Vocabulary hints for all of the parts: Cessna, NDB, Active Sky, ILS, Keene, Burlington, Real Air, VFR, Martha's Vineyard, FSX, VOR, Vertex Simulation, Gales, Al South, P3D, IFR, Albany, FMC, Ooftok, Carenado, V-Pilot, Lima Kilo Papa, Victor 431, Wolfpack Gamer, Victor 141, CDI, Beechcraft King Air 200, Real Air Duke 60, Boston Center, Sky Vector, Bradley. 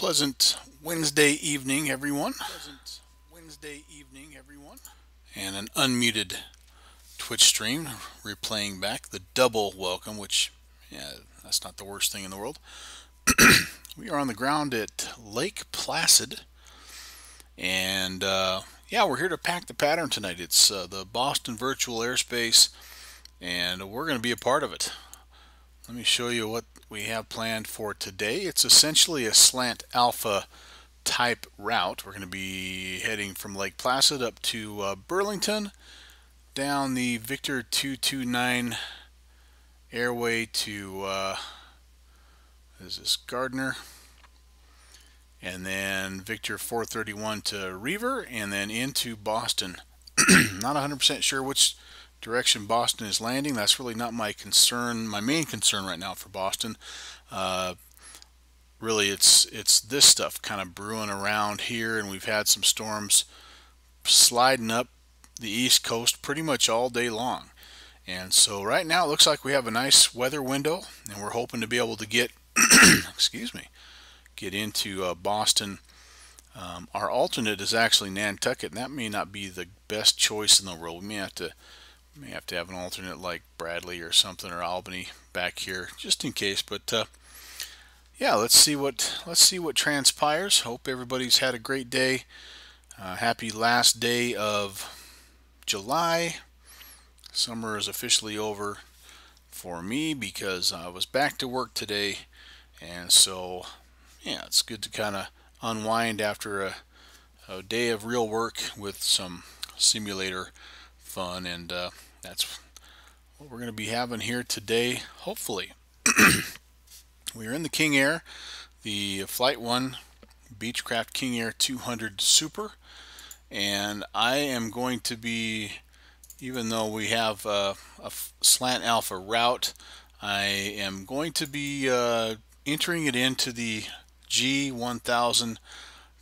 Pleasant Wednesday evening, everyone. Pleasant Wednesday evening, everyone. And an unmuted Twitch stream replaying back the double welcome, which, yeah, that's not the worst thing in the world. We are on the ground at Lake Placid, and yeah, we're here to pack the pattern tonight. It's the Boston Virtual Airspace, and we're going to be a part of it. Let me show you what we have planned for today. It's essentially a slant alpha type route. We're going to be heading from Lake Placid up to Burlington, down the Victor 229 airway to this is Gardner, and then Victor 431 to Rever, and then into Boston. Not 100% sure which direction Boston is landing. That's really not my concern. My main concern right now for Boston, really, it's this stuff kind of brewing around here, and we've had some storms sliding up the East Coast pretty much all day long. And so right now it looks like we have a nice weather window, and we're hoping to be able to get excuse me, get into Boston. Our alternate is actually Nantucket, and that may not be the best choice in the world. We may have to have an alternate like Bradley or something, or Albany back here, just in case. But yeah, let's see what transpires. Hope everybody's had a great day. Happy last day of July. Summer is officially over for me because I was back to work today, and so yeah, it's good to kind of unwind after a day of real work with some simulator fun, and that's what we're going to be having here today, hopefully. We're in the King Air, the Flight 1 Beechcraft King Air 200 Super, and I am going to be, even though we have a slant alpha route, I am going to be entering it into the G1000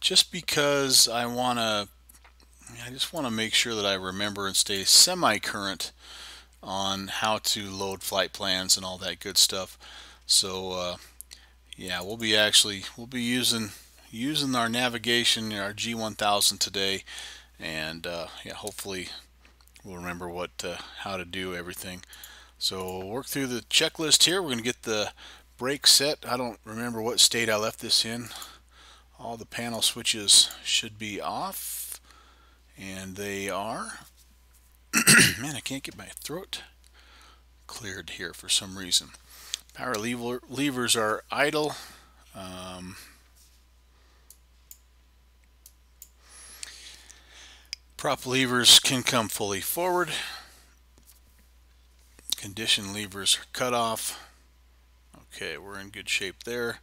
just because I just want to make sure that I remember and stay semi-current on how to load flight plans and all that good stuff. So yeah, we'll be using our navigation, our G1000 today, and yeah, hopefully we'll remember how to do everything. So work through the checklist here. We're going to get the brake set. I don't remember what state I left this in. All the panel switches should be off. And they are. Man, I can't get my throat cleared here for some reason. Power levers are idle. Prop levers can come fully forward. Condition levers are cut off. Okay, we're in good shape there.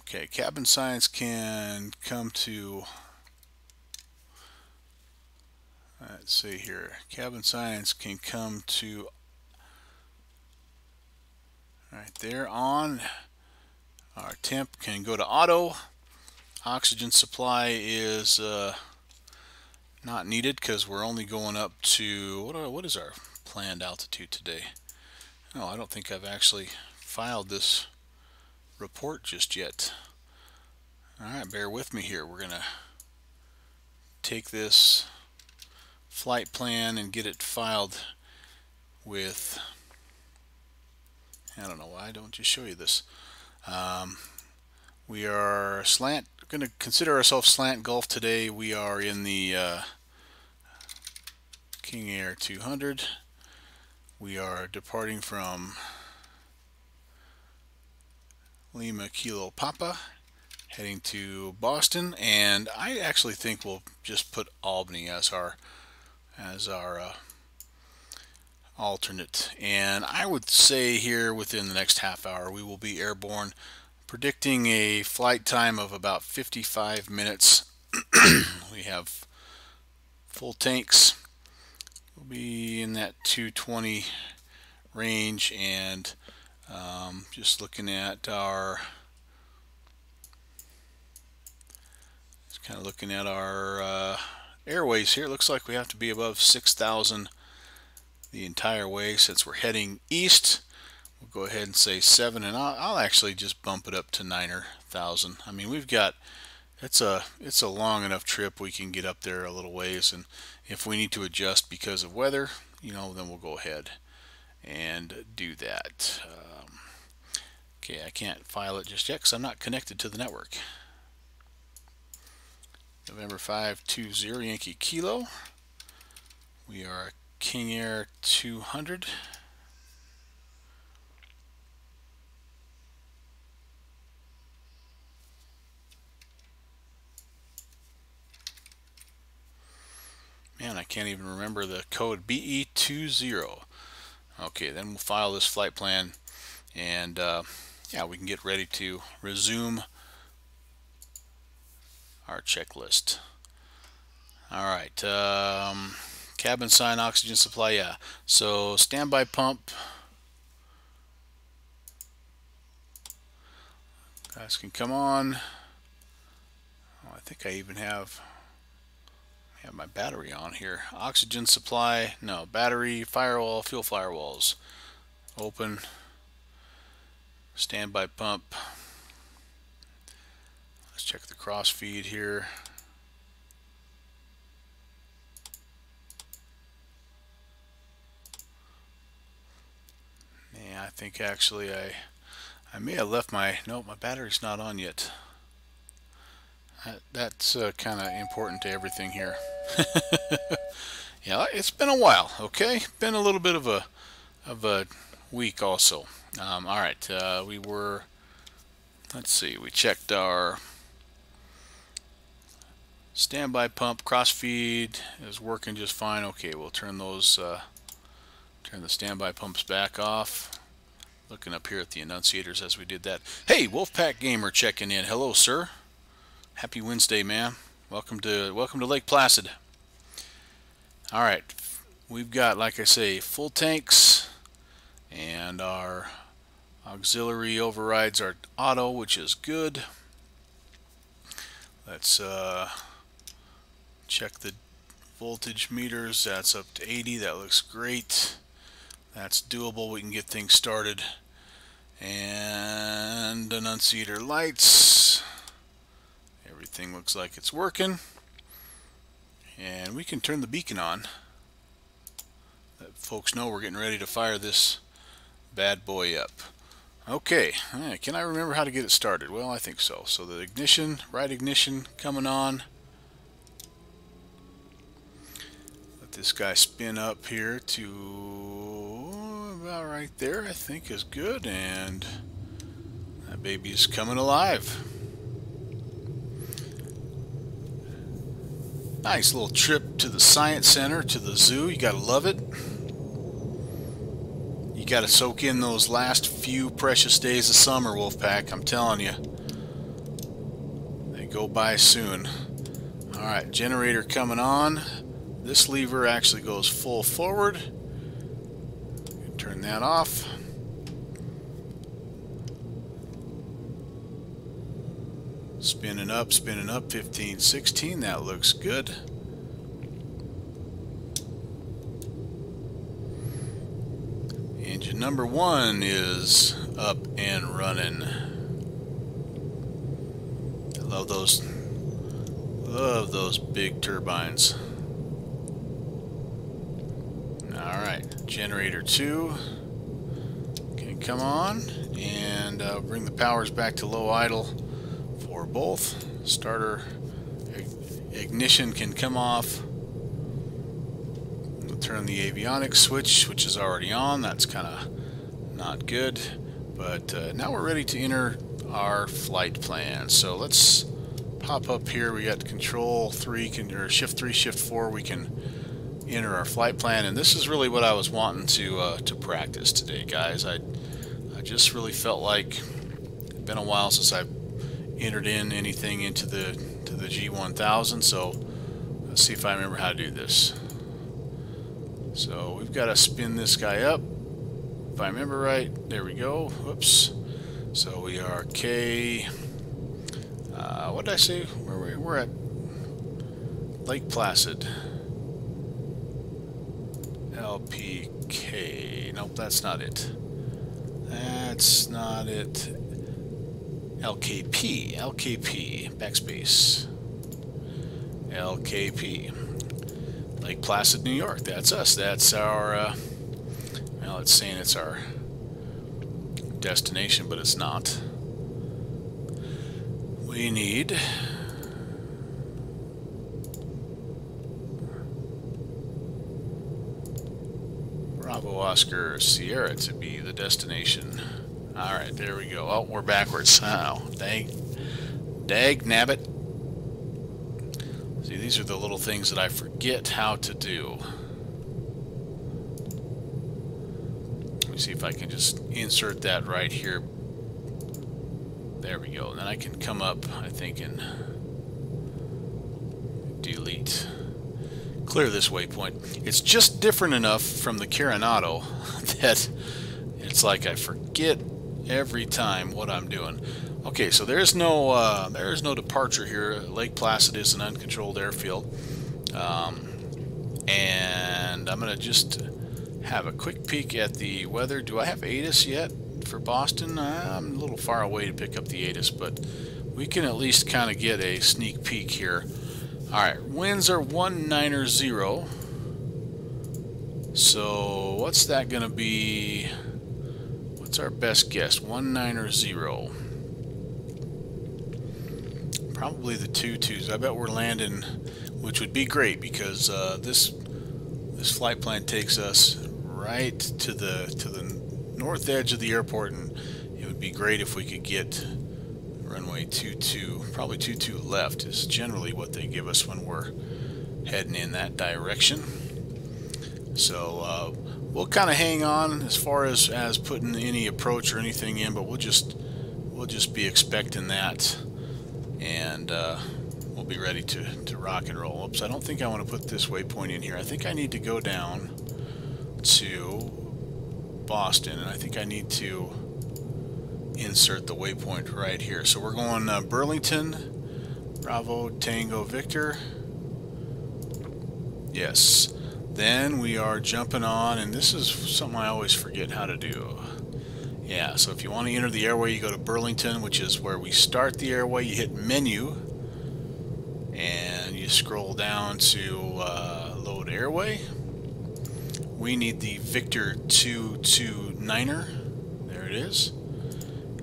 Okay, cabin signs can come to... Let's see here. Cabin signs can come to right there on. Our temp can go to auto. Oxygen supply is not needed because we're only going up to what is our planned altitude today? No, I don't think I've actually filed this report just yet. All right, bear with me here. We're gonna take this flight plan and get it filed with, I don't know why I don't just show you this. We are going to consider ourselves slant Gulf today. We are in the King Air 200. We are departing from Lima Kilo Papa, heading to Boston, and I actually think we'll just put Albany as our alternate. And I would say here within the next half hour we will be airborne, predicting a flight time of about 55 minutes. We have full tanks. We'll be in that 220 range, and just looking at our airways here, it looks like we have to be above 6,000 the entire way since we're heading east. We'll go ahead and say 7, and I'll actually just bump it up to 9,000. I mean, we've got, it's a long enough trip. We can get up there a little ways, and if we need to adjust because of weather, you know, then we'll go ahead and do that. Okay, I can't file it just yet because I'm not connected to the network. November 520 Yankee Kilo. We are a King Air 200. Man, I can't even remember the code. BE20. Okay, then we'll file this flight plan, and yeah, we can get ready to resume our checklist. All right, cabin sign, oxygen supply, yeah. So standby pump. Guys can come on. Oh, I think I even have my battery on here. Oxygen supply, no, battery, firewall, fuel firewalls open, standby pump. Let's check the cross feed here. Yeah, I think actually I may have left my, nope, my battery's not on yet. That's kind of important to everything here. Yeah, it's been a while. Okay, been a little bit of a week also. All right, we were. Let's see. We checked our standby pump. Crossfeed is working just fine. Okay, we'll turn those. Turn the standby pumps back off. Looking up here at the annunciators as we did that. Hey, Wolfpack Gamer checking in. Hello, sir. Happy Wednesday, man. Welcome to Lake Placid. All right, we've got, like I say, full tanks, and our auxiliary overrides our auto, which is good. Let's check the voltage meters. That's up to 80. That looks great. That's doable. We can get things started. And annunciator lights. Everything looks like it's working, and we can turn the beacon on. Let folks know we're getting ready to fire this bad boy up. Okay, right, can I remember how to get it started? Well, I think so. So the ignition, right ignition coming on. Let this guy spin up here to about right there, I think is good, and that baby's coming alive. Nice little trip to the Science Center, to the zoo. You gotta love it. You gotta soak in those last few precious days of summer, Wolfpack. I'm telling you, they go by soon. All right, generator coming on. This lever actually goes full forward. Turn that off. Spinning up, 15, 16, that looks good. Engine number one is up and running. I love those big turbines. All right, generator two can come on, and bring the powers back to low idle. Or both. Starter ignition can come off. We'll turn the avionics switch, which is already on. That's kind of not good. But now we're ready to enter our flight plan. So let's pop up here. We got control 3, or shift 3, shift 4. We can enter our flight plan, and this is really what I was wanting to practice today, guys. I just really felt like it's been a while since I've entered in anything into the G1000, so let's see if I remember how to do this. So we've got to spin this guy up. If I remember right, there we go. Whoops. So we are K. What did I say? Where we're at Lake Placid. LPK. Nope, that's not it. That's not it. LKP, LKP, backspace. LKP. Lake Placid, New York. That's us. That's our, well, it's saying it's our destination, but it's not. We need... Bravo Oscar Sierra to be the destination. All right, there we go. Oh, we're backwards. Oh, dag nabbit. See, these are the little things that I forget how to do. Let me see if I can just insert that right here. There we go. And then I can come up, I think, and delete. Clear this waypoint. It's just different enough from the Carenado that it's like I forget every time what I'm doing. Okay, so there's no departure here. Lake Placid is an uncontrolled airfield, and I'm gonna just have a quick peek at the weather. Do I have ATIS yet for Boston? I'm a little far away to pick up the ATIS, but we can at least kind of get a sneak peek here. All right, winds are 190. So what's that gonna be? What's our best guess? 190. Probably the 22s. I bet we're landing, which would be great because this flight plan takes us right to the north edge of the airport, and it would be great if we could get runway 22, probably 22 left is generally what they give us when we're heading in that direction. So we'll kind of hang on as far as putting any approach or anything in, but we'll just be expecting that, and we'll be ready to rock and roll. Oops, I don't think I want to put this waypoint in here. I think I need to go down to Boston, and I think I need to insert the waypoint right here. So we're going Burlington, Bravo, Tango, Victor. Yes. Then we are jumping on, and this is something I always forget how to do. Yeah, so if you want to enter the airway, you go to Burlington, which is where we start the airway. You hit menu, and you scroll down to load airway. We need the Victor 229er. There it is.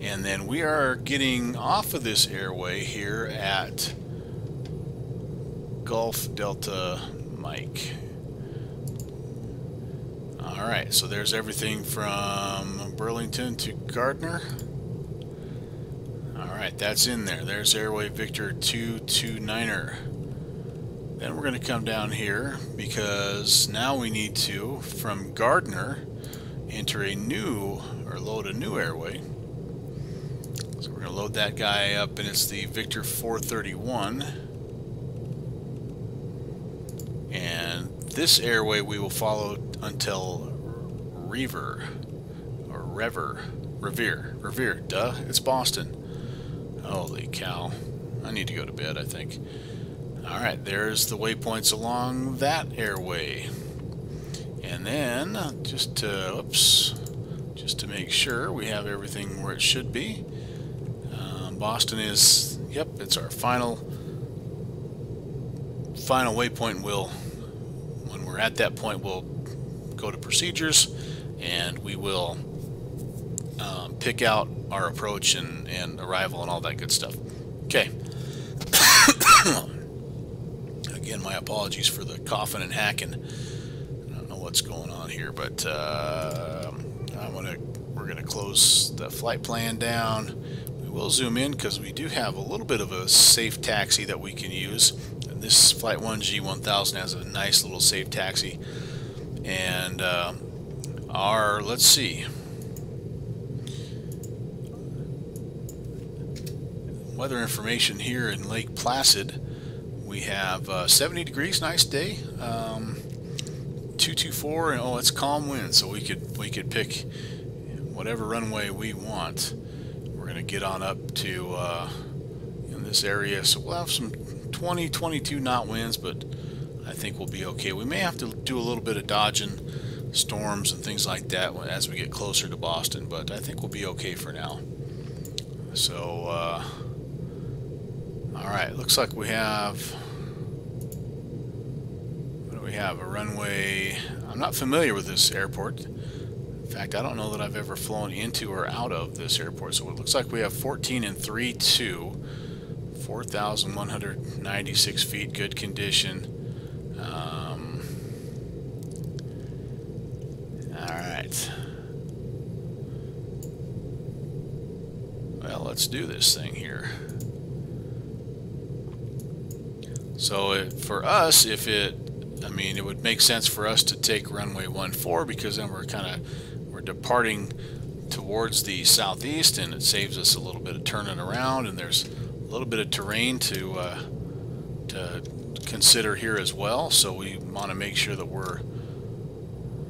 And then we are getting off of this airway here at Golf Delta Mike. All right, so there's everything from Burlington to Gardner. All right, that's in there. There's airway Victor 229er. Then we're going to come down here because now we need to, from Gardner, enter a new, or load a new airway. So we're going to load that guy up, and it's the Victor 431. And this airway we will follow until Revere. Duh, it's Boston. Holy cow. I need to go to bed, I think. All right, there's the waypoints along that airway. And then, just to, oops, just to make sure we have everything where it should be. Boston is, yep, it's our final waypoint. We'll, when we're at that point, we'll go to procedures, and we will pick out our approach and arrival and all that good stuff. Okay. Again, my apologies for the coughing and hacking. I don't know what's going on here, but we're gonna close the flight plan down. We'll zoom in because we do have a little bit of a safe taxi that we can use. And this Flight 1 G1000 has a nice little safe taxi. And our, let's see, weather information here in Lake Placid. We have 70 degrees, nice day. 224, and oh, it's calm wind, so we could pick whatever runway we want. We're going to get on up to in this area, so we'll have some 20-22 knot winds, but I think we'll be okay. We may have to do a little bit of dodging, storms and things like that as we get closer to Boston, but I think we'll be okay for now. So, alright, looks like we have, what do we have, a runway. I'm not familiar with this airport. In fact, I don't know that I've ever flown into or out of this airport. So it looks like we have 14 and 3.2, 4,196 feet, good condition. Alright. Well, let's do this thing here. So it, for us, if it, I mean, it would make sense for us to take runway 14, because then we're kind of, we're departing towards the southeast, and it saves us a little bit of turning around, and there's a little bit of terrain to consider here as well. So we want to make sure that we're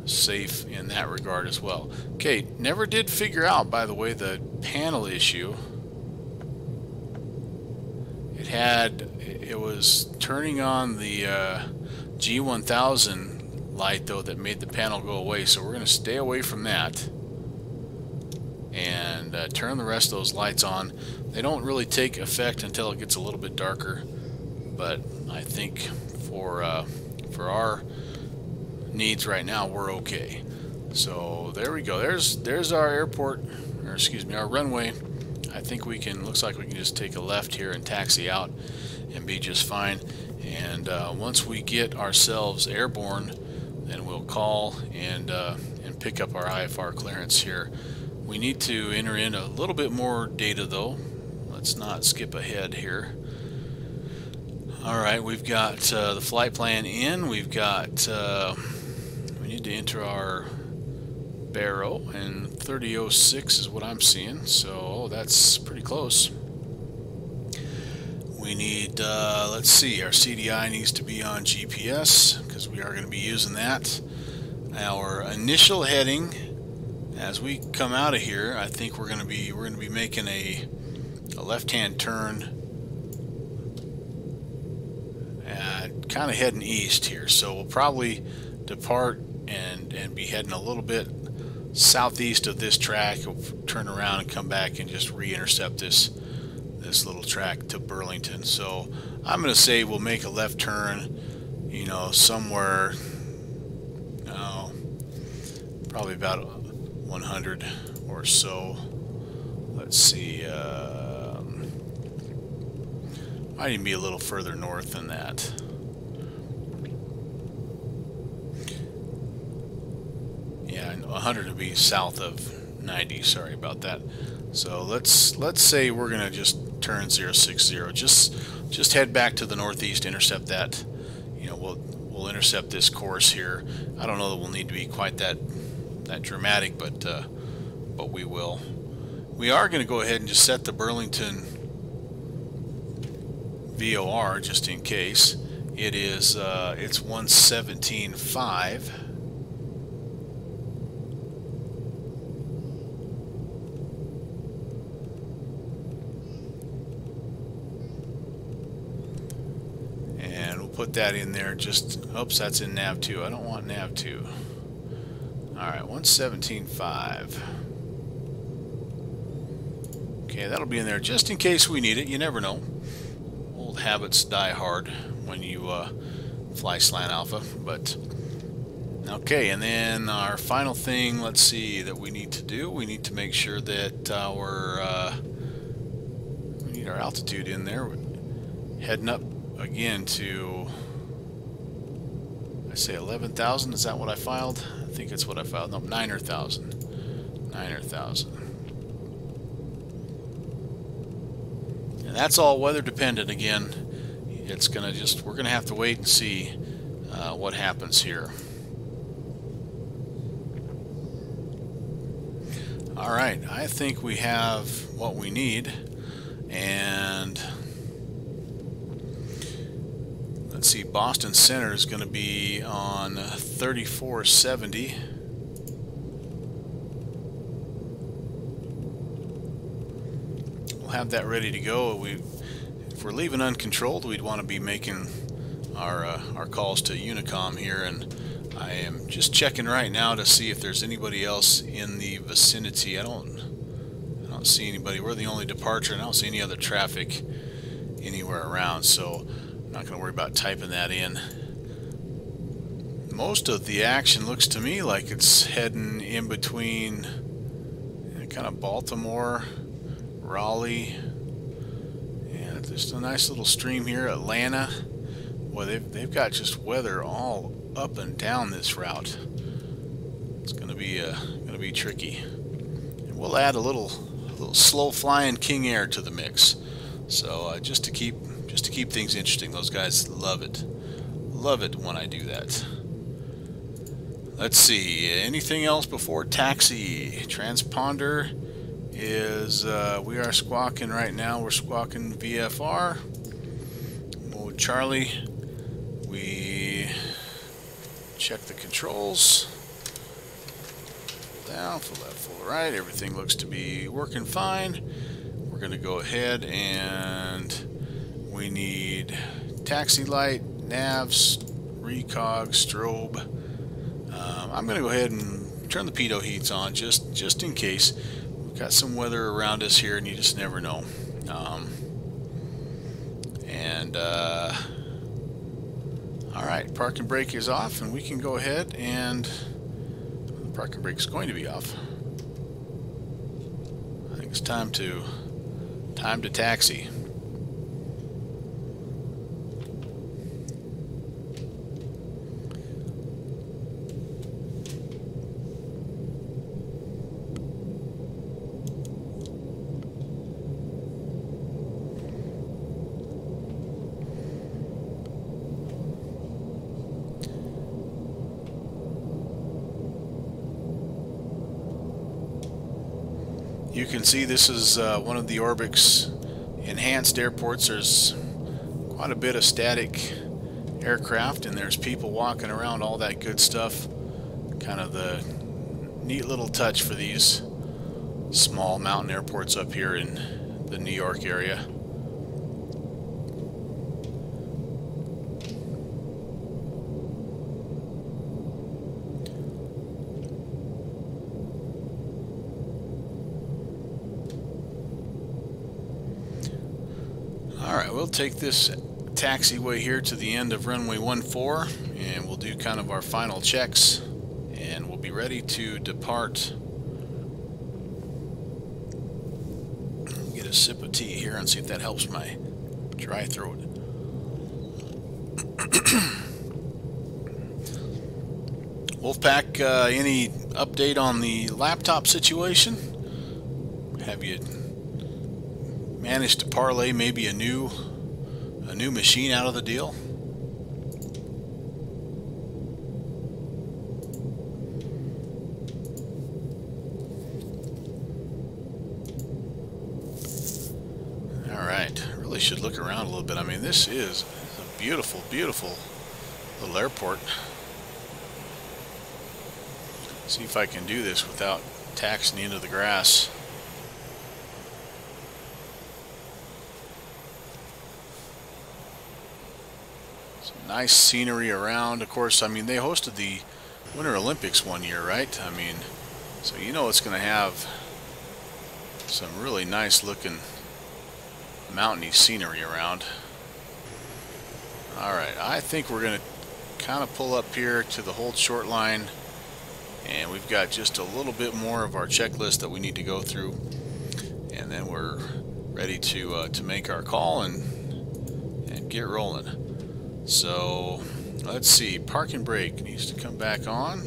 safe in that regard as well. Okay, never did figure out, by the way, the panel issue. It was turning on the G1000 light, though, that made the panel go away, so we're going to stay away from that and turn the rest of those lights on. They don't really take effect until it gets a little bit darker, but I think for our needs right now, we're okay. So there we go. There's our airport, or excuse me, our runway. I think we can, looks like we can just take a left here and taxi out and be just fine. And once we get ourselves airborne, then we'll call and pick up our IFR clearance here. We need to enter in a little bit more data, though. Let's not skip ahead here. All right, we've got the flight plan in. We've got, we need to enter our Barrow, and 3006 is what I'm seeing, so that's pretty close. We need, let's see, our CDI needs to be on GPS, because we are going to be using that. Our initial heading, as we come out of here, I think we're going to be making a left-hand turn, kind of heading east here. So we'll probably depart and be heading a little bit southeast of this track. We'll turn around and come back and just re-intercept this little track to Burlington. So I'm going to say we'll make a left turn, you know, somewhere, probably about 100 or so. Let's see, might even be a little further north than that. Yeah, 100 would be south of 90. Sorry about that. So let's say we're gonna just turn 060. Just head back to the northeast, intercept that. You know, we'll intercept this course here. I don't know that we'll need to be quite that dramatic, but we will. We are gonna go ahead and just set the Burlington VOR just in case. It is it's 117.5. Put that in there. Just, oops, that's in nav 2. I don't want nav 2. Alright, 117.5. Okay, that'll be in there just in case we need it. You never know. Old habits die hard when you fly slant alpha. But, okay, and then our final thing, let's see, that we need to do. We need to make sure that we need our altitude in there. We're heading up again to, I say 11,000, is that what I filed? I think it's what I filed. No, 9,000. 9,000. And that's all weather dependent again. It's gonna just, we're gonna have to wait and see what happens here. Alright, I think we have what we need, and let's see, Boston Center is going to be on 3470. We'll have that ready to go. If we're leaving uncontrolled, we'd want to be making our calls to Unicom here and I am just checking right now to see if there's anybody else in the vicinity. I don't see anybody. We're the only departure, and I don't see any other traffic anywhere around, so I'm not going to worry about typing that in. Most of the action looks to me like it's heading in between kind of Baltimore, Raleigh, and just a nice little stream here, Atlanta. Boy, they've got just weather all up and down this route. It's gonna be tricky. And we'll add a little slow flying King Air to the mix. So just to keep things interesting, those guys love it when I do that. Let's see, anything else before taxi? Transponder is, we are squawking right now. We're squawking VFR. Oh, Charlie, we check the controls. Pull down, full left, full right. Everything looks to be working fine. We're going to go ahead and we need taxi light, navs, recog, strobe. I'm going to go ahead and turn the pitot heats on just in case. We've got some weather around us here and you just never know. Alright, park and brake is off, and we can go ahead and the park and brake is going to be off. I think it's time to taxi. You can see this is one of the Orbx enhanced airports. There's quite a bit of static aircraft, and there's people walking around, all that good stuff. Kind of the neat little touch for these small mountain airports up here in the New York area. We'll take this taxiway here to the end of runway 14, and we'll do kind of our final checks, and we'll be ready to depart. Get a sip of tea here and see if that helps my dry throat. Wolfpack, any update on the laptop situation? Have you managed to parlay maybe a new machine out of the deal? Alright, really should look around a little bit. I mean, this is a beautiful, beautiful little airport. See if I can do this without taxiing into the grass. Nice scenery around. Of course, I mean, they hosted the Winter Olympics one year, right? I mean, so you know it's going to have some really nice looking mountainy scenery around. Alright, I think we're going to kind of pull up here to the hold short line, and we've got just a little bit more of our checklist that we need to go through, and then we're ready to make our call and get rolling. So let's see, park and brake needs to come back on.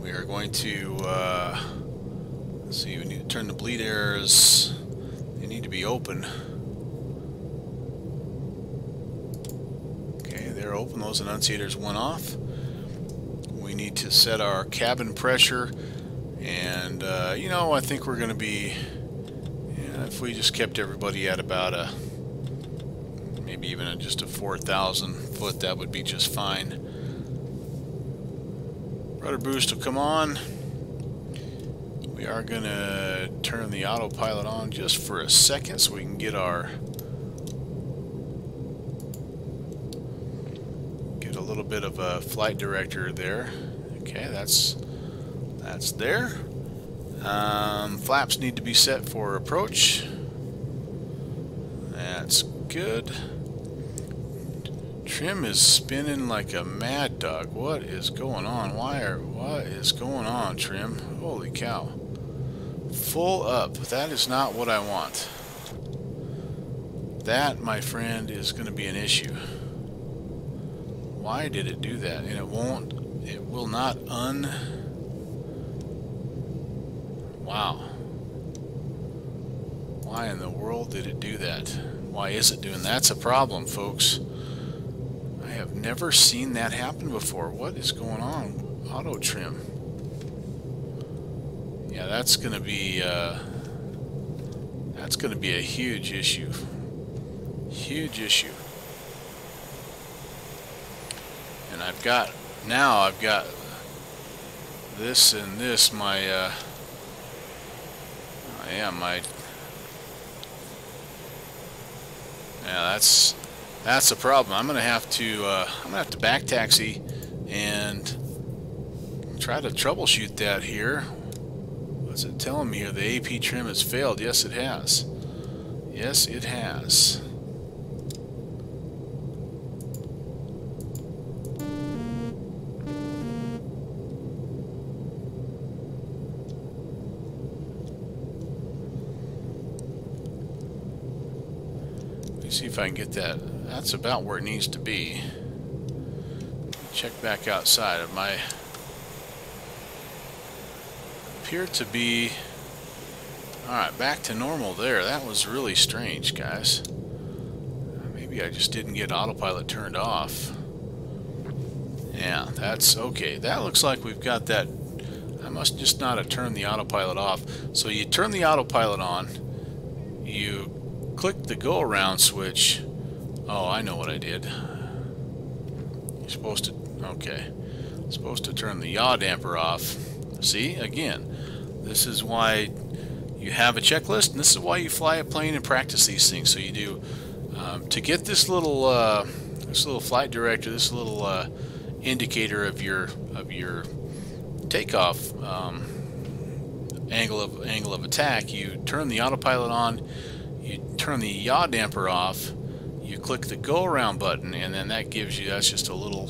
We are going to let's see, we need to turn the bleed arrows, they need to be open. Okay, they're open, those annunciators went off. We need to set our cabin pressure, and you know, I think we're gonna be, yeah, if we just kept everybody at about a maybe even at just a 4,000 foot, that would be just fine. Rudder boost will come on. We are going to turn the autopilot on just for a second so we can get a little bit of a flight director there. Okay, that's there. Flaps need to be set for approach. That's good. Trim is spinning like a mad dog. What is going on? What is going on, Trim? Holy cow. Full up. That is not what I want. That, my friend, is going to be an issue. Why did it do that? And it will not Wow. Why in the world did it do that? Why is it doing that? That's a problem, folks. I have never seen that happen before. What is going on? Auto trim. Yeah, that's going to be a huge issue. Huge issue. And I've got this and this, my that's a problem. I'm gonna have to back taxi and try to troubleshoot that here. What's it telling me here? The AP trim has failed. Yes, it has. Yes, it has. See if I can get that. That's about where it needs to be. Check back outside of my. Appear to be. Alright, back to normal there. That was really strange, guys. Maybe I just didn't get autopilot turned off. Yeah, that's okay. That looks like we've got that. I must just not have turned the autopilot off. So you turn the autopilot on. You click the go around switch. Oh, I know what I did. You're supposed to, okay. Supposed to turn the yaw damper off. See, again, this is why you have a checklist, and this is why you fly a plane and practice these things. So you do, to get this little flight director, this little indicator of your takeoff angle of attack. You turn the autopilot on. You turn the yaw damper off, you click the go around button, and then that gives you, that's just a little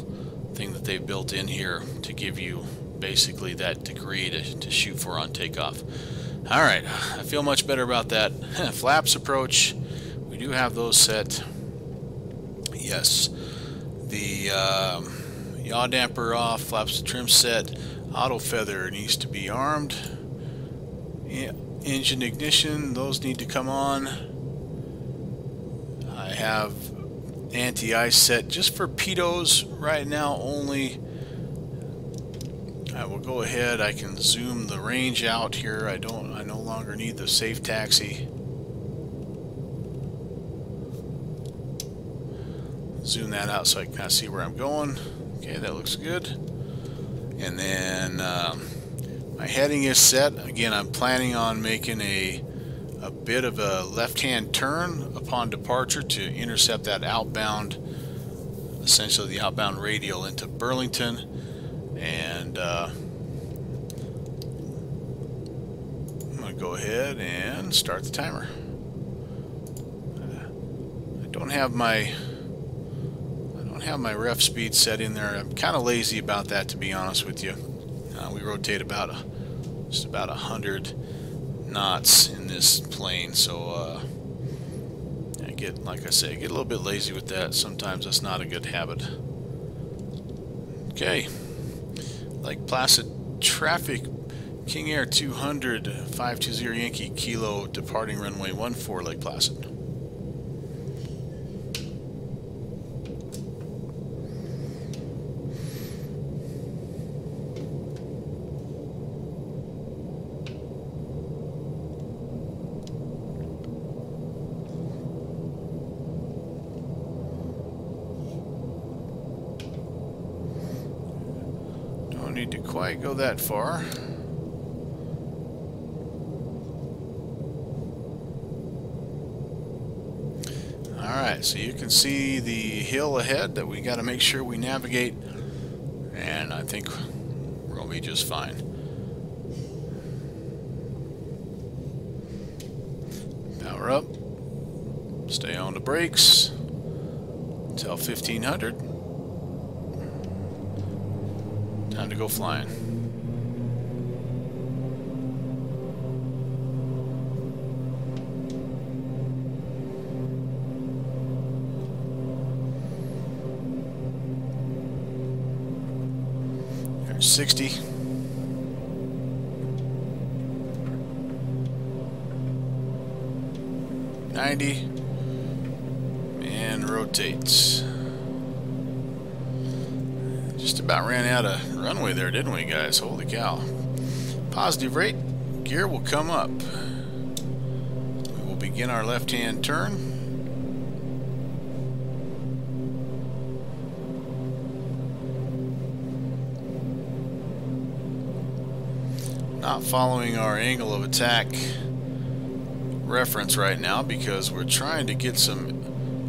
thing that they've built in here to give you basically that degree to shoot for on takeoff. Alright, I feel much better about that. Flaps approach, we do have those set. Yes, the yaw damper off, flaps trim set, auto feather needs to be armed. Yeah. Engine ignition, those need to come on. I have anti-ice set just for pitos right now only. I will go ahead, I can zoom the range out here. I no longer need the safe taxi. Zoom that out so I can kind of see where I'm going. Okay, that looks good. And then my heading is set. Again, I'm planning on making a bit of a left-hand turn upon departure to intercept that outbound, essentially the outbound radial into Burlington. And I'm going to go ahead and start the timer. I don't have my ref speed set in there. I'm kind of lazy about that, to be honest with you. We rotate about just about 100 knots in this plane, so I get a little bit lazy with that. Sometimes that's not a good habit. Okay, Lake Placid traffic, King Air 200, 520 Yankee Kilo, departing runway 14, Lake Placid. Quite go that far. Alright, so you can see the hill ahead that we got to make sure we navigate, and I think we're going to be just fine. Power up, stay on the brakes until 1500. Time to go flying. There's 60. $90 and rotates. Just about ran out of runway there, didn't we, guys? Holy cow. Positive rate, gear will come up. We will begin our left-hand turn. Not following our angle of attack reference right now because we're trying to get some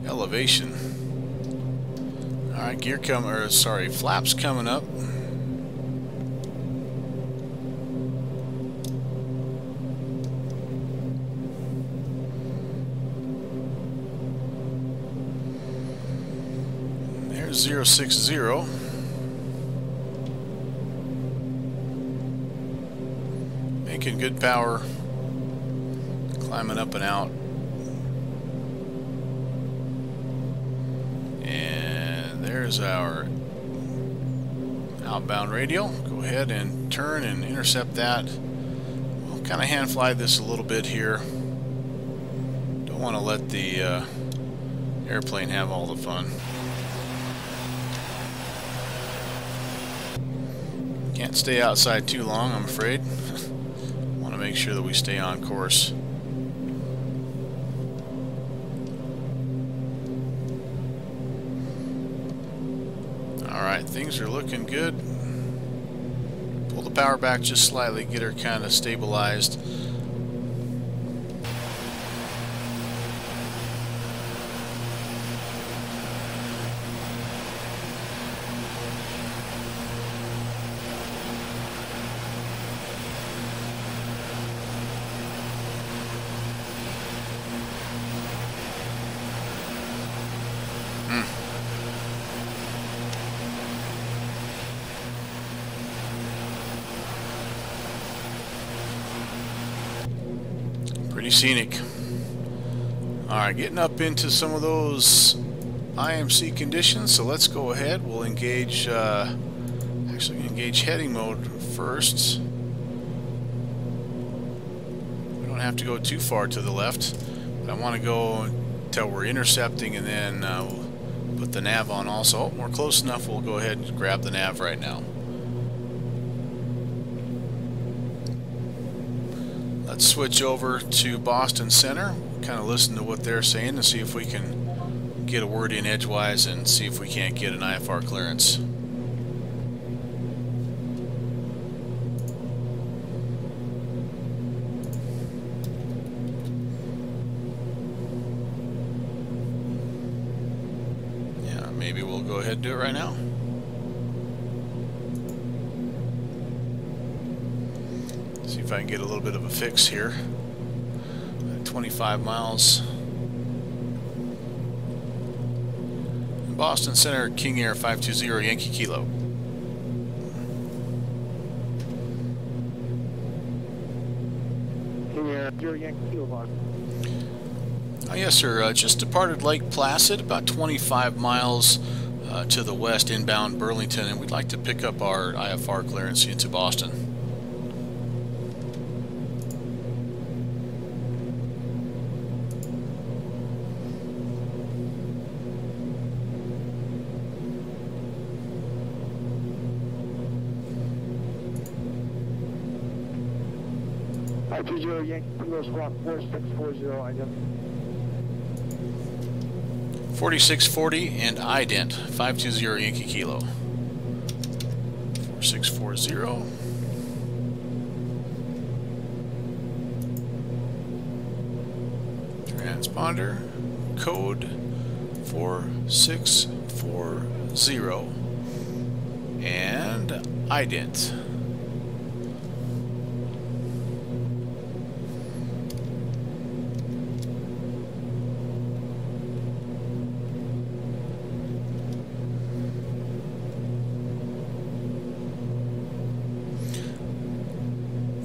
elevation. All right, gear come, or sorry, flaps coming up. There's 060. Making good power, climbing up and out, and there's our outbound radial. Go ahead and turn and intercept that. We'll kind of hand fly this a little bit here. Don't want to let the airplane have all the fun. Can't stay outside too long, I'm afraid. Make sure that we stay on course. Alright, things are looking good. Pull the power back just slightly, get her kind of stabilized. Pretty scenic. Alright, getting up into some of those IMC conditions, so let's go ahead. We'll engage, engage heading mode first. We don't have to go too far to the left, but I want to go until we're intercepting, and then we'll put the nav on also. We're close enough, we'll go ahead and grab the nav right now. Let's switch over to Boston Center, kind of listen to what they're saying and see if we can get a word in edgewise and see if we can't get an IFR clearance. Yeah, maybe we'll go ahead and do it right now. See if I can get a little bit of a fix here. 25 miles. Boston Center, King Air 520 Yankee Kilo. King Air 520 Yankee Kilo, Boston. Yes, sir. Just departed Lake Placid, about 25 miles to the west, inbound Burlington, and we'd like to pick up our IFR clearance into Boston. Yankee Kilo Squawk 4640 ident. 4640 and ident 520 Yankee Kilo. 4640. Transponder code 4640 and ident.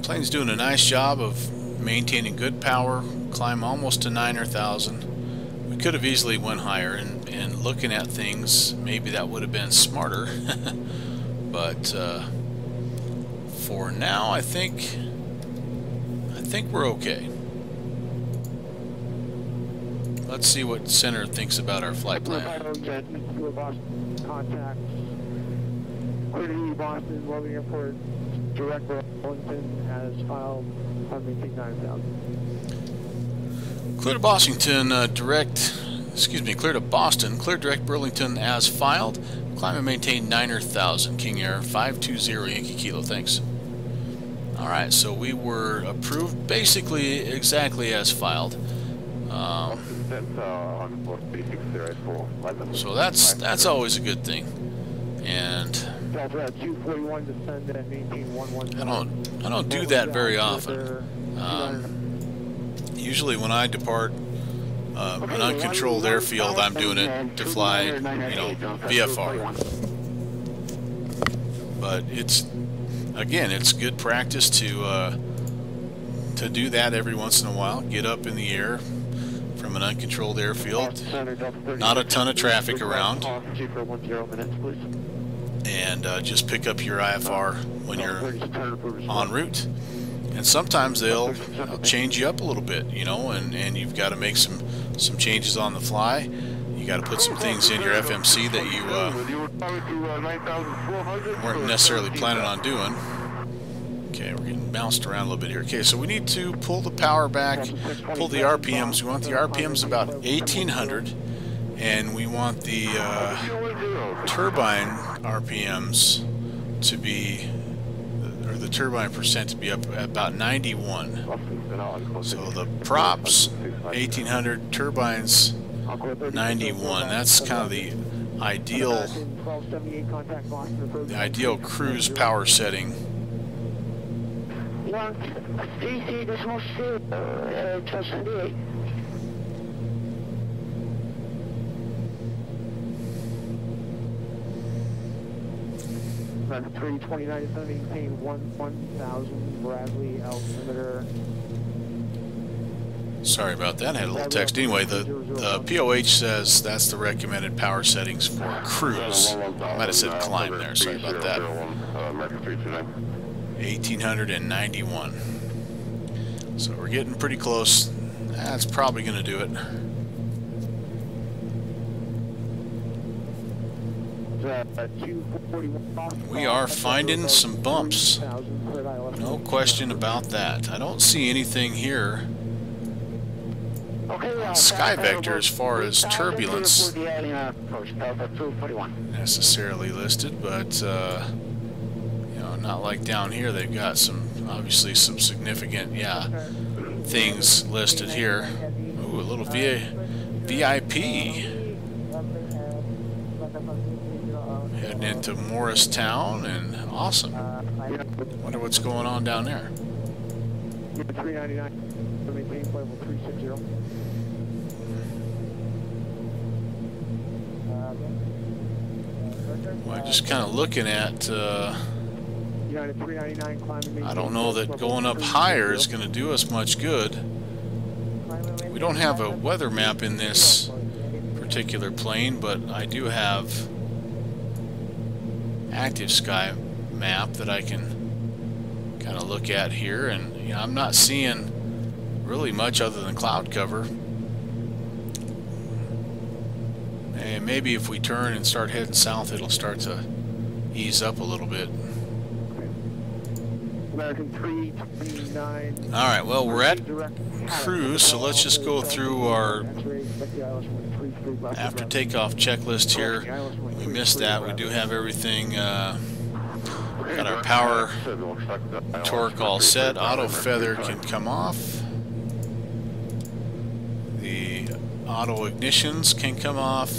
Plane's doing a nice job of maintaining good power, climb almost to 9,000. We could have easily went higher, and looking at things, maybe that would have been smarter. But for now, I think we're okay. Let's see what Center thinks about our flight plan. Boston contact. Clear Boston, Logan Airport. Direct Burlington has filed 159,000. Clear to Boston, clear to Boston, clear direct Burlington as filed. Climb and maintain 9,000. King Air 520 Yankee Kilo, thanks. Alright, so we were approved basically exactly as filed. So that's always a good thing. And I don't do that very often. Usually when I depart an uncontrolled airfield, I'm doing it to fly, you know, VFR. But it's, again, it's good practice to do that every once in a while. Get up in the air from an uncontrolled airfield, not a ton of traffic around, and just pick up your IFR when you're en route. And sometimes they'll change you up a little bit, you know, and you've got to make some changes on the fly. You got to put some things in your FMC that you weren't necessarily planning on doing. Okay, we're getting bounced around a little bit here. Okay, so we need to pull the power back, pull the RPMs. We want the RPMs about 1,800, and we want the turbine RPMs to be, or the turbine percent to be up at about 91. So the props 1,800, turbines 91. That's kind of the ideal cruise power setting. November 329 is going to maintain 1,000 Bradley altimeter. Sorry about that, I had a little text. Anyway, the POH says that's the recommended power settings for cruise. I might have said climb there, sorry about that. 1,891. So we're getting pretty close. That's probably going to do it. We are finding some bumps, no question about that. I don't see anything here on Sky Vector as far as turbulence necessarily listed, but you know, not like down here. They've got some, obviously some significant, yeah, things listed here. Ooh, a little VIP. Heading into Morristown, and awesome. Wonder what's going on down there. Well, I'm just kind of looking at, I don't know that going up higher is going to do us much good. We don't have a weather map in this particular plane, but I do have Active Sky map that I can kind of look at here, and you know, I'm not seeing really much other than cloud cover. And maybe if we turn and start heading south, it'll start to ease up a little bit. American 329. All right, well, we're at cruise, so let's just go through our after takeoff checklist here. We missed that. We do have everything, got our power, torque all set. Auto feather can come off. The Auto ignitions can come off.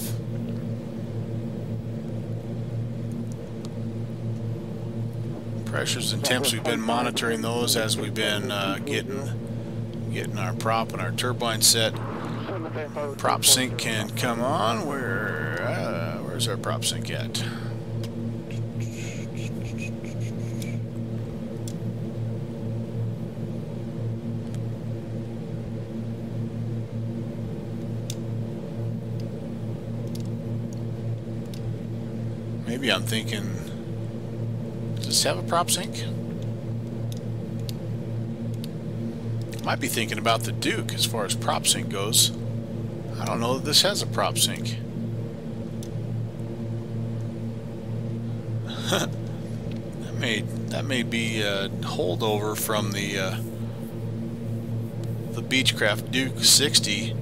Pressures and temps, we've been monitoring those as we've been getting our prop and our turbine set. Prop sync can come on. Where's our prop sync at? Maybe I'm thinking, does this have a prop sync? Might be thinking about the Duke as far as prop sync goes. I don't know that this has a prop sync. that may be a holdover from the Beechcraft Duke 60.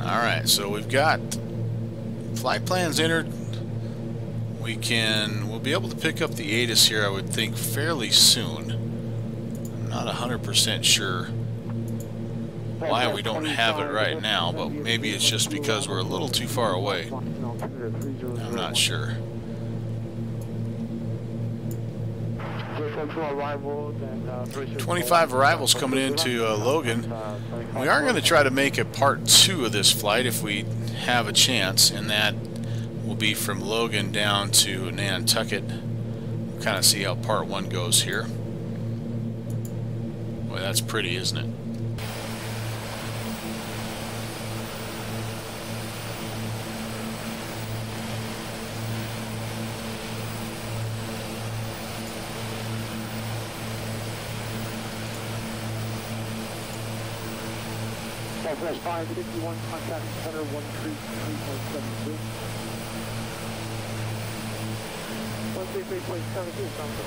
Alright, so we've got flight plans entered. We'll be able to pick up the ATIS here, I would think, fairly soon. I'm not 100% sure why we don't have it right now, but maybe it's just because we're a little too far away. I'm not sure. Arrivals 25 arrivals coming into Logan. We are going to try to make a part 2 of this flight if we have a chance, and that will be from Logan down to Nantucket. We'll kind of see how part 1 goes here. Boy, that's pretty, isn't it? Southwest 551, contact center 133.72. 133.72, sounds the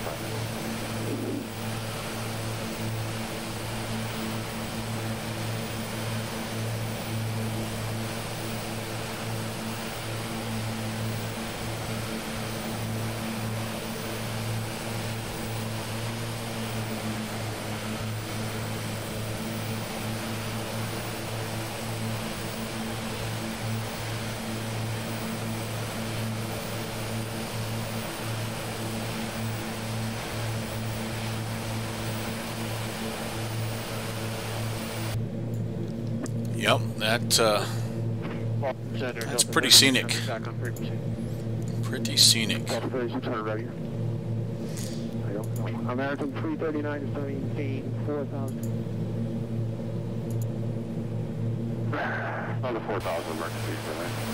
Yep, that's pretty scenic. Pretty scenic. American 339 is doing 4,000. Another 4,000 American 339.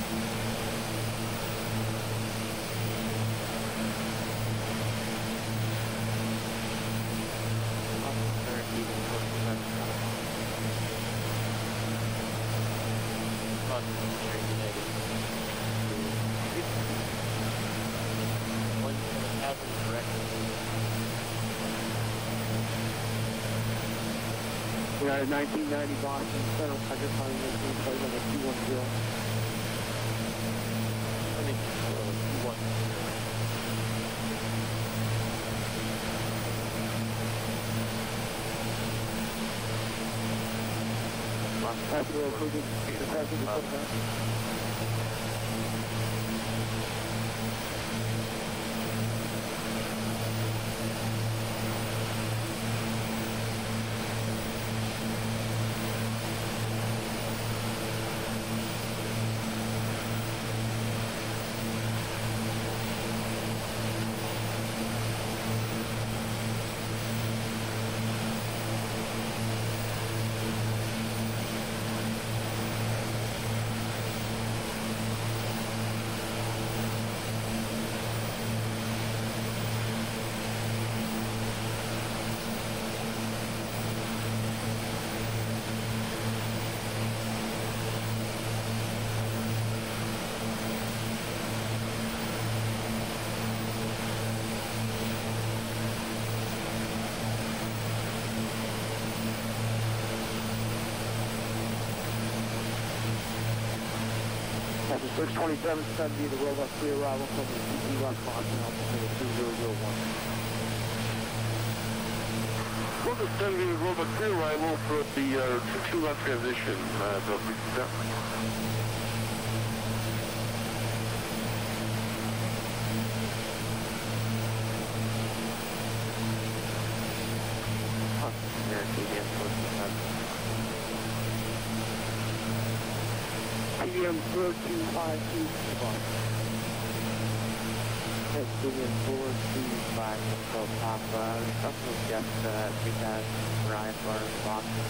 We are at 1990 Boston Center, Tiger Pine, flight level 210. I think it's 210. Lost passenger approaching, the passenger footpath. After 62770, the robot free arrival from the CT Rock Boston Alpha 2001. Well, the time we roll back clear arrival for the 221 transition, Bradley. PM 14252. That's PM 425 Kilo Papa. Couple just we have arrived for Boston.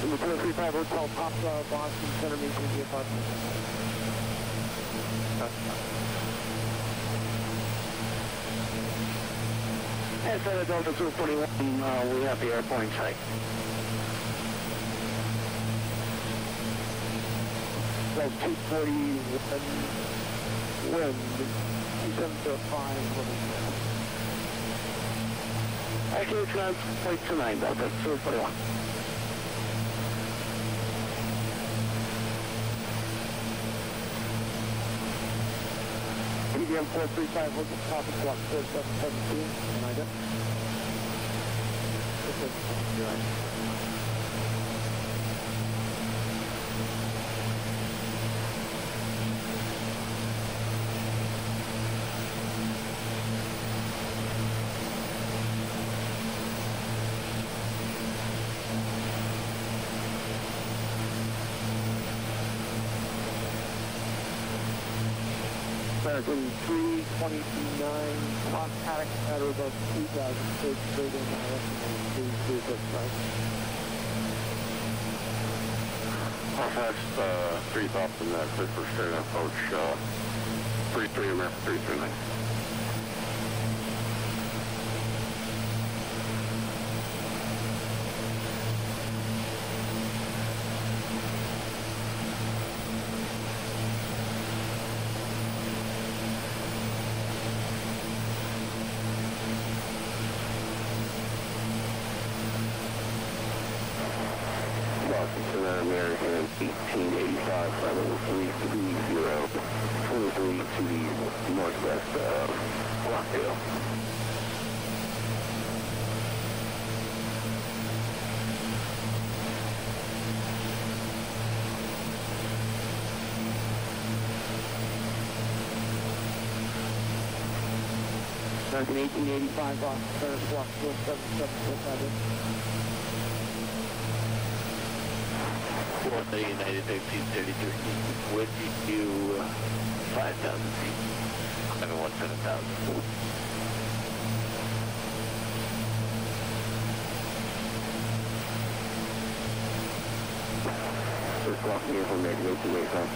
Number 435 Hotel Papa, Boston Center, meeting with Boston. And Center Delta 241, we have the airport in sight. That's 241, wind, 2705. Actually, cloud 0.29, Delta 241. PDM 435, look at top of clock, 4717, am I done? This is American 329, contact at or above 2,000 feet, greater than Northwest 3,000, clear for straight approach, 33 American 329. American 1885, level 330, 23 to the northwest of Rockdale. American 1885, Boston Center, Block 47745. The United 1933, would you 5,000 feet? 7,000. First walk here from there, go to the south.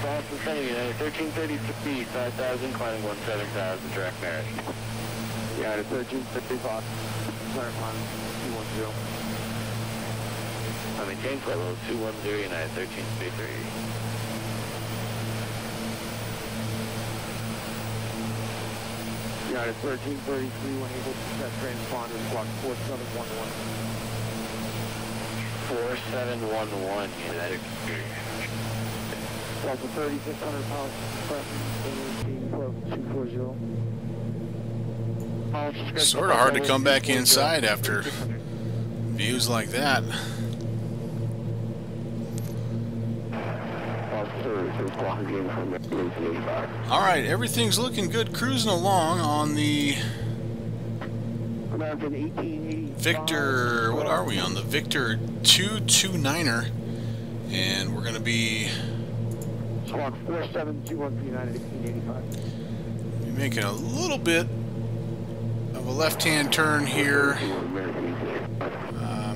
Boston Center, United 1333, 5,000, climbing 17,000, direct merit. United 1333, Boston Center, climbing. 210. I mean, change level 210 United 1333. United 1333 when able to set transponder block 4711. 4711 United. Block 3,600 pounds suppression, 240. Sort of hard to come back inside after views like that. Alright, everything's looking good, cruising along on the Victor, what are we on? The Victor 229er, and we're going to be making a little bit of a left-hand turn here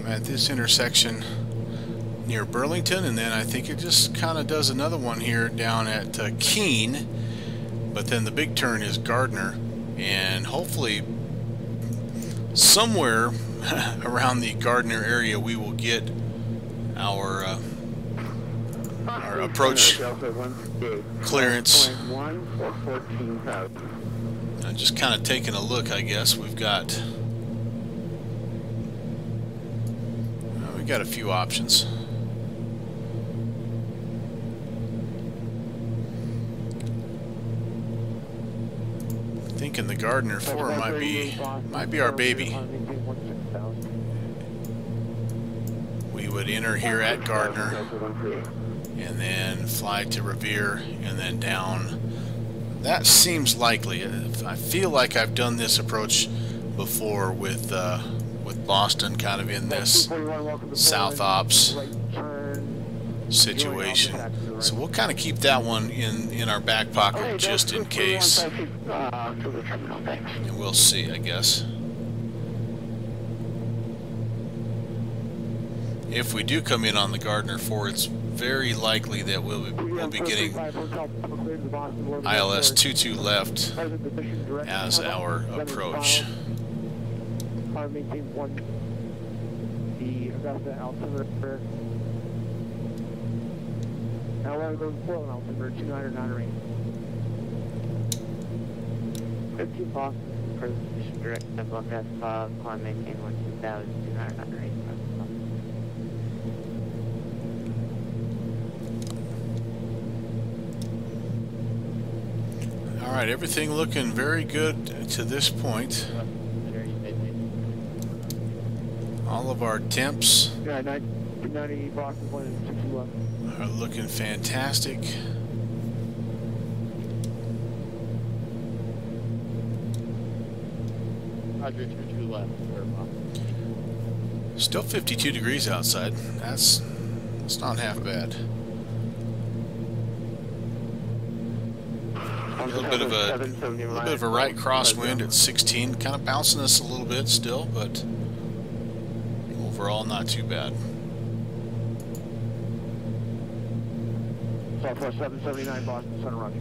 at this intersection near Burlington, and then I think it just kind of does another one here down at Keene, but then the big turn is Gardner, and hopefully somewhere around the Gardner area we will get our approach clearance. Just kind of taking a look, I guess. We've got a few options. thinking the Gardner 4 might be our baby. We would enter here at Gardner and then fly to Revere and then down. That seems likely. I feel like I've done this approach before with Boston, kind of in this South Ops situation. So we'll kind of keep that one in our back pocket just in case. And we'll see, I guess. If we do come in on the Gardner 4, it's very likely that we'll be getting ILS 22 left as our approach. All right, everything looking very good to this point. All of our temps are looking fantastic. Still 52 degrees outside. That's not half bad. A little bit of a right crosswind at 16, kind of bouncing us a little bit still, but overall not too bad. Southwest 779 Boston Center, roger.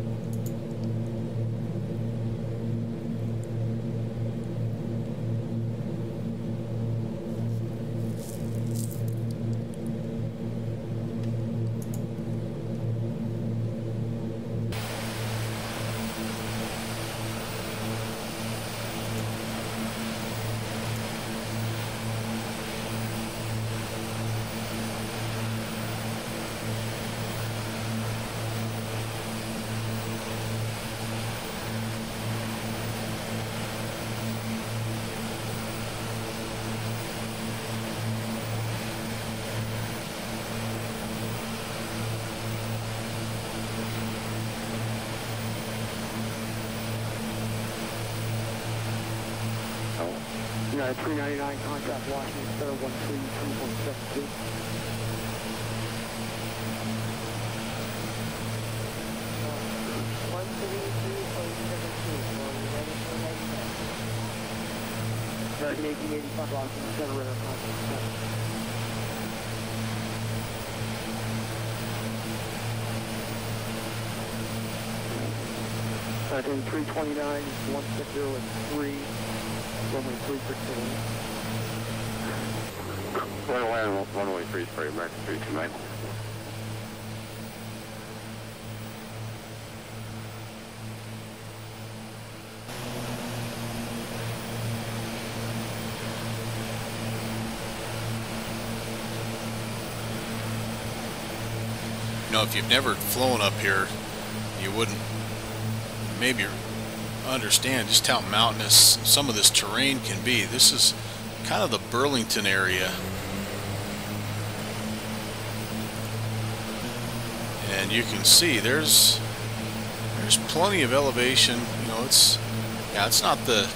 United 399, contact Washington Star 132.72. American 1885, Washington Center, radar contact. American 329, 160.3. Runway 3 for Keene. Runway 3 for American 329. You know, if you've never flown up here, you wouldn't maybe understand just how mountainous some of this terrain can be. This is kind of the Burlington area, and you can see there's plenty of elevation. You know, it's not the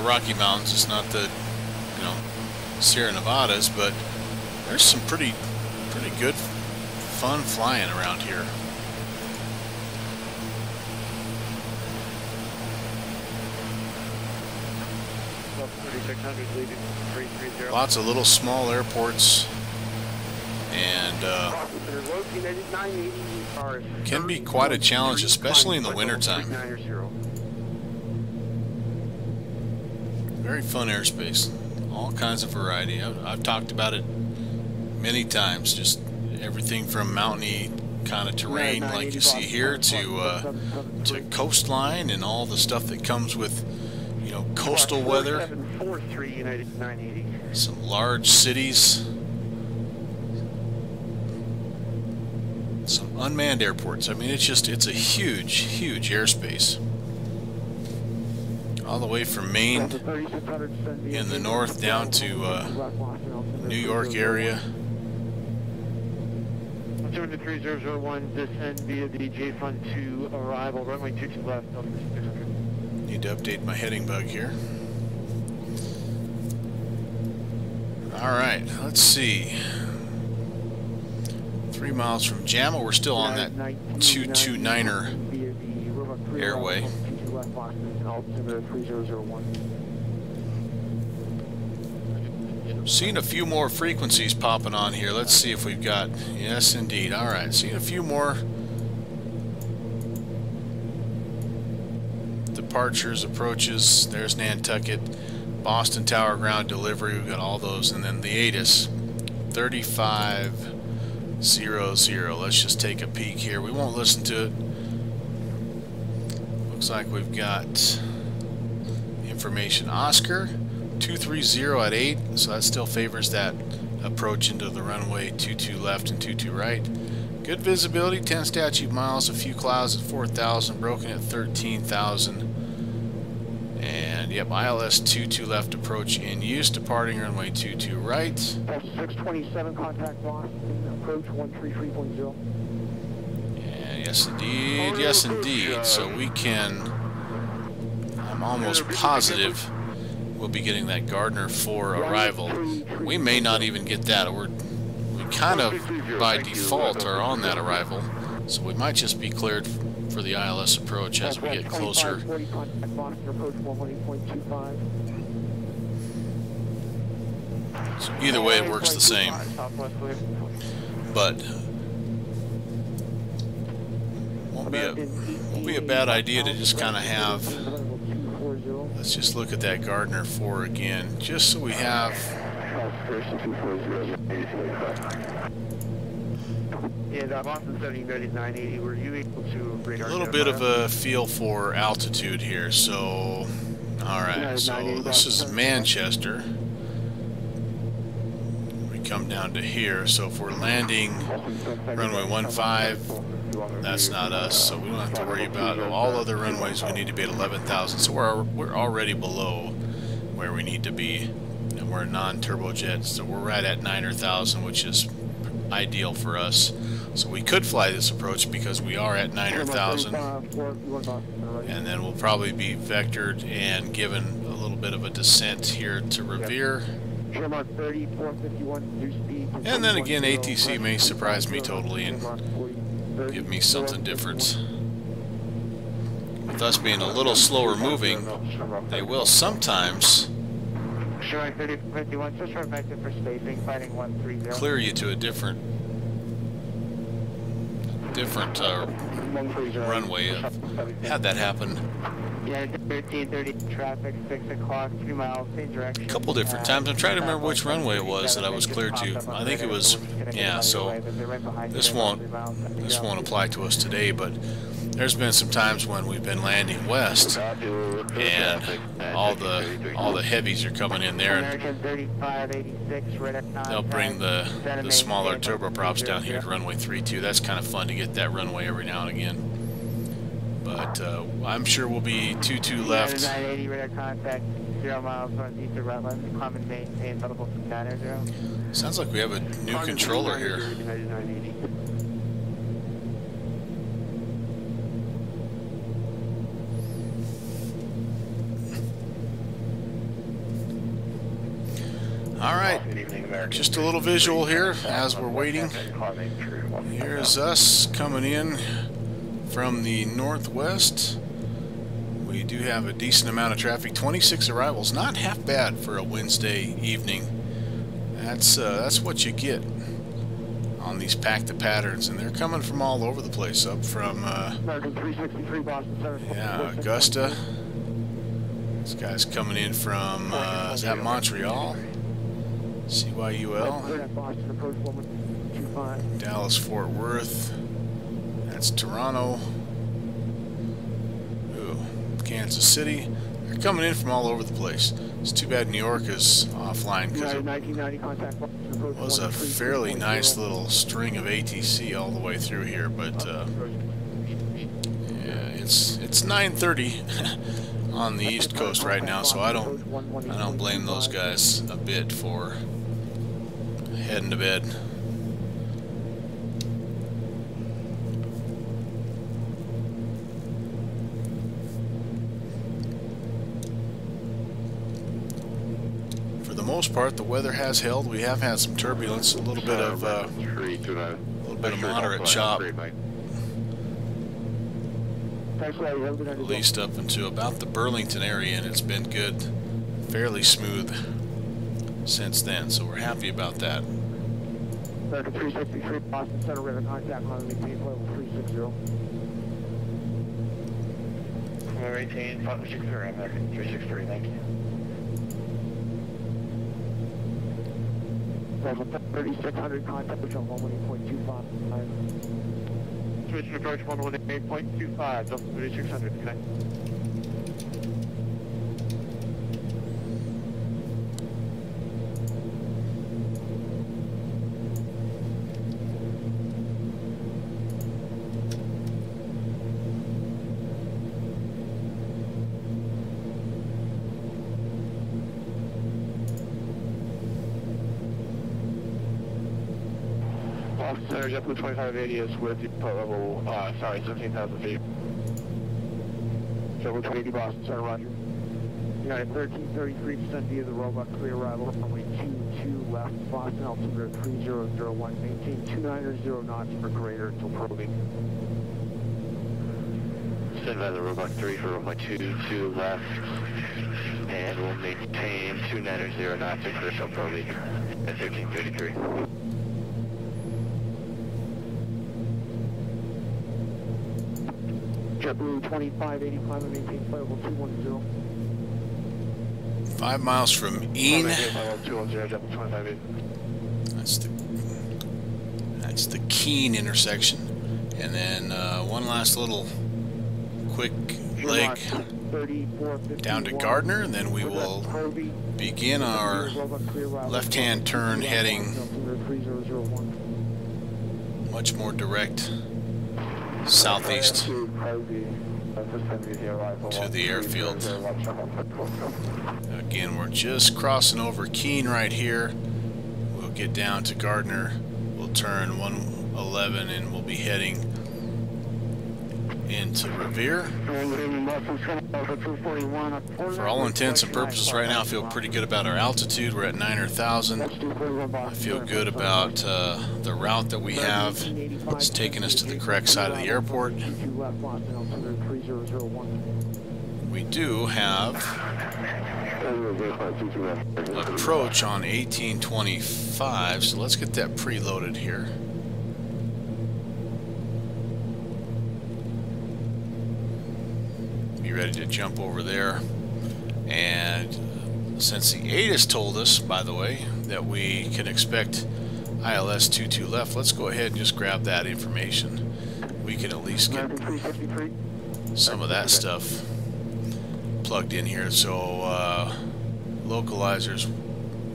Rocky Mountains, it's not the, you know, Sierra Nevadas, but there's some pretty good fun flying around here. Lots of little small airports, and can be quite a challenge, especially in the wintertime. Very fun airspace, all kinds of variety. I've talked about it many times, just everything from mountainy kind of terrain like you see here to coastline and all the stuff that comes with, you know, coastal weather. Some large cities, some unmanned airports. I mean, it's a huge, huge airspace. all the way from Maine in the north down to New York area. 303001, descend via the J-Fund 2 arrival, runway 22 left, November 600. Need to update my heading bug here. Alright, let's see. 3 miles from JAMA, we're still on that 229er airway. Seeing a few more frequencies popping on here. Let's see if we've got, yes indeed, alright, seeing a few more departures, approaches. There's Nantucket, Boston Tower ground delivery, we've got all those, and then the ATIS 3500. Let's just take a peek here. We won't listen to it. Looks like we've got information. Oscar 230 at 8, so that still favors that approach into the runway 22 left and 22 right. Good visibility, 10 statute miles, a few clouds at 4,000, broken at 13,000. And yep, ILS 22 left approach in use, departing runway 22 right. 627 contact Boston, approach 133.0. Yes indeed, yes indeed. So we can, I'm almost positive we'll be getting that Gardner 4 arrival. We may not even get that. We kind of by default are on that arrival. So we might just be cleared for the ILS approach as we get closer. So either way it works the same. But won't be a bad idea to just kind of have, let's just look at that Gardner 4 again, just so we have, a little bit of a feel for altitude here. So, alright, so this is Manchester. We come down to here, so if we're landing runway 15, that's not us, so we don't have to worry about it. All other runways we need to be at 11,000, so we're already below where we need to be, and we're non-turbojet, so we're right at 9,000, which is ideal for us. So we could fly this approach because we are at 9,000, and then we'll probably be vectored and given a little bit of a descent here to Revere. And then again, ATC may surprise me totally and give me something different. With us being a little slower moving, they will sometimes clear you to a different runway. I've had that happen a couple different times. I'm trying to remember which runway it was that I was cleared to. I think it was, yeah, so this won't apply to us today, but there's been some times when we've been landing west and all the heavies are coming in there, and they'll bring the smaller turboprops down here to runway 32. That's kind of fun to get that runway every now and again. But I'm sure we'll be 22 left. Sounds like we have a new controller here. All right, just a little visual here as we're waiting. Here's us coming in from the northwest. We do have a decent amount of traffic, 26 arrivals, not half bad for a Wednesday evening. That's what you get on these pack-the-patterns, and they're coming from all over the place, up from Augusta. This guy's coming in from is that Montreal, CYUL, Dallas-Fort Worth. That's Toronto. Ooh, Kansas City. They're coming in from all over the place. It's too bad New York is offline because it was a fairly nice little string of ATC all the way through here. But yeah, it's 9:30 on the East Coast right now, so I don't blame those guys a bit for heading to bed. For the most part, the weather has held. We have had some turbulence, a little bit of moderate chop. At least up into about the Burlington area, and it's been good, fairly smooth since then, so we're happy about that. America 363, Boston Center, river contact on the maintain level 360. Number 18, 560, America 363, thank you. Level 3600, contact on 118.25. Switch and approach 118.25, Delta 3600, connect. Center JetBlue 2580 is with you at level, 17,000 feet. JetBlue 280 Boston Center, roger. United 1333, descend via the robot, clear arrival, runway 22 left, Boston, altimeter 3001, maintain 290 knots for greater until probing. Descend via the robot 3 for runway 22 left, and we'll maintain 290 knots for critical probing at 1333. JetBlue 2580, climb and maintain flight level 210. 5 miles from Keene. That's the Keene intersection, and then one last little quick leg down to Gardner, and then we will begin our left-hand turn heading much more direct southeast to the airfield. Again, we're just crossing over Keene right here. We'll get down to Gardner. We'll turn 111 and we'll be heading into Revere. For all intents and purposes right now, I feel pretty good about our altitude. We're at 9,000. I feel good about the route that we have. It's taken us to the correct side of the airport. We do have approach on 1825, so let's get that preloaded here. Be ready to jump over there. And since the ATIS told us, by the way, that we can expect ILS 22 left, let's go ahead and just grab that information. We can at least get some of that stuff plugged in here. So localizers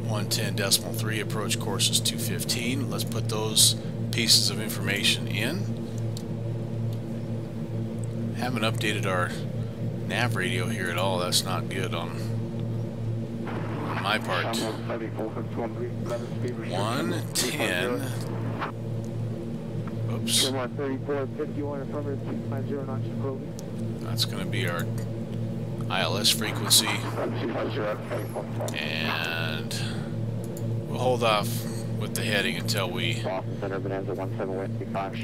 110.3, approach courses 215. Let's put those pieces of information in. Haven't updated our nav radio here at all. That's not good on my part. 110. Oops. That's going to be our ILS frequency. And we'll hold off with the heading until we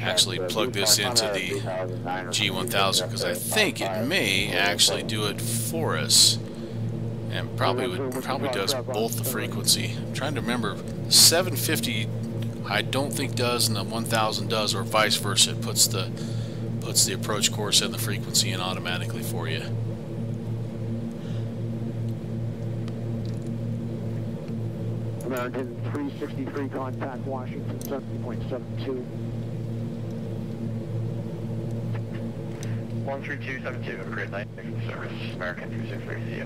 actually plug this into the G1000, because I think it may actually do it for us. And probably does both the frequency. I'm trying to remember, 750 I don't think does, and the 1000 does, or vice versa. It puts the approach course and the frequency in automatically for you. American 363, contact Washington 7.72. 13272, grid 9 service, American 363.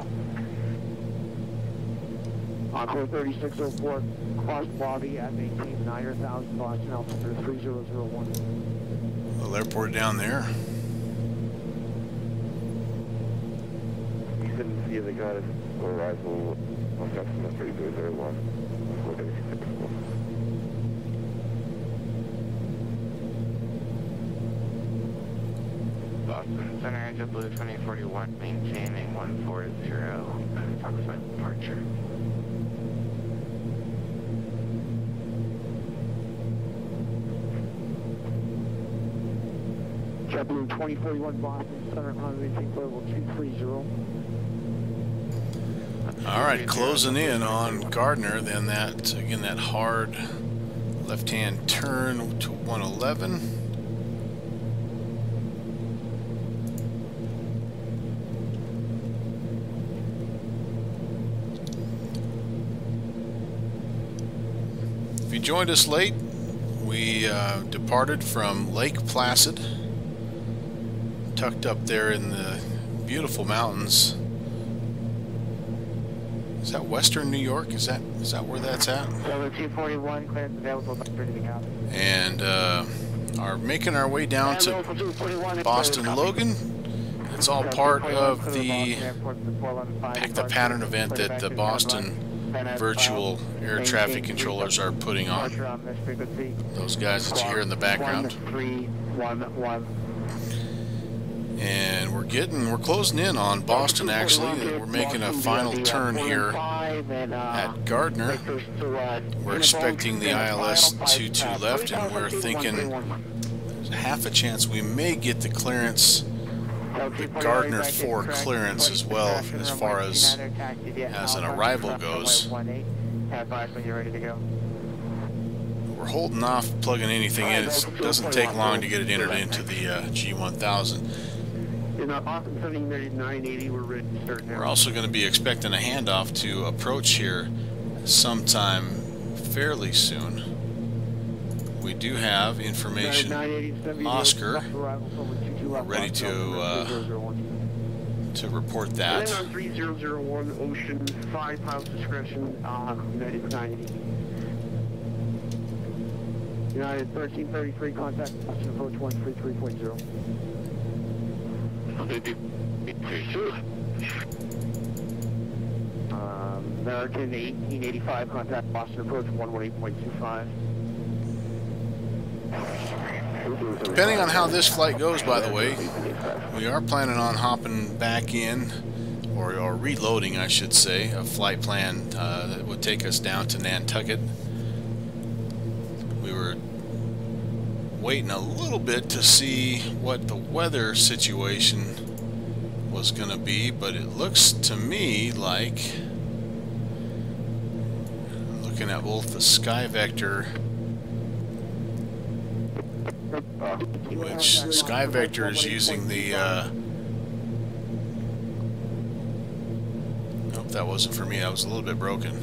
Encore 3604, cross lobby at maintain 9,000 Boston, altitude 3001. Little airport down there. couldn't see the kind of arrival on customer 3201 for day 64. Boston Center, Active Blue 2041, maintaining 140, approximate departure. JetBlue 2041 Boston Center on reaching level 230. All right, closing in on Gardner. Then that again, that hard left-hand turn to 111. If you joined us late, we departed from Lake Placid, tucked up there in the beautiful mountains. Is that Western New York? Is that where that's at? Level 241, clearance available. And are making our way down to Boston Logan. It's all part of the Pack the Pattern event that the Boston Virtual Air Traffic Controllers are putting on. Those guys that you hear in the background. And we're closing in on Boston, actually. We're making a final turn here at Gardner. We're expecting the ILS 22 left, and we're thinking there's half a chance we may get the clearance, the Gardner 4 clearance as well, as far as an arrival goes. We're holding off plugging anything in. It doesn't take long to get it entered into the G1000. We're also going to be expecting a handoff to approach here sometime fairly soon. We do have information. Oscar, we're ready to report that. And then on 3001 Ocean, 5 miles discretion, United 980. United 1333, contact Ocean Approach 133.0. American 1885, contact Boston Approach 118.25. Depending on how this flight goes, by the way, we are planning on hopping back in, or reloading, I should say, a flight plan that would take us down to Nantucket. We were waiting a little bit to see what the weather situation was going to be, but it looks to me like, looking at both the Sky Vector, which Sky Vector is using the, nope, that wasn't for me, I was a little bit broken.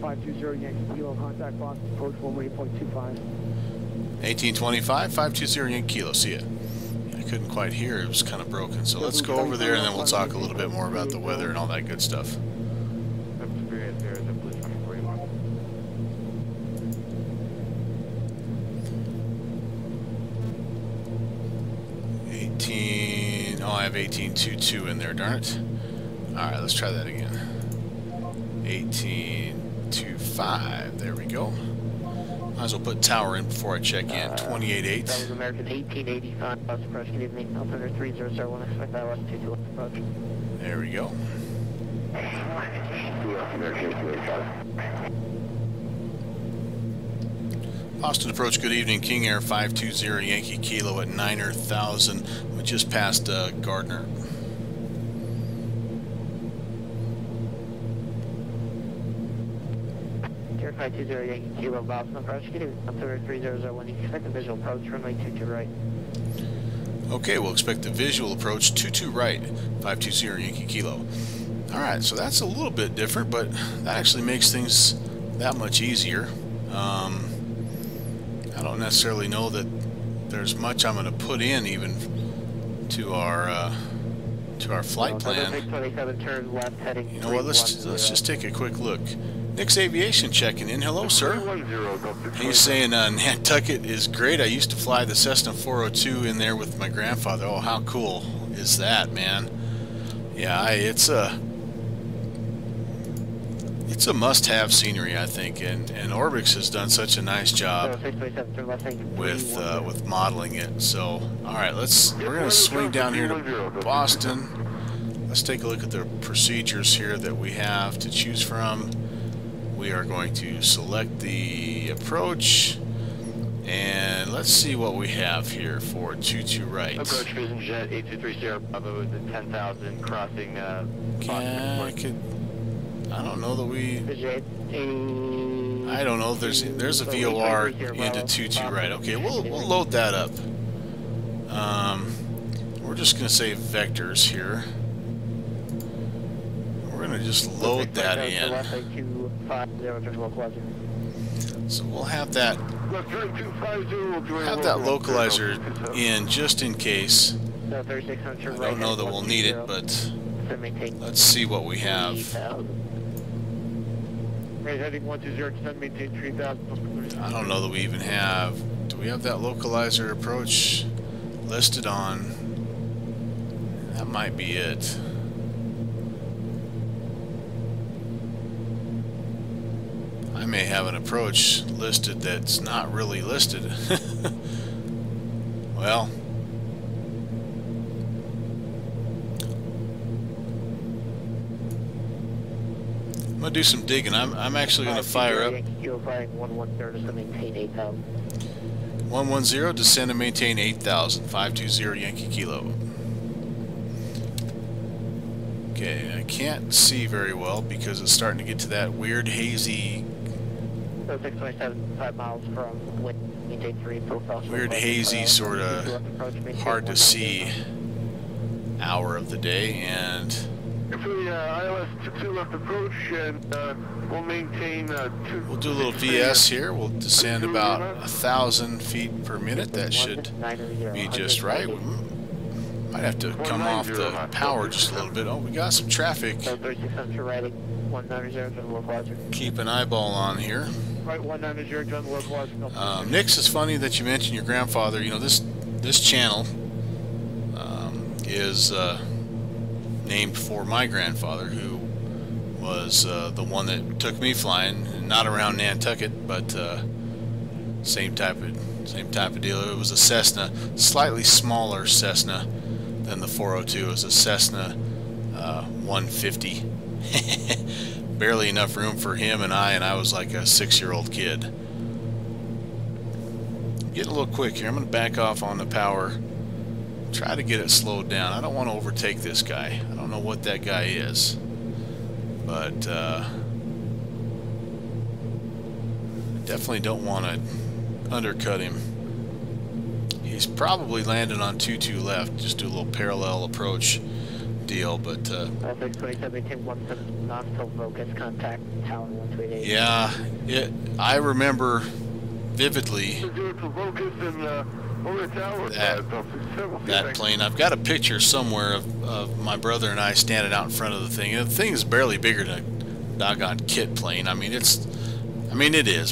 520 Yankee Kilo, contact Boston Approach 118.25. 1825, 520 Yankee Kilo, see it. I couldn't quite hear, it was kind of broken. So let's go over there and then we'll talk a little bit more about the weather and all that good stuff. I have 1822 in there, darn it. Alright, let's try that again. 1825, there we go. Might as well put tower in before I check in. 28.8. That was American 1885. Bus approach. Good evening. Alpha 3001. Expect that was 221 approach. There we go. Boston approach. Good evening. King Air 520 Yankee Kilo at 9,000. We just passed Gardner. Air 520 Yankee Kilo, Boston approach. Good evening, November 3001. Expect the visual approach, runway 22 right. Okay, we'll expect the visual approach, 22 right, 520 Yankee Kilo. Alright, so that's a little bit different, but that actually makes things that much easier. I don't necessarily know that there's much I'm going to put in even to our flight plan. Turn left, heading you know what, let's just take a quick look. Nick's Aviation checking in. Hello, sir. He's saying Nantucket is great. I used to fly the Cessna 402 in there with my grandfather. Oh, how cool is that, man? Yeah, it's a must-have scenery, I think, and Orbx has done such a nice job with modeling it. So, all right, we're gonna swing down here to Boston. Let's take a look at the procedures here that we have to choose from. We are going to select the approach, and let's see what we have here for 22 right. Approach Vision Jet 8230 Bravo to 10,000 crossing. I don't know that we. I don't know. There's a VOR into 22 right. Okay, we'll load that up. We're just gonna say vectors here. We're gonna just load that in. So we'll have that. Have that localizer in just in case. I don't know that we'll need it, but let's see what we have. I don't know that we even have. Do we have that localizer approach listed on? That might be it. I may have an approach listed that's not really listed. Well, I'm gonna do some digging. I'm actually gonna fire up 110 descend and maintain 8,000. 520 Yankee Kilo. Okay, I can't see very well because it's starting to get to that weird hazy. So 627, 5 miles from wind, maintain 3 profile. Weird hazy sort of hard to see hour of the day and. ILS 22 left approach, and we'll maintain 2. We'll do a little VS here. We'll descend about 1,000 feet per minute. That should be just right. We might have to come off the power just a little bit. Oh, we got some traffic. Keep an eyeball on here. Nix, it's funny that you mentioned your grandfather. You know, this channel is... named for my grandfather, who was the one that took me flying, not around Nantucket, but same type of deal. It was a Cessna, slightly smaller Cessna than the 402. It was a Cessna 150. Barely enough room for him and I was like a 6-year-old kid. Getting a little quick here. I'm going to back off on the power. Try to get it slowed down. I don't want to overtake this guy. I don't know what that guy is, but definitely don't want to undercut him. He's probably landing on 22 left. Just do a little parallel approach deal, but yeah, I remember vividly that plane. I've got a picture somewhere of my brother and I standing out in front of the thing. And the thing is barely bigger than a doggone kit plane. I mean, it is,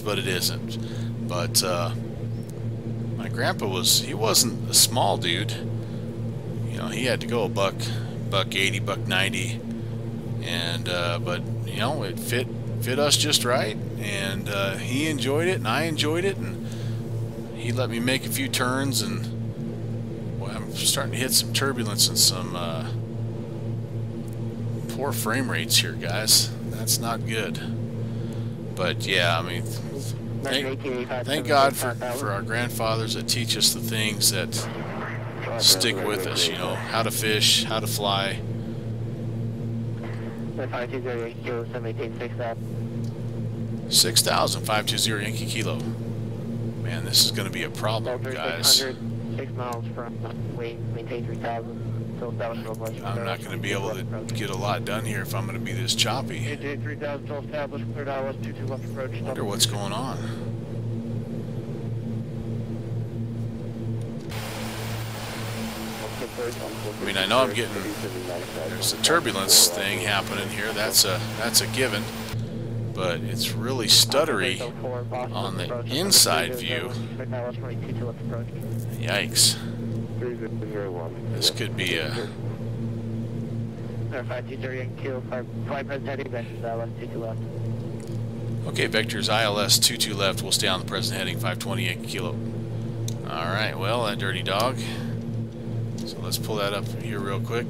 but it isn't. But my grandpa he wasn't a small dude. You know, he had to go a buck 80, buck 90, and but you know, it fit us just right, and he enjoyed it, and I enjoyed it, and he let me make a few turns, and well, I'm starting to hit some turbulence and some poor frame rates here, guys. That's not good. But yeah, I mean, thank God for our grandfathers that teach us the things that stick with us. You know, how to fish, how to fly. That 6,000, 520 Yankee Kilo. Man, this is going to be a problem, guys. I'm not going to be able to get a lot done here if I'm going to be this choppy. I wonder what's going on. I mean, I know I'm getting... There's a turbulence thing happening here. That's a given. But it's really stuttery on the inside view. Yikes. This could be a Sir 520 Yankee Kilo, fly present heading, Vector's ILS 22 left. Okay, Vector's ILS 22 left, we'll stay on the present heading, 520 Yankee Kilo. Alright, well, that dirty dog. So let's pull that up here real quick.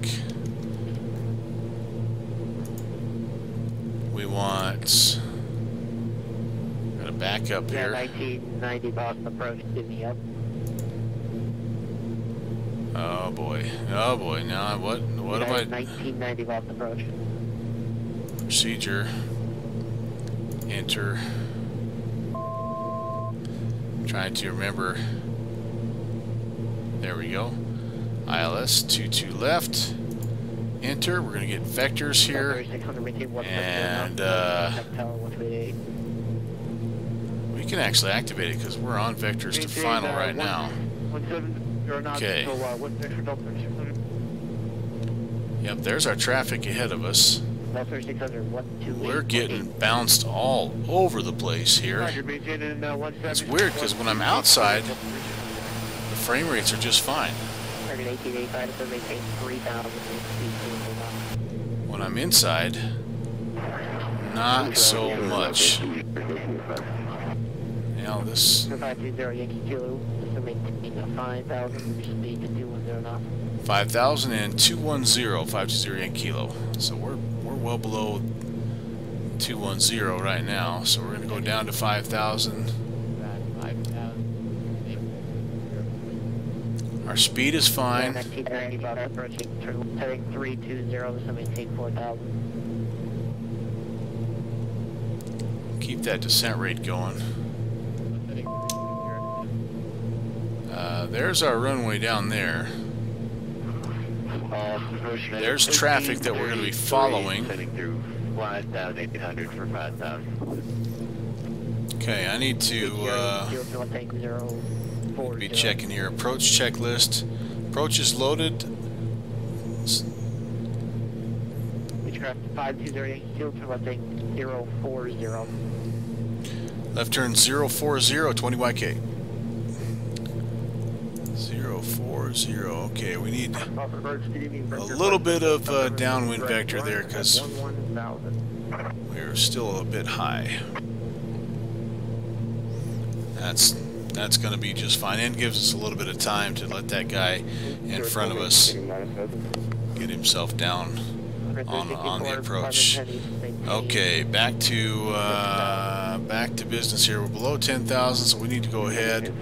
We want... got a backup here. 1990 Boston approach to me up. Oh boy! Oh boy! Now what am I? 1990 Boston approach. Procedure. Enter. I'm trying to remember. There we go. ILS 22 left. Enter. We're gonna get vectors here, and we can actually activate it because we're on vectors to final right now. Okay. Yep, there's our traffic ahead of us. We're getting bounced all over the place here. It's weird because when I'm outside, the frame rates are just fine. When I'm inside, not so much. Now this... 5,000 and 210, 520 Yankee Kilo. So we're well below 210 right now. So we're gonna go down to 5,000. Our speed is fine. Keep that descent rate going. There's our runway down there. There's traffic that we're going to be following. Okay, I need to be checking here. Approach checklist. Approach is loaded. Left turn 040, 20 YK. 040. Okay, we need a little bit of downwind vector there because we're still a bit high. That's going to be just fine, and gives us a little bit of time to let that guy in front of us get himself down on the approach. Okay, back to business here. We're below 10,000, so we need to go ahead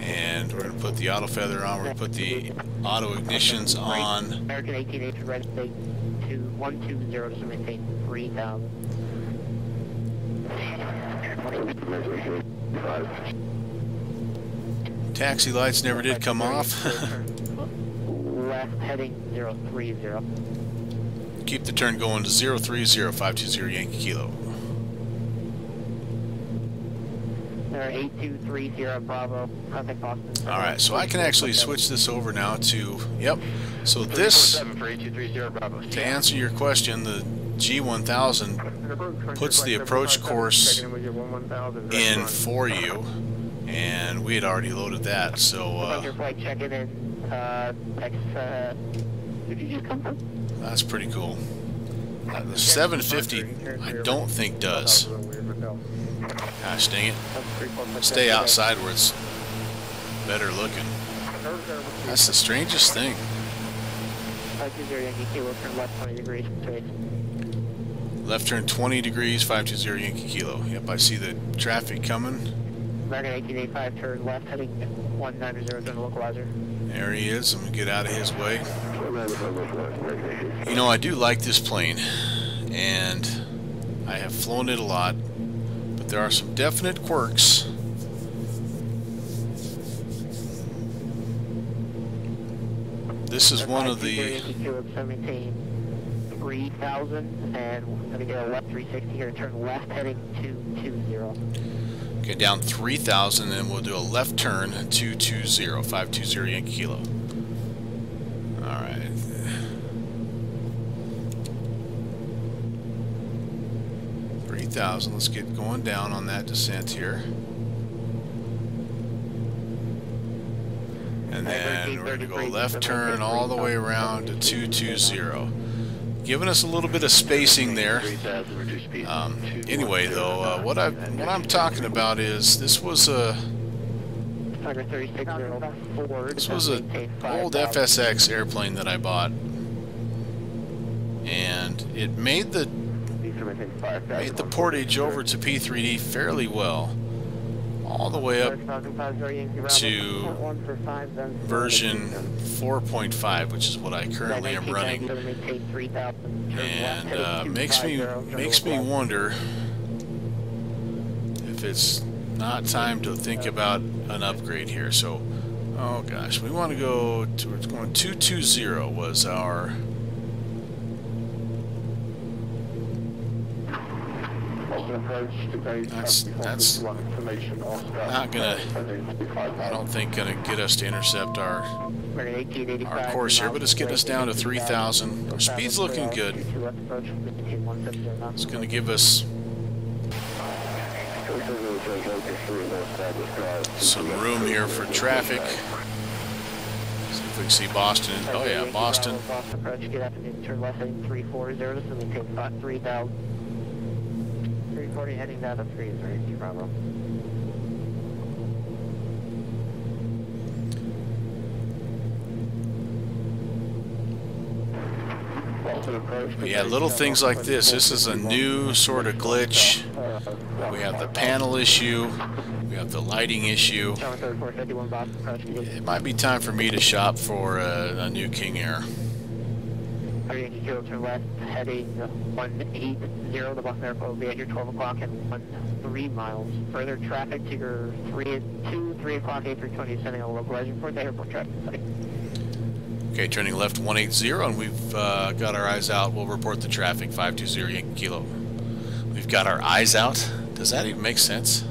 and we're going to put the auto feather on. We're going to put the auto ignitions on. American 1880 Red State 120 to maintain 3,000. Taxi lights never did come off. Left heading 030. Keep the turn going to 030, 520 Yankee Kilo. 8230 Bravo, contact Boston. Alright, so I can actually switch this over now to, yep, so this, to answer your question, the G1000 puts the approach course in for you, and we had already loaded that, so, that's pretty cool. The 750, I don't think does. Gosh dang it. Stay outside where it's better looking. That's the strangest thing. Left turn 20 degrees, 520 Yankee Kilo. Yep, I see the traffic coming. American 1885, turn left, heading 190 to localizer. There he is. I'm going to get out of his way. You know, I do like this plane, and I have flown it a lot. There are some definite quirks. This is one of the... 3,000 and let me get a left 360 here. Turn left heading 220. Okay, down 3,000 and we'll do a left turn 220, 520 Yankee Kilo. Alright. Let's get going down on that descent here. And then we're going to go left turn all the way around to 220. giving us a little bit of spacing there. Anyway, though, what I'm talking about is this was a old FSX airplane that I bought, and it made the portage over to P3D fairly well, all the way up to version 4.5, which is what I currently am running, and makes me wonder if it's not time to think about an upgrade here. So, oh gosh, we want to go towards going 220 was our. That's not gonna, I don't think gonna get us to intercept our course here, but it's getting us down to 3,000. Our speed's looking good. It's gonna give us some room here for traffic. See if we can see Boston. Oh yeah, Boston. Heading down to 3 is right, no problem. Yeah, little things like this. This is a new sort of glitch. We have the panel issue. We have the lighting issue. It might be time for me to shop for a new King Air. Yankee Kilo turn left, heading 180, the Boston Airport will be at your 12 o'clock and 13 miles. Further traffic to your 3 o'clock, A320, sending a localized report to airport traffic site. Okay, turning left 180, and we've got our eyes out. We'll report the traffic, 520 Yankee Kilo. We've got our eyes out. Does that even make sense?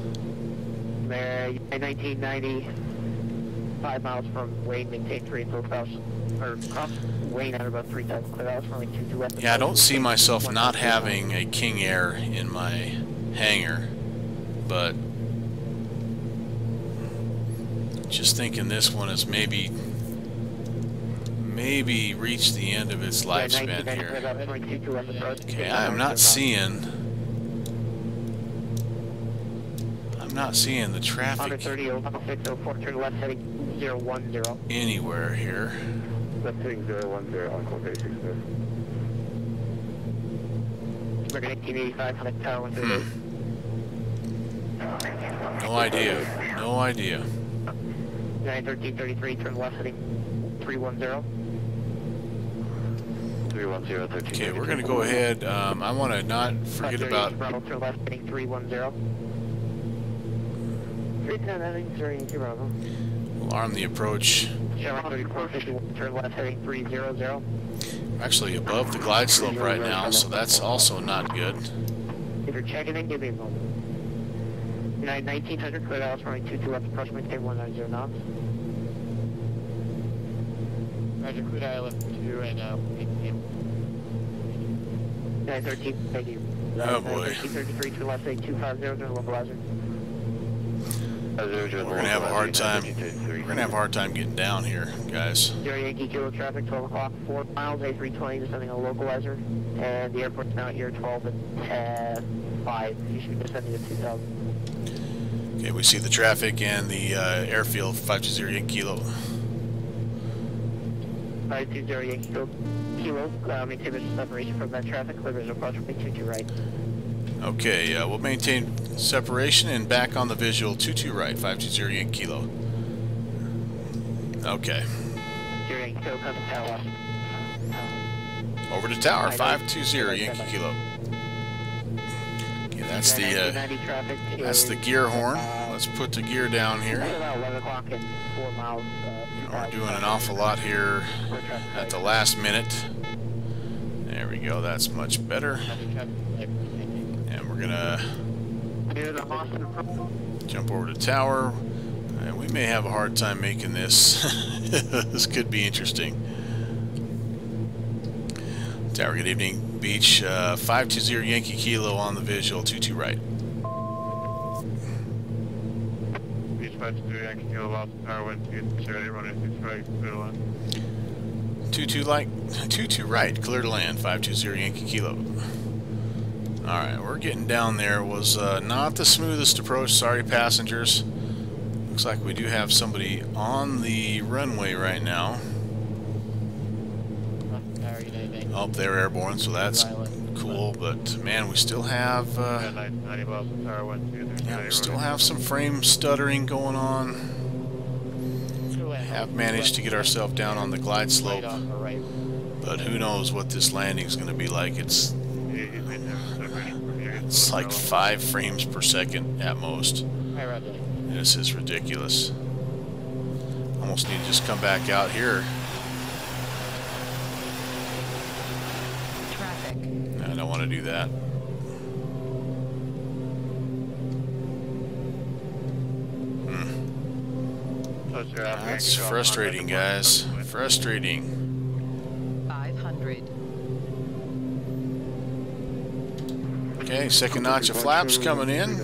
Mayor, 1990, 5 miles from Wayne, maintain 3 and 4,000. Yeah, I don't see myself not having a King Air in my hangar, but just thinking this one is maybe reached the end of its lifespan here. Okay, I'm not seeing the traffic anywhere here. Left heading 010 on course 860. Logan 1885, connect tower 138. No idea. 91333, turn left heading 310. 310. Okay, we're gonna go ahead. I want to not forget about. Turn left heading 310. 310 heading 310. We'll arm the approach. Turn left heading 300. Actually above the glide slope right now, so that's also not good. If you're checking in, give me a moment. 1900, clear out running 22 left, approach maintain 190 knots. Roger, clear out left 2 and 913, thank you. Oh boy. 1933, turn left heading 250, turn localizer. We're gonna have a hard time. We're gonna have a hard time getting down here, guys. Yankee Kilo traffic, 12 o'clock, 4 miles, A320, descending a localizer, and the airport's now here 12 and 5. You should be descending at 2,000. Okay, we see the traffic and the airfield 520 Yankee Kilo. 520 Yankee Kilo, maintain visual separation from that traffic. Clear visual approach from 222 right. Okay, we'll maintain separation and back on the visual 22 right, 520 Yankee Kilo. Okay. Over to tower, 520 Yankee Kilo. Okay, that's the gear horn. Let's put the gear down here. We're doing an awful lot here at the last minute. There we go, that's much better. And we're gonna jump over to tower. We may have a hard time making this. This could be interesting. Tower, good evening. Beach, 520 Yankee Kilo on the visual, 22 right. Beach 520 Yankee Kilo, lost tower, 128, running 6 right, clear to land. Two two right, clear to land, 520 Yankee Kilo. Alright, we're getting down there. Was not the smoothest approach, sorry passengers. Looks like we do have somebody on the runway right now. Oh, they're airborne, so that's cool, but man, we still have some frame stuttering going on. Have managed to get ourselves down on the glide slope, but who knows what this landing is going to be like. It's like 5 frames per second at most. This is ridiculous. Almost need to just come back out here. I don't want to do that. That's frustrating, guys. Frustrating. 500. Okay, second notch of flaps coming in.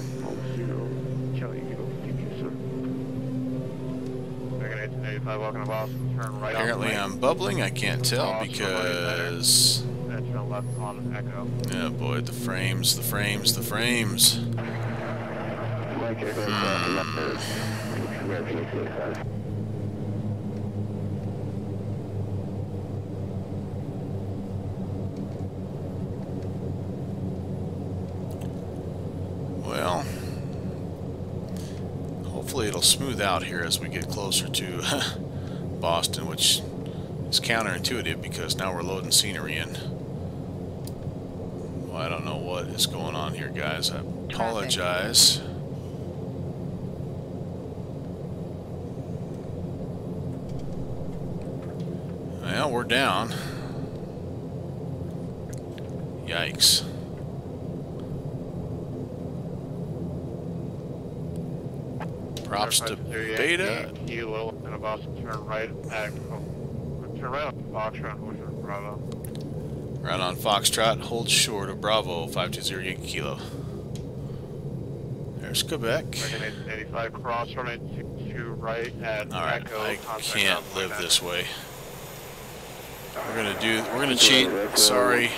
Apparently I'm bubbling. I can't tell because... yeah, boy, the frames. Well, hopefully it'll smooth out here as we get closer to Boston, which is counterintuitive because now we're loading scenery in. Well, I don't know what is going on here, guys. I apologize. Well, we're down. Yikes. Props to Beta. Turn right on Foxtrot. Bravo. Right on Foxtrot. Hold short of Bravo 520 Yankee Kilo. There's Quebec. 85 cross running to right at Echo. I can't live this way. We're gonna cheat. Sorry.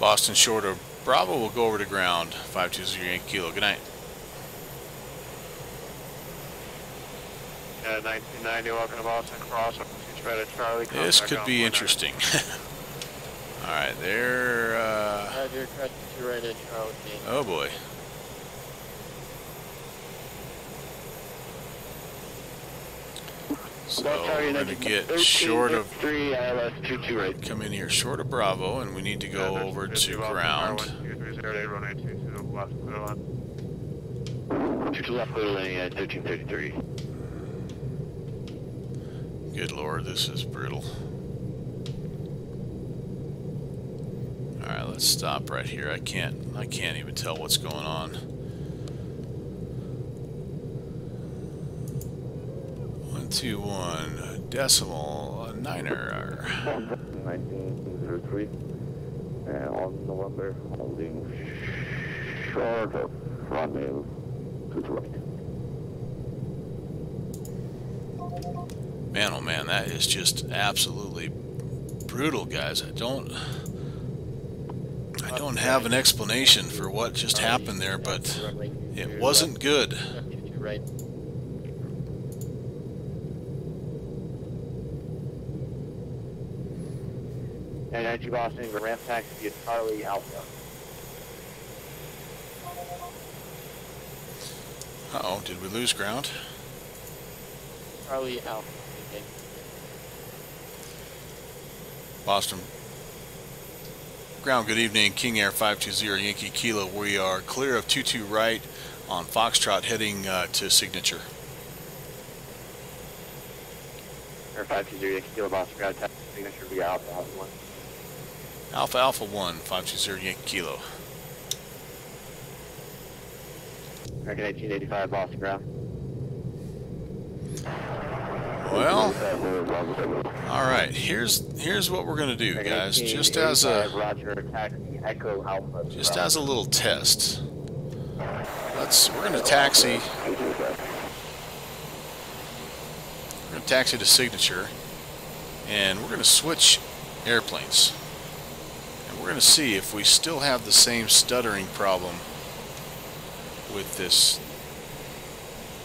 Boston short of Bravo will go over to ground. 520 Yankee Kilo. Good night. 1990 walking to Boston cross. Charlie. This could be interesting. All right, there. Oh boy. So we're gonna get short of. Come in here, short of Bravo, and we need to go over to ground. Good lord, this is brutal. Alright, let's stop right here. I can't even tell what's going on. One, 2 1 decimal niner. 1903 on November holding short of runway to the right. Man, oh man, that is just absolutely brutal, guys. I don't have an explanation for what just happened there, but it wasn't good. And NG Boston, ramp taxi to Charlie Alpha. Uh-oh, did we lose ground? Charlie Alpha, okay. Boston. Ground, good evening, King Air 520 Yankee Kilo. We are clear of 22 right on Foxtrot heading to Signature. Air 520 Yankee Kilo, Boston ground, taxi to Signature via Alpha Alpha 1. Alpha Alpha 1, 520 Yankee Kilo. American 1885, Boston ground. Well, all right. Here's what we're gonna do, guys. Just as a little test. We're gonna taxi. We're gonna taxi to Signature, and we're gonna switch airplanes. And we're gonna see if we still have the same stuttering problem with this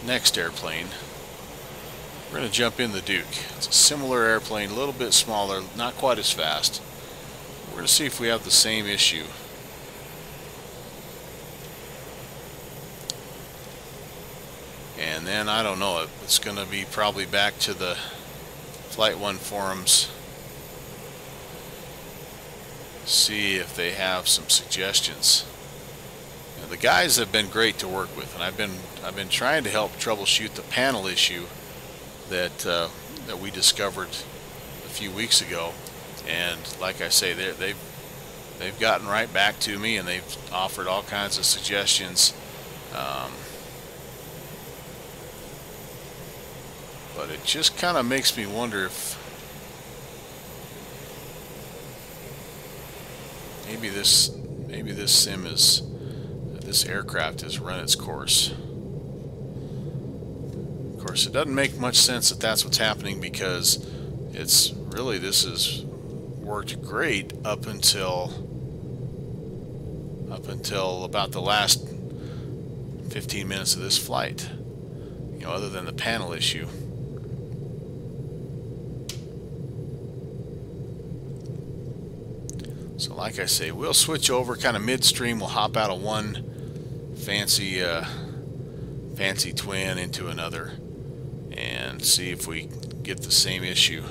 next airplane. We're going to jump in the Duke. It's a similar airplane, a little bit smaller, not quite as fast. We're going to see if we have the same issue. And then, I don't know, it's going to be probably back to the Flight 1 forums. See if they have some suggestions. You know, the guys have been great to work with, and I've been trying to help troubleshoot the panel issue that we discovered a few weeks ago, and like I say, they've gotten right back to me, and they've offered all kinds of suggestions, but it just kind of makes me wonder if maybe this sim is, this aircraft has run its course. Of course, it doesn't make much sense that that's what's happening, because it's really, this has worked great up until about the last 15 minutes of this flight, you know, other than the panel issue. So like I say, we'll switch over kind of midstream. We'll hop out of one fancy twin into another and see if we get the same issue.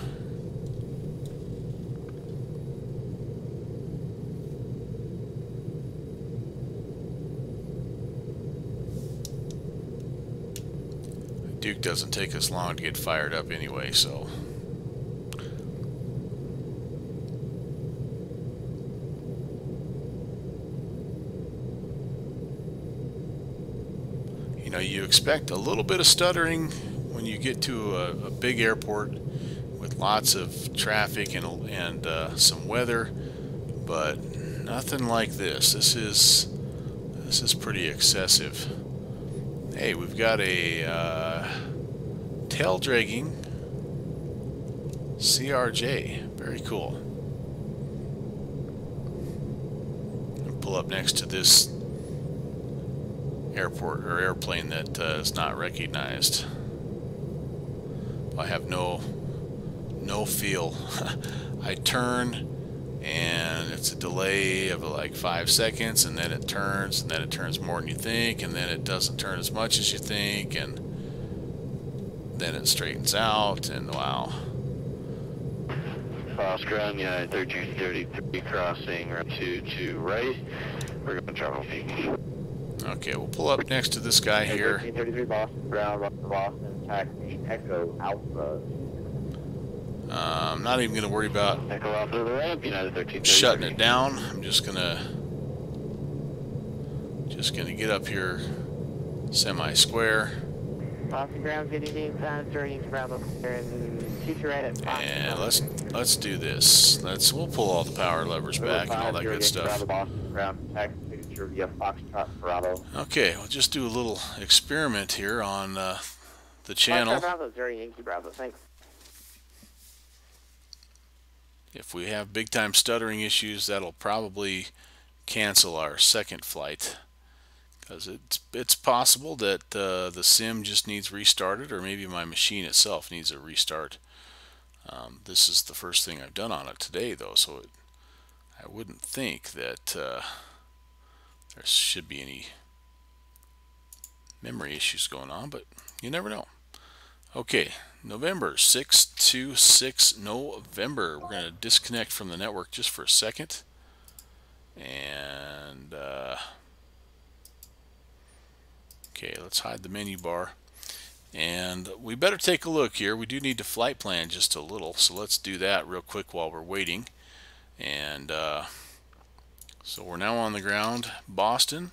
Duke doesn't take us long to get fired up anyway, so. You know, you expect a little bit of stuttering when you get to a big airport with lots of traffic and some weather, but nothing like this. This is pretty excessive. Hey, we've got a tail dragging CRJ. Very cool. And pull up next to this airport or airplane that is not recognized. I have no feel. I turn, and it's a delay of like 5 seconds, and then it turns, and then it turns more than you think, and then it doesn't turn as much as you think, and then it straightens out, and wow. Oscar on the 1333 crossing, right to right. We're going to travel feet. Okay, we'll pull up next to this guy here. 1333 Boston, ground, Boston, taxi, Echo Alpha. I'm not even going to worry about Echo Alpha, the ramp, United 1333. Shutting it down. I'm just gonna get up here semi-square. Boston ground, good evening, signs, turning Bravo, and future right at Boston. And let's do this. We'll pull all the power levers back and all that good stuff. Boston ground, taxi. Okay, we'll just do a little experiment here on the channel. If we have big time stuttering issues, that'll probably cancel our second flight, because it's possible that the sim just needs restarted, or maybe my machine itself needs a restart. This is the first thing I've done on it today, though, so I wouldn't think that there should be any memory issues going on, but you never know. Okay, November 626 November. We're going to disconnect from the network just for a second, and okay, let's hide the menu bar, and we better take a look here. We do need to flight plan just a little, so let's do that real quick while we're waiting. And so we're now on the ground, Boston.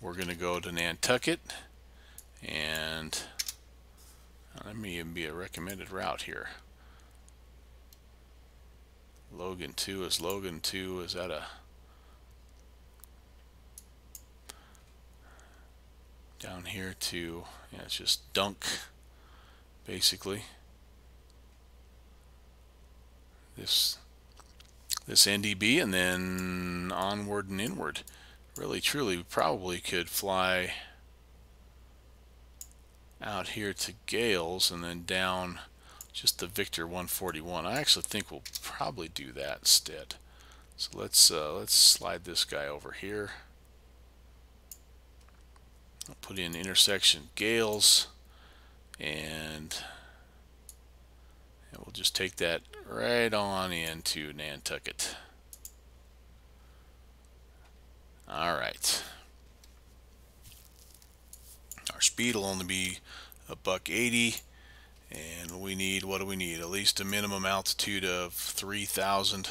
We're going to go to Nantucket, and That may even be a recommended route here. Logan 2 is Logan 2. Is that a... down here to... yeah, it's just dunk, basically. This NDB, and then onward and inward. Really, truly, probably could fly out here to Gales and then down just the Victor 141. I actually think we'll probably do that instead. So let's slide this guy over here. I'll put in intersection Gales, and we'll just take that right on into Nantucket. All right. Our speed will only be a $180, and we need, what do we need? At least a minimum altitude of 3,000.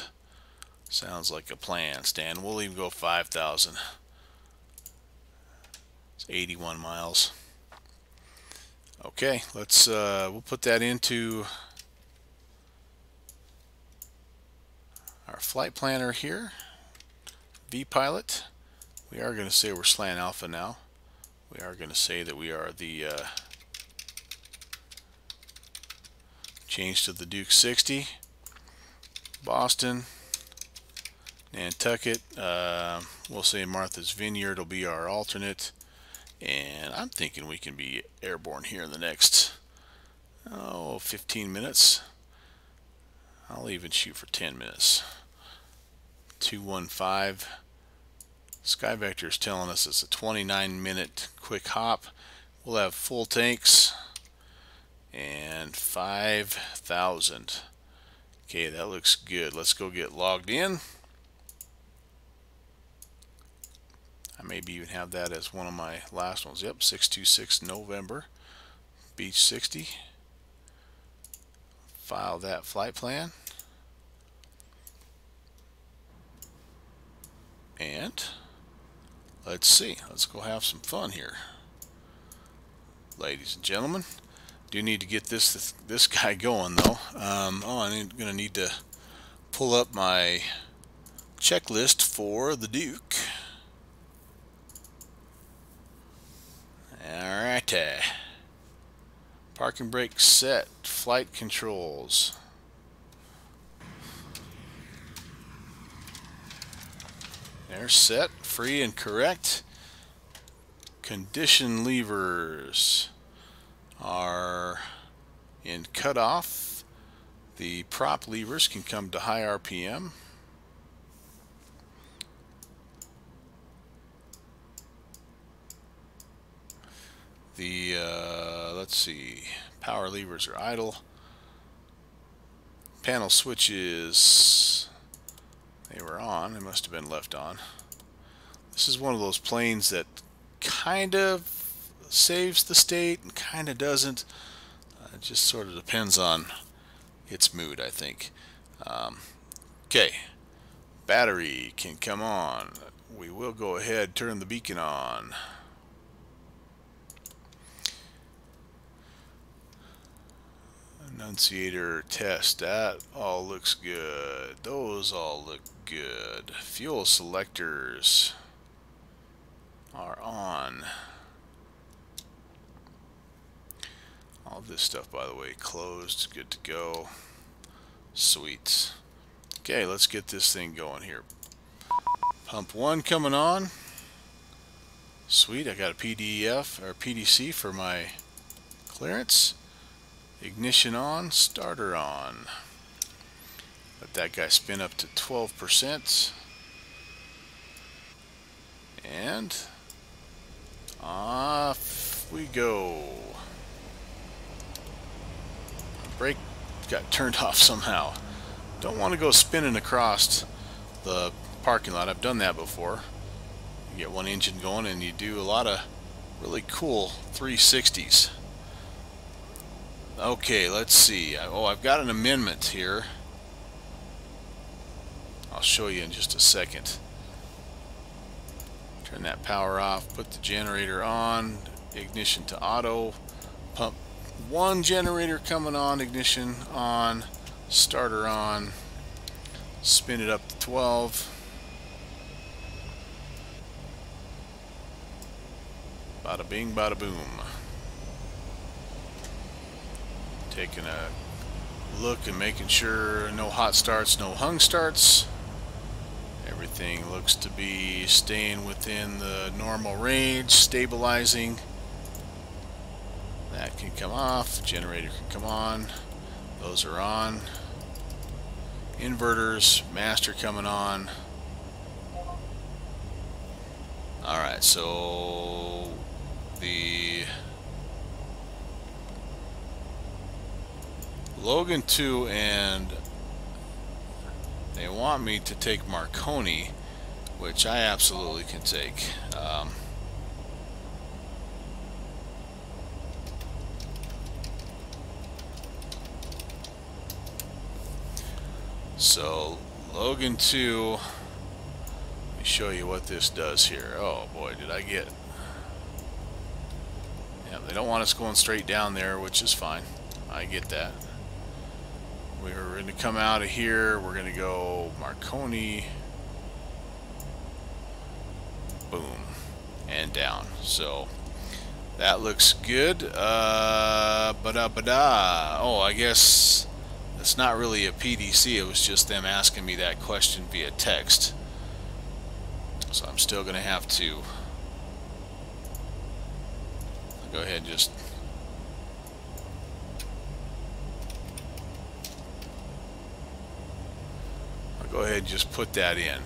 Sounds like a plan, Stan. We'll even go 5,000. It's 81 miles. Okay, let's. We'll put that into our flight planner here, V-Pilot. We are going to say we're slant alpha now. We are going to say that we are the change to the Duke 60, Boston, Nantucket. We'll say Martha's Vineyard will be our alternate, and I'm thinking we can be airborne here in the next 15 minutes. I'll even shoot for 10 minutes. 215. Sky Vector is telling us it's a 29-minute quick hop. We'll have full tanks and 5,000. Okay, that looks good. Let's go get logged in. I maybe even have that as one of my last ones. Yep, 626 November, Beach 60. File that flight plan. And let's see, let's go have some fun here, ladies and gentlemen. Do need to get this guy going though. I'm gonna need to pull up my checklist for the Duke. All right, parking brake set, flight controls. They're set, free and correct. Condition levers are in cutoff. The prop levers can come to high RPM. The, let's see, power levers are idle. Panel switches... they were on. They must have been left on. This is one of those planes that kind of saves the state and kind of doesn't. It just sort of depends on its mood, I think. Okay. Battery can come on. We will go ahead, turn the beacon on. Annunciator test, that all looks good. Those all look good. Fuel selectors are on. All this stuff, by the way, closed, good to go. Sweet. Okay, let's get this thing going here. Pump 1 coming on. Sweet, I got a PDF or PDC for my clearance. Ignition on, starter on. Let that guy spin up to 12%. And off we go. Brake got turned off somehow. Don't want to go spinning across the parking lot. I've done that before. You get one engine going and you do a lot of really cool 360s. Okay, let's see. Oh, I've got an amendment here. I'll show you in just a second. Turn that power off, put the generator on, ignition to auto, pump one generator coming on, ignition on, starter on, spin it up to 12. Bada bing, bada boom. Taking a look and making sure no hot starts, no hung starts. Everything looks to be staying within the normal range, stabilizing. That can come off, generator can come on, those are on. Inverters, master coming on. Alright, so the Logan 2, and they want me to take Marconi, which I absolutely can take. So Logan 2, let me show you what this does here. Oh boy, did I get it. Yeah, they don't want us going straight down there, which is fine. I get that. We're going to come out of here, we're going to go Marconi, boom, and down. So that looks good. Oh, I guess it's not really a PDC, it was just them asking me that question via text. So I'm still going to have to go ahead and just... go ahead and just put that in.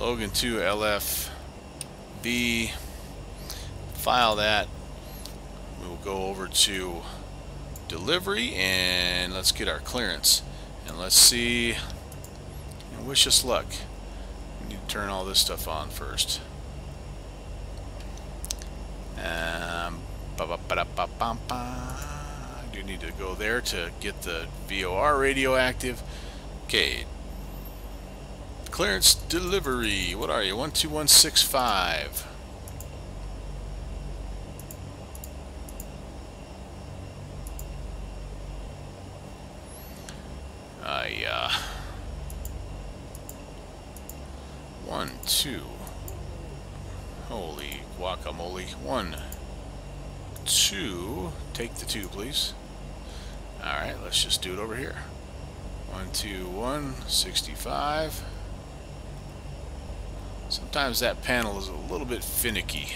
Logan 2 LFB. File that. We'll go over to delivery and let's get our clearance. And let's see. And wish us luck. We need to turn all this stuff on first. You need to go there to get the VOR radio active. Okay, clearance delivery. What are you? 12165. Yeah. 1 2. Holy guacamole! 1 2. Take the 2, please. Alright, let's just do it over here. 12165. Sometimes that panel is a little bit finicky.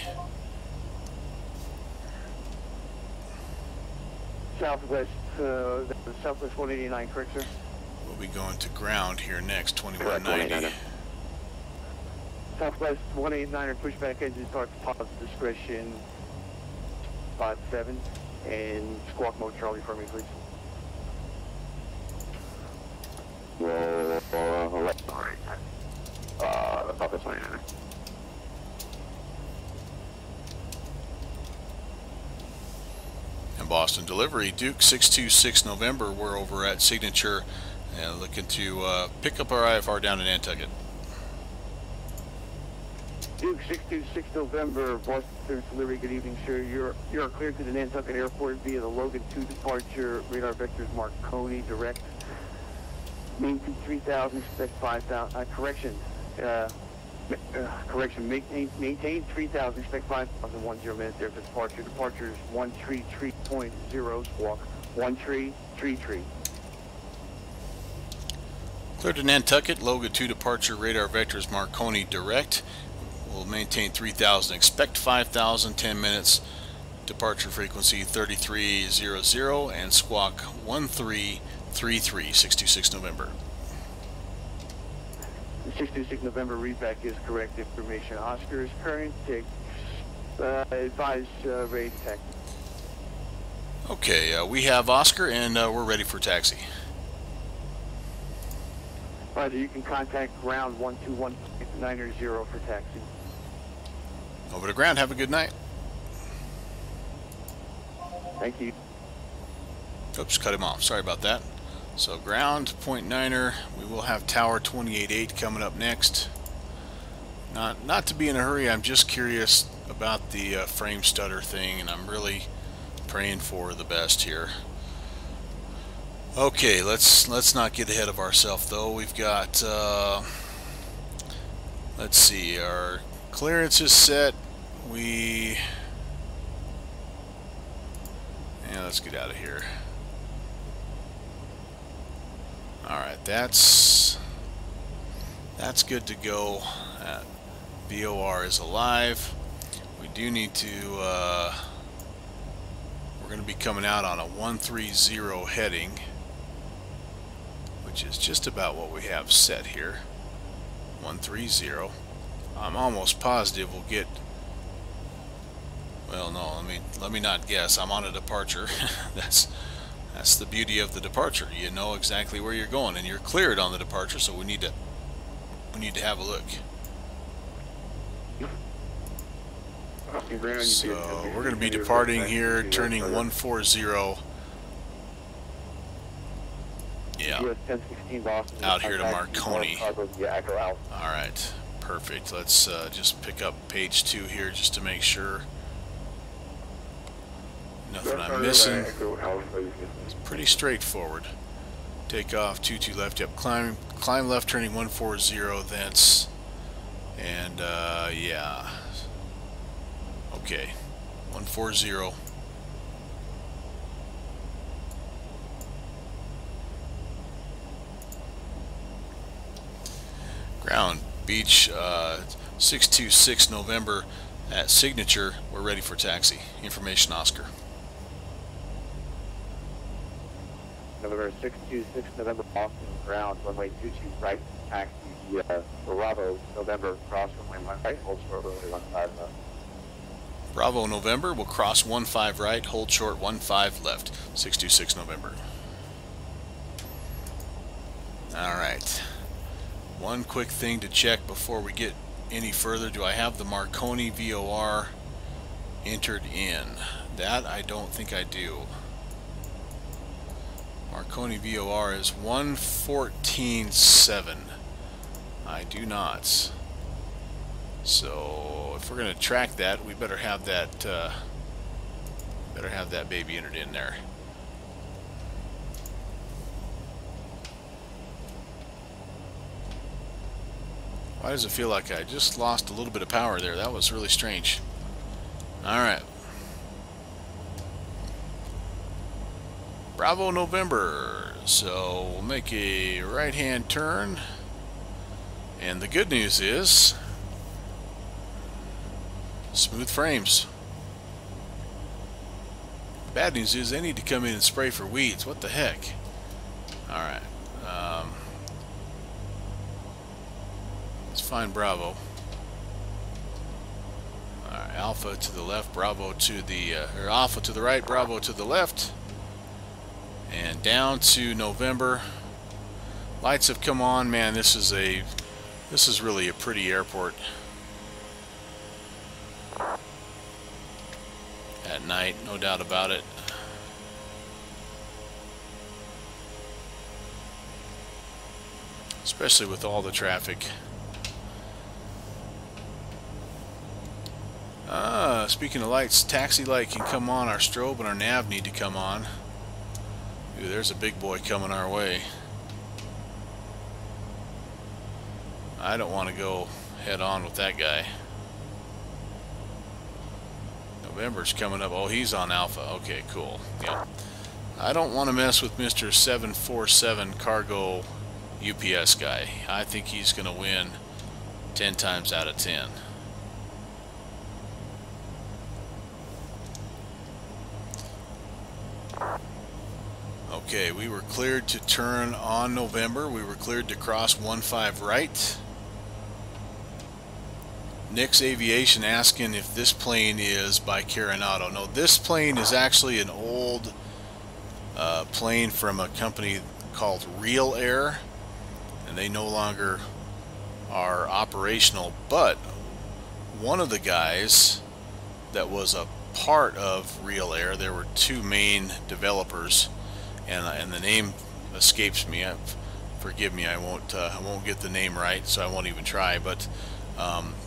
Southwest, Southwest 189, correct, sir? We'll be going to ground here next, 2190. Southwest 189, pushback engine start pause discretion 57, and squawk mode Charlie for me, please. And Boston delivery, Duke 626 November. We're over at Signature and looking to pick up our IFR down in Nantucket. Duke 626 November, Boston Center delivery. Good evening, sir. You're cleared to the Nantucket Airport via the Logan 2 departure. Radar vectors Marconi direct. Main 3000, spec 5000. Maintain 3000, spec 5000. 10 minutes there for departure. Departure is 133.0. Squawk 133. Cleared to Nantucket. Logan 2 departure. Radar vectors Marconi direct. We'll maintain 3000, expect 5000, 10 minutes, departure frequency 3300, and squawk 1333, 626 November. 626 November, read back is correct information. Oscar is current, advise ready to taxi. Okay, we have Oscar, and we're ready for taxi. Roger, you can contact ground 12190 for taxi. Over to ground. Have a good night. Thank you. Oops, cut him off. Sorry about that. So ground, point niner. We will have tower 288 coming up next. Not to be in a hurry. I'm just curious about the frame stutter thing, and I'm really praying for the best here. Okay, let's not get ahead of ourselves though. We've got let's see, our clearance is set. Let's get out of here. All right, that's good to go. VOR is alive. We do need to. We're going to be coming out on a 130 heading, which is just about what we have set here. 130. I'm almost positive we'll get. Well, no, let me not guess. I'm on a departure. That's the beauty of the departure. You know exactly where you're going, and you're cleared on the departure. So we need to have a look. So we're going to be departing here, turning 140. Yeah, out here to Marconi. All right, perfect. Let's just pick up page 2 here just to make sure nothing I'm missing. It's pretty straightforward. Take off 22 left, up climb left, turning 140 thence, and yeah. Okay, 140. Ground, beach, 626 November at Signature. We're ready for taxi. Information Oscar. November 626 November, Boston, ground, runway 22 right, taxi via Bravo, November, cross runway 1 right, hold short runway 15 left. Bravo November will cross 15 right, hold short 15 left, 626 November. Alright, one quick thing to check before we get any further. Do I have the Marconi VOR entered in? That I don't think I do. Marconi VOR is 114.7. I do not. So if we're going to track that, we better have that. Better have that baby entered in there. Why does it feel like I just lost a little bit of power there? That was really strange. All right. Bravo November, so we'll make a right-hand turn, and the good news is smooth frames. Bad news is they need to come in and spray for weeds. What the heck? Alright, let's find Bravo. Alright, Alpha to the left, Bravo to the or Alpha to the right, Bravo to the left. And down to November. Lights have come on, man. This is really a pretty airport at night, no doubt about it. Especially with all the traffic. Speaking of lights, taxi light can come on. Our strobe and our nav need to come on. Ooh, there's a big boy coming our way. I don't want to go head on with that guy. November's coming up. Oh, he's on Alpha. Okay, cool. Yeah. I don't want to mess with Mr. 747 cargo UPS guy. I think he's going to win 10 times out of 10. Okay, we were cleared to turn on November. We were cleared to cross 15 right. Nick's Aviation asking if this plane is by Carenado. No, this plane is actually an old plane from a company called Real Air, and they no longer are operational. But one of the guys that was a part of Real Air, there were two main developers. And the name escapes me. Forgive me, I won't get the name right, so I won't even try. But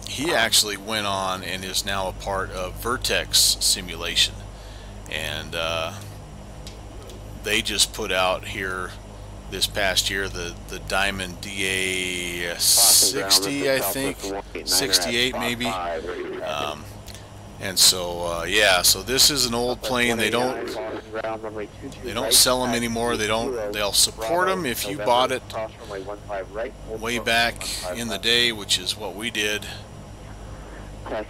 He actually went on and is now a part of Vertex Simulation, and they just put out here this past year the Diamond DA 60, I think, 68 maybe. And so yeah, so this is an old plane. They don't sell them anymore. They'll support them if you bought it way back in the day, which is what we did. And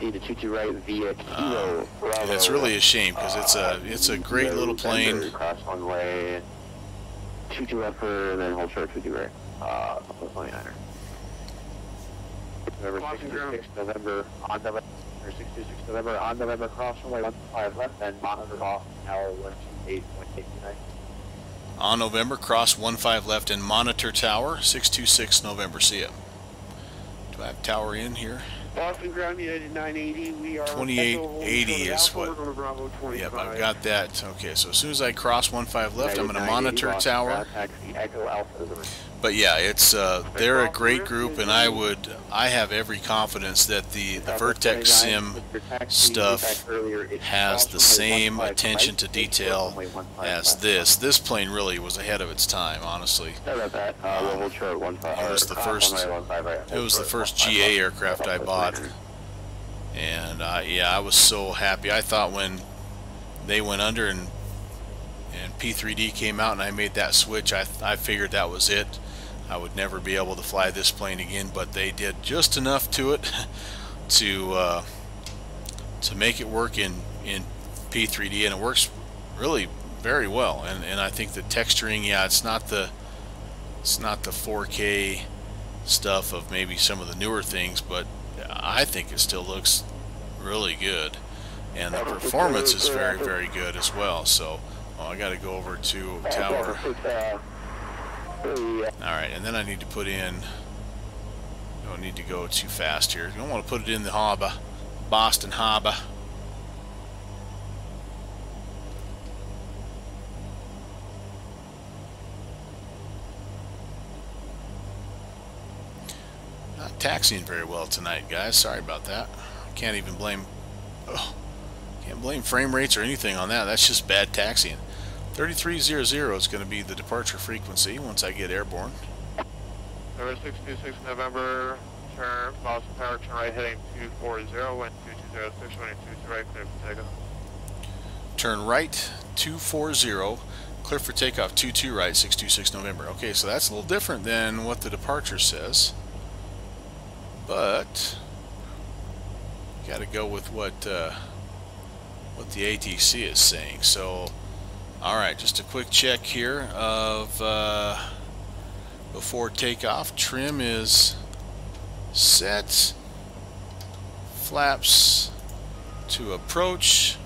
it's really a shame because it's a great little plane. November 6 to 6 November on November cross runway 15 left and monitor off tower 128.89. On November cross 15 left and monitor tower 626 November. See it. Do I have tower in here? Boston ground United 980. We are 2880 is what. Yep, I've got that. Okay, so as soon as I cross 15 left, I'm going to monitor tower. But yeah, it's they're a great group, and I have every confidence that the Vertex Sim stuff has the same attention to detail as this. This plane really was ahead of its time, honestly. It was the first GA aircraft I bought, and yeah, I was so happy. I thought when they went under and P3D came out and I made that switch, I figured that was it. I would never be able to fly this plane again, but they did just enough to it to make it work in P3D, and it works really very well. And I think the texturing, yeah, it's not the 4K stuff of maybe some of the newer things, but I think it still looks really good, and the performance is very, very good as well. So I got to go over to tower. Alright, and then I need to put in, don't need to go too fast here. You don't want to put it in the harbor, Boston Harbor. Not taxiing very well tonight, guys. Sorry about that. Can't blame frame rates or anything on that. That's just bad taxiing. 3300 is going to be the departure frequency once I get airborne. November 626 November, turn Boston Power, turn right heading 240, wind 2206, running 22 right, clear for takeoff. Turn right 240, clear for takeoff 22 right, 626 November. Okay, so that's a little different than what the departure says, but got to go with what the ATC is saying. So alright, just a quick check here of before takeoff. Trim is set, flaps to approach,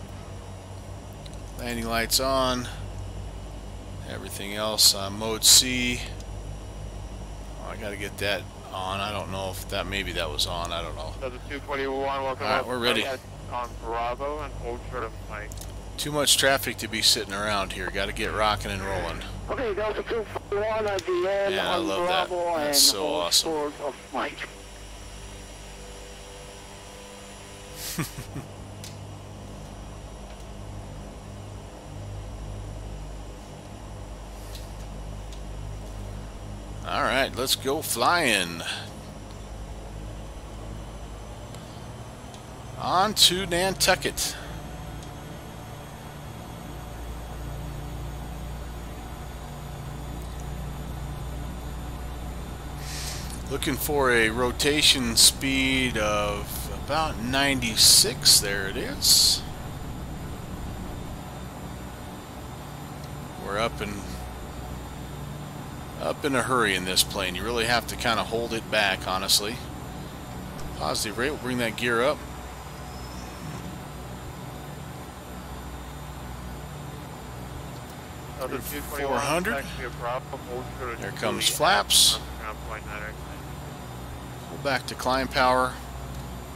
landing lights on, everything else on mode C. Oh, I gotta get that on. I don't know if that, maybe that was on, I don't know. So the 221, welcome. Alright, we're ready. On Bravo and hold short of Mike. Too much traffic to be sitting around here. Got to get rocking and rolling. Okay, go to 241 at the end. Yeah, I love that. That's so awesome. All right, let's go flying. On to Nantucket. Looking for a rotation speed of about 96. There it is. We're up in a hurry in this plane. You really have to kind of hold it back, honestly. Positive rate will bring that gear up. Another 400. There comes flaps. Pull back to climb power.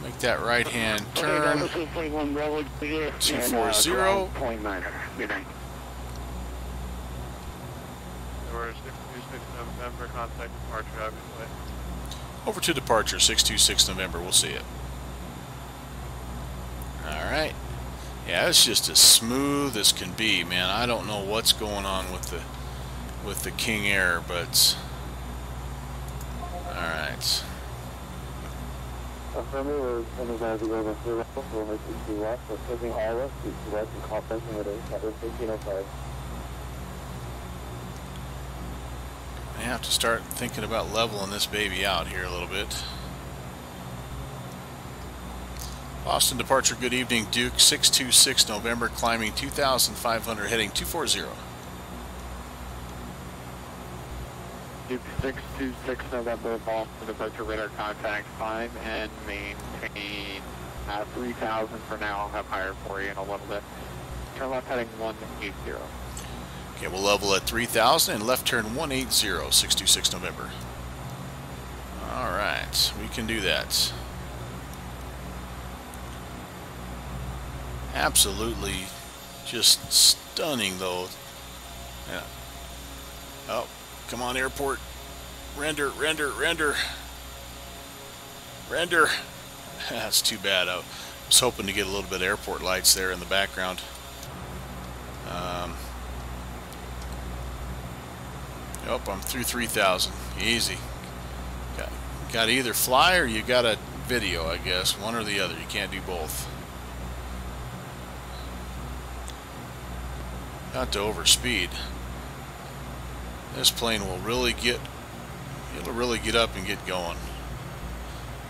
Make that right hand turn. 240. Over to departure, 626 November, we'll see it. Alright. Yeah, it's just as smooth as can be, man. I don't know what's going on with the King Air, but... Alright. I have to start thinking about leveling this baby out here a little bit. Boston departure, good evening, Duke 626 November, climbing 2,500, heading 240. Duke 626 November, Boston departure, radar contact, climb and maintain 3,000 for now. I'll have higher for you in a little bit. Turn left heading 180. Okay, we'll level at 3,000 and left turn 180, 626 November. Alright, we can do that. Absolutely just stunning, though. Yeah. Oh, come on, airport. Render, render, render. Render. That's too bad. I was hoping to get a little bit of airport lights there in the background. Oh, I'm through 3,000. Easy. Got to either fly or you got to video, I guess. One or the other. You can't do both. Not to overspeed. This plane will really get, it'll really get up and get going.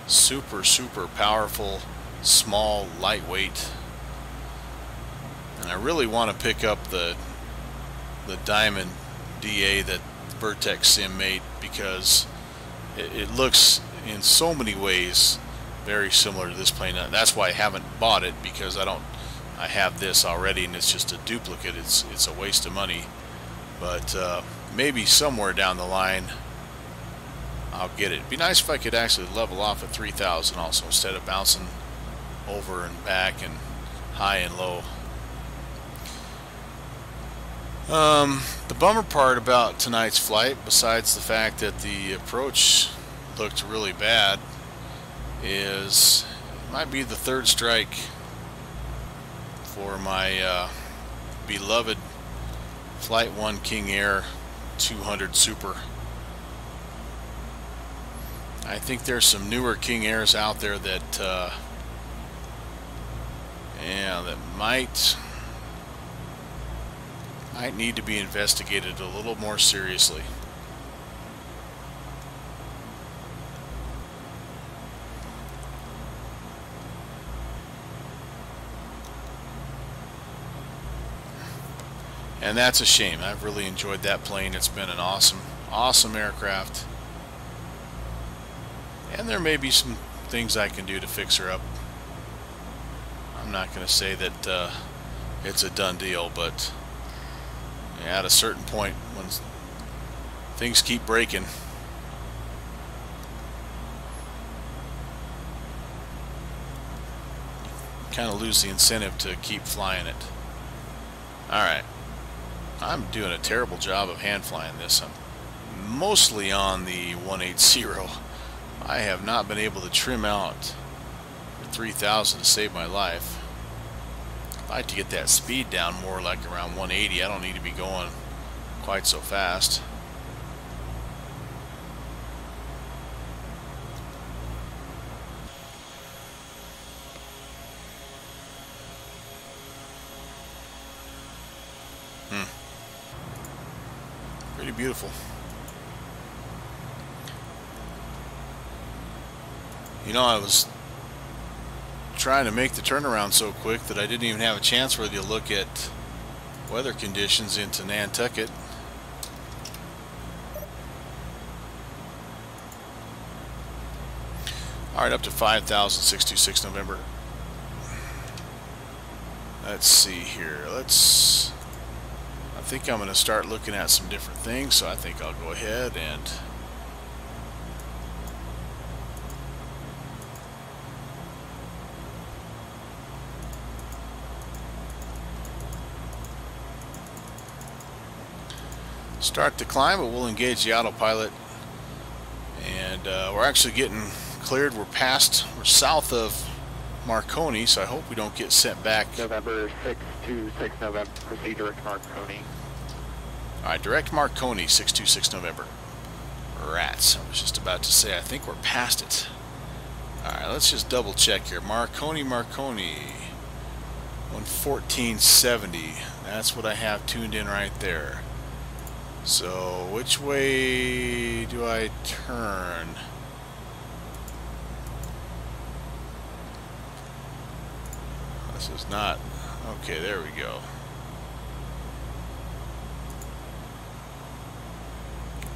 Super, super powerful, small, lightweight. And I really want to pick up the Diamond DA that Vertex Sim made, because it looks in so many ways very similar to this plane. That's why I haven't bought it, because I have this already and it's just a duplicate. It's a waste of money, but maybe somewhere down the line I'll get it. It'd be nice if I could actually level off at 3,000 also, instead of bouncing over and back and high and low. The bummer part about tonight's flight, besides the fact that the approach looked really bad, is it might be the third strike for my beloved Flight 1 King Air 200 Super. I think there's some newer King Airs out there that, yeah, that might need to be investigated a little more seriously. And that's a shame. I've really enjoyed that plane. It's been an awesome, awesome aircraft. And there may be some things I can do to fix her up. I'm not going to say that it's a done deal, but... at a certain point, when things keep breaking, you kind of lose the incentive to keep flying it. Alright, I'm doing a terrible job of hand flying this. I'm mostly on the 180. I have not been able to trim out for 3,000 to save my life. I'd like to get that speed down more, like around 180. I don't need to be going quite so fast. Pretty beautiful. You know, I was trying to make the turnaround so quick that I didn't even have a chance really to look at weather conditions into Nantucket. Alright, up to 5,000, 626 November. Let's see here. I think I'm going to start looking at some different things, so I think I'll go ahead and start the climb, but we'll engage the autopilot and we're actually getting cleared. We're south of Marconi, so I hope we don't get sent back. November 626 November, proceed direct Marconi. Alright, direct Marconi, 626 November. Rats, I was just about to say, I think we're past it. Alright, let's just double check here. Marconi, 11470. That's what I have tuned in right there. So, which way do I turn? This is not... Okay, there we go.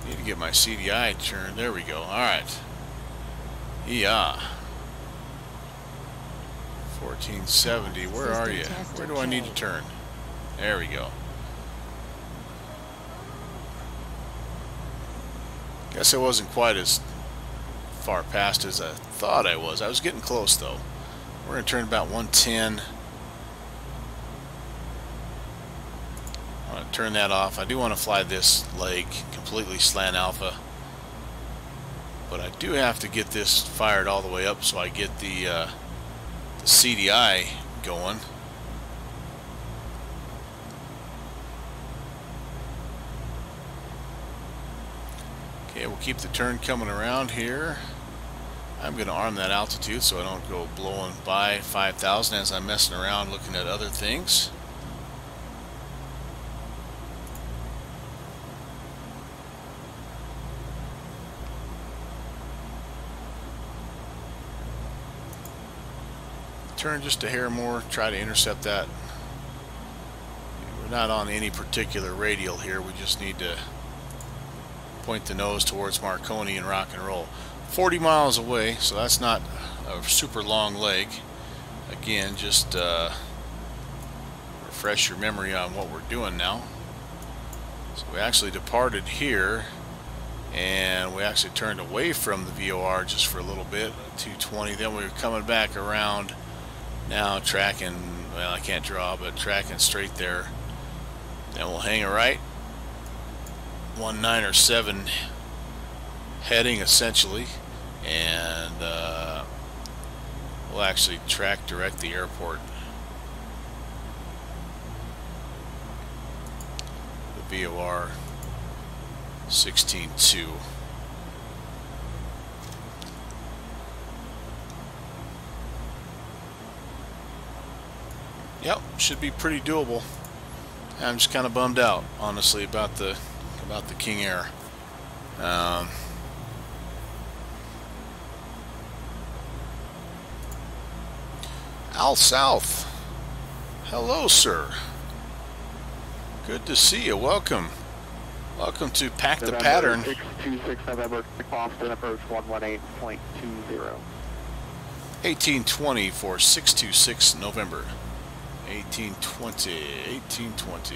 Need to get my CDI turned. There we go. Alright. Yeah. 1470. Where are you? Where do I need to turn? There we go. Guess I wasn't quite as far past as I thought I was. I was getting close, though. We're going to turn about 110. I'm going to turn that off. I do want to fly this leg completely slant alpha, but I do have to get this fired all the way up so I get the CDI going. Okay, we'll keep the turn coming around here. I'm going to arm that altitude so I don't go blowing by 5,000 as I'm messing around looking at other things. Turn just a hair more, try to intercept that. We're not on any particular radial here, we just need to point the nose towards Marconi and rock and roll. 40 miles away, so that's not a super long leg. Again, just refresh your memory on what we're doing now. So we actually departed here, and we actually turned away from the VOR just for a little bit, 220. Then we were coming back around now, tracking, well, I can't draw, but tracking straight there. Then we'll hang a right, 197. Heading essentially, and we'll actually track direct the airport. The VOR 16.2. Yep, should be pretty doable. I'm just kind of bummed out, honestly, about the King Air. Al South, hello sir, good to see you. Welcome to Pack the Pattern. 626 November, Boston approach 118.20. 1820 for 626 November. 1820.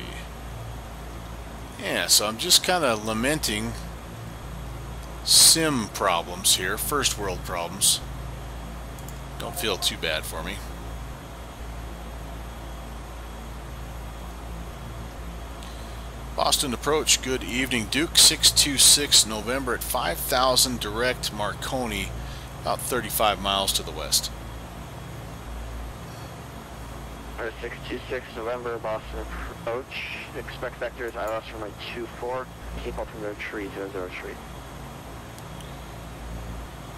Yeah, so I'm just kind of lamenting sim problems here, first world problems. Don't feel too bad for me. Boston approach, good evening. Duke 626 November at 5,000 direct Marconi, about 35 miles to the west. 626 November, Boston approach. Expect vectors ILS from my 24. Keep up from their tree 003.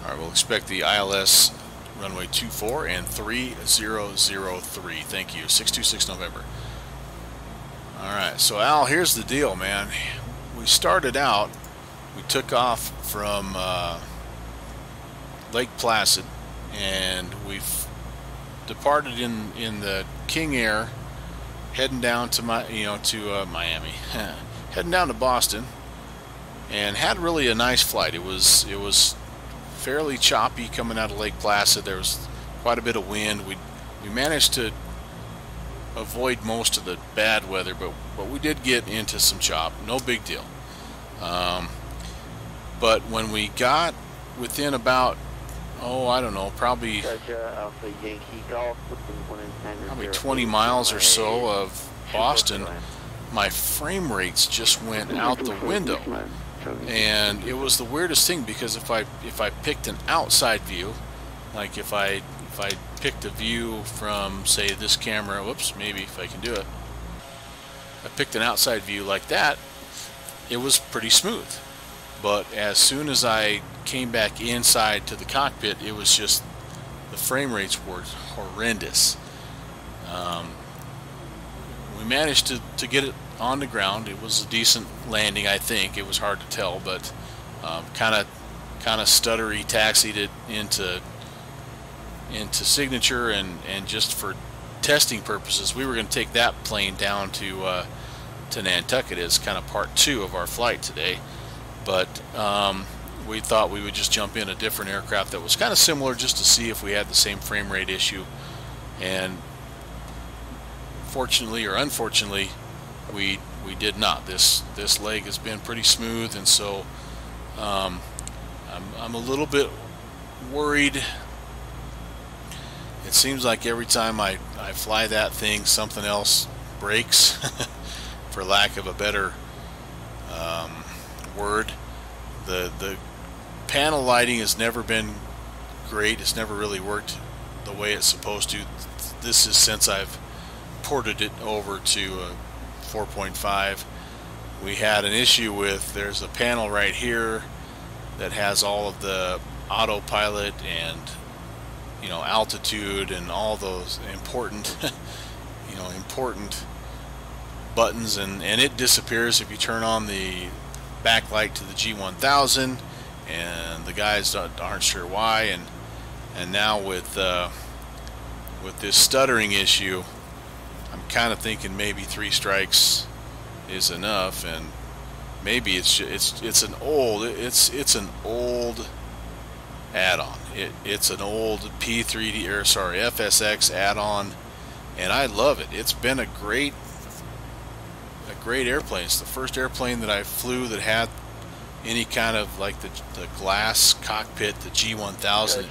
Alright, we'll expect the ILS runway 24 and 3003. Thank you. 626 November. Alright, so Al, here's the deal, man. We started out, we took off from Lake Placid, and we've departed in the King Air, heading down to Miami, heading down to Boston, and had really a nice flight. It was fairly choppy coming out of Lake Placid. There was quite a bit of wind. We managed to avoid most of the bad weather, but we did get into some chop. No big deal. But when we got within about, I don't know, probably 20 miles or so of Boston, my frame rates just went out the window. And it was the weirdest thing, because if I picked an outside view, like if I picked a view from, say, this camera, whoops, maybe if I can do it, I picked an outside view like that, it was pretty smooth. But as soon as I came back inside to the cockpit, it was just, the frame rates were horrendous. We managed to get it on the ground. It was a decent landing, I think. It was hard to tell, but kind of stuttery taxied it into Signature, and just for testing purposes, we were going to take that plane down to Nantucket as kind of part two of our flight today. But we thought we would just jump in a different aircraft that was kind of similar, just to see if we had the same frame rate issue. And fortunately or unfortunately, we did not. This leg has been pretty smooth, and so I'm a little bit worried. It seems like every time I fly that thing, something else breaks, for lack of a better word. The panel lighting has never been great. It's never really worked the way it's supposed to. This is since I've ported it over to 4.5. We had an issue with, there's a panel right here that has all of the autopilot and, you know, altitude and all those important you know, important buttons, and it disappears if you turn on the backlight to the G1000, and the guys aren't sure why. And now with this stuttering issue, I'm kind of thinking maybe three strikes is enough, and maybe it's an old add-on. It's an old P3D or sorry FSX add-on, and I love it. It's been a great airplane. It's the first airplane that I flew that had any kind of, like, the glass cockpit, the G1000.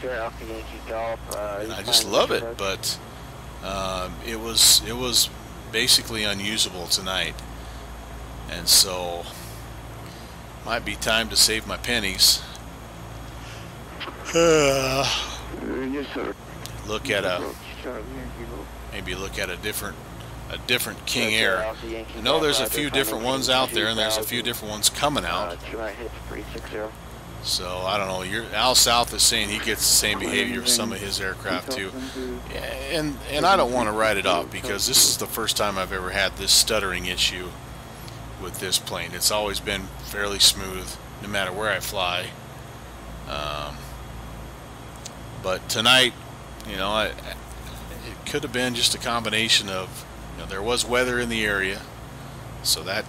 And I just love it, but it was basically unusable tonight, and so might be time to save my pennies. Maybe look at a different King Air. I know there's a few different ones out there, and there's a few different ones coming out. So I don't know. Al South is saying he gets the same behavior with some of his aircraft too, and I don't want to write it off, because this is the first time I've ever had this stuttering issue with this plane. It's always been fairly smooth, no matter where I fly. But tonight, you know, it could have been just a combination of, you know, there was weather in the area, so that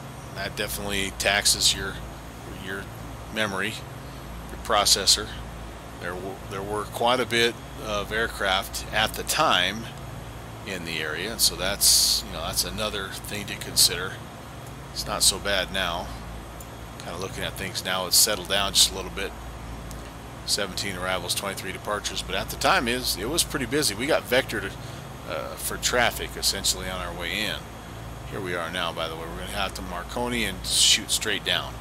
definitely taxes your memory, your processor. There were quite a bit of aircraft at the time in the area, and so that's, you know, that's another thing to consider. It's not so bad now. Kind of looking at things now, it's settled down just a little bit. 17 arrivals, 23 departures, but at the time it was pretty busy. We got vectored for traffic essentially on our way in. Here we are now, by the way. We're going to have to Marconi and shoot straight down.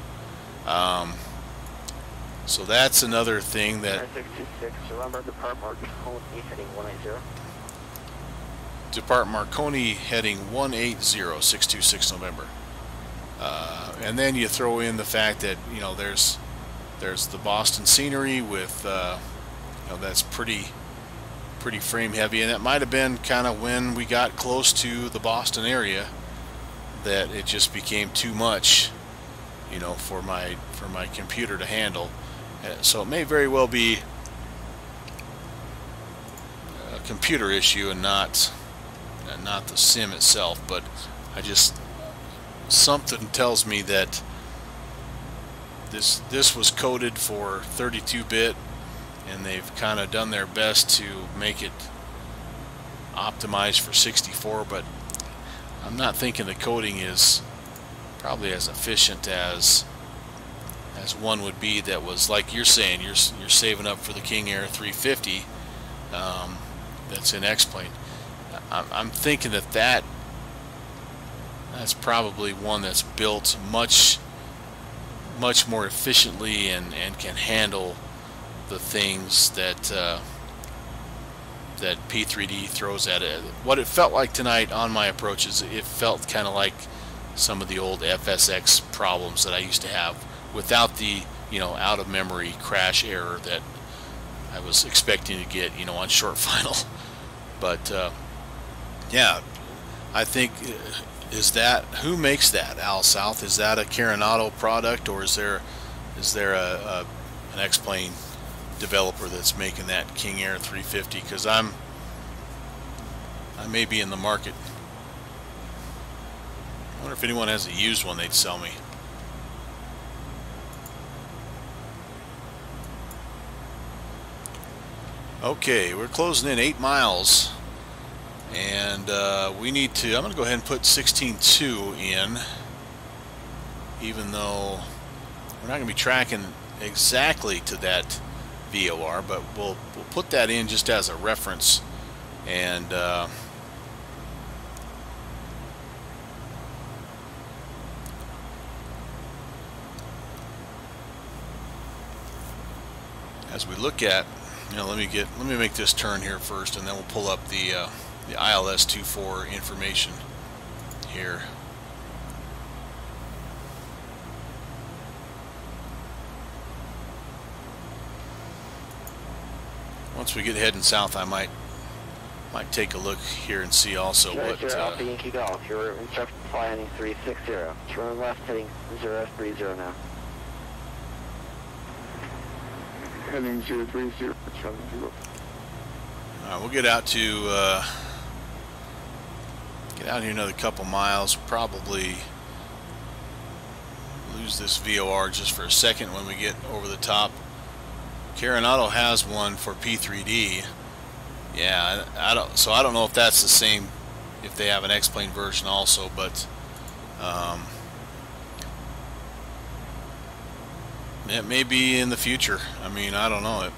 So that's another thing that depart Marconi heading 180, 626 November. And then you throw in the fact that, you know, there's the Boston scenery with, you know, that's pretty frame heavy, and that might have been kind of when we got close to the Boston area that it just became too much, you know, for my computer to handle. So it may very well be a computer issue and not the sim itself, but I just, something tells me that this was coded for 32-bit, and they've kind of done their best to make it optimized for 64, but I'm not thinking the coding is probably as efficient as one would be. That was, like you're saying, you're saving up for the King Air 350 that's in X-Plane. I'm thinking that's probably one that's built much much more efficiently and can handle the things that that P3D throws at it. What it felt like tonight on my approaches, it felt kind of like some of the old FSX problems that I used to have without the, you know, out of memory crash error that I was expecting to get, you know, on short final. But yeah, I think, is that, who makes that, Al South? Is that a Carenado product, or is there an X-Plane developer that's making that King Air 350? Because I may be in the market. I wonder if anyone has a used one they'd sell me. Okay, we're closing in 8 miles, and we need to, I'm going to go ahead and put 16.2 in, even though we're not going to be tracking exactly to that VOR, but we'll put that in just as a reference. And as we look at, you know, let me make this turn here first, and then we'll pull up the ILS-24 information here. Once we get heading south, I might take a look here and see also what. Alpha Yankee Golf, your instruction fly heading 360. Turn left heading 030 now. Heading 030. All right, we'll get out here another couple miles. Probably lose this VOR just for a second when we get over the top. Carenado has one for P3D. Yeah, I don't know if that's the same, if they have an X-Plane version also, but it may be in the future. I mean, I don't know. It,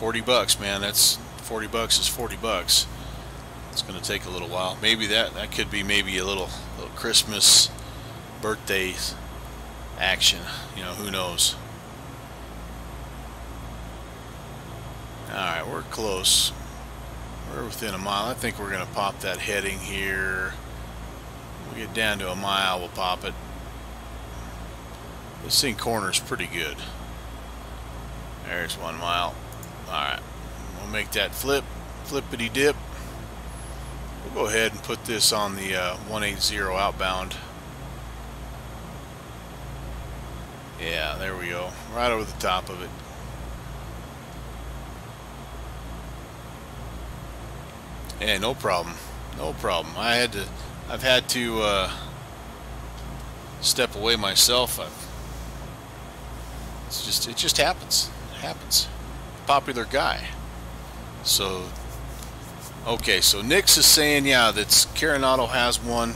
$40, man. That's $40 is $40. It's going to take a little while. Maybe that could be maybe a little Christmas, birthday action. You know, who knows? All right, we're close. We're within a mile. I think we're going to pop that heading here. We get down to a mile, we'll pop it. This thing corners pretty good. There's 1 mile. Alright, we'll make that flip, flippity-dip. We'll go ahead and put this on the 180 outbound. Yeah, there we go, right over the top of it. Yeah, no problem, no problem. I've had to step away myself. It just happens. It happens. Popular guy. So okay, so Nix is saying, yeah, that's Carenado has one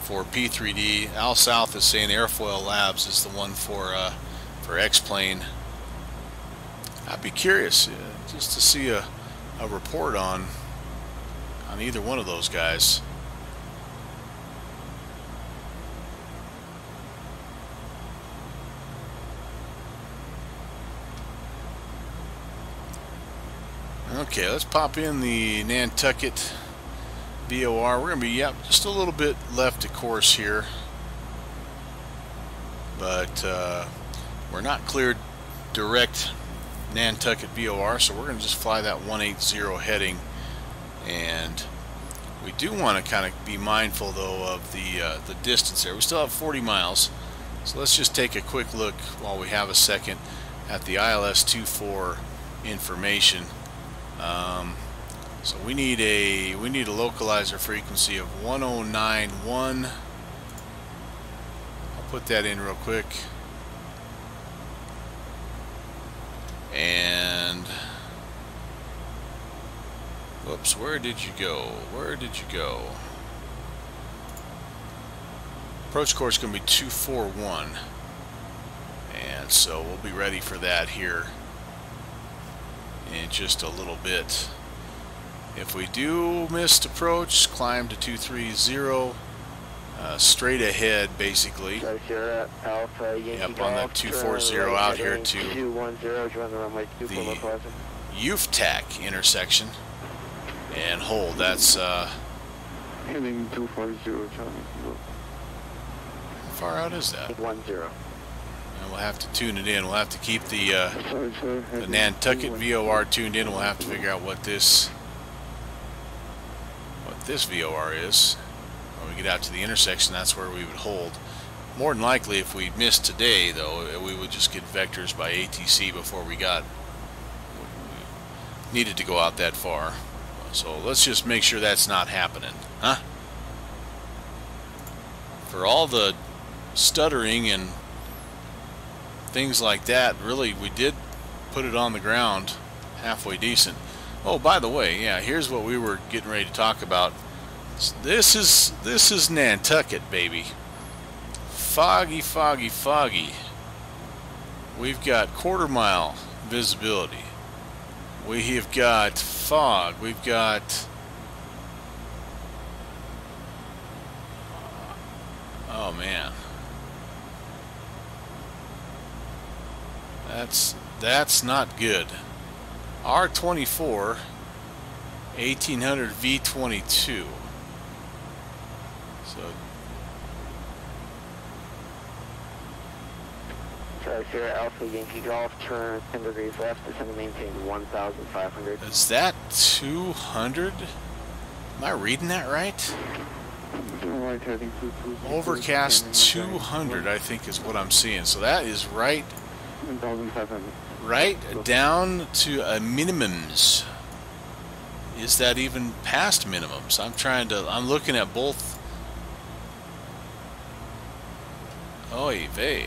for P3D. Al South is saying Airfoil Labs is the one for X-Plane. I'd be curious just to see a report on either one of those guys. Okay, let's pop in the Nantucket VOR. We're going to be, yep, just a little bit left of course here. But we're not cleared direct Nantucket VOR, so we're going to just fly that 180 heading. And we do want to kind of be mindful, though, of the distance there. We still have 40 miles, so let's just take a quick look while we have a second at the ILS-24 information. So we need a localizer frequency of 1091. I'll put that in real quick, and whoops, where did you go? Approach course is going to be 241, and so we'll be ready for that here in just a little bit. If we do missed approach, climb to 230, straight ahead basically. So Sierra Alpha Yankee Golf. Yep, on the 240 out here to the UFTAC intersection and hold. That's heading 240. How far out is that? 10. And we'll have to tune it in. We'll have to keep the Nantucket VOR tuned in. We'll have to figure out what this VOR is. When we get out to the intersection, that's where we would hold. More than likely, if we missed today, though, we would just get vectors by ATC before we got needed to go out that far. So let's just make sure that's not happening, huh? For all the stuttering and things like that, really, we did put it on the ground halfway decent. Oh, by the way, yeah, here's what we were getting ready to talk about. This is Nantucket, baby. Foggy, foggy, foggy. We've got quarter-mile visibility. We have got fog. We've got... oh, man. That's not good. R24, 1800 V22. So Sierra Alpha Yankee Golf, turn 10 degrees left, descend and maintain 1,500. Is that 200? Am I reading that right? Overcast 200, I think, is what I'm seeing. So that is right, right down to minimums. Is that even past minimums? I'm looking at both. Oy vey.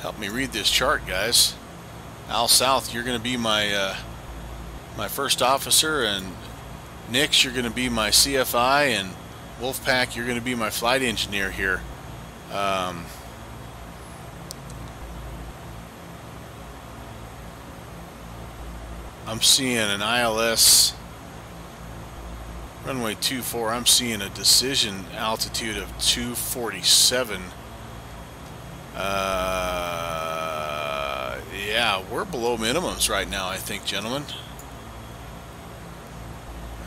Help me read this chart, guys. Al South, you're going to be my my first officer, and Nix, you're going to be my CFI, and Wolfpack, you're going to be my flight engineer here. I'm seeing an ILS runway 24. I'm seeing a decision altitude of 247. Yeah, we're below minimums right now, I think, gentlemen.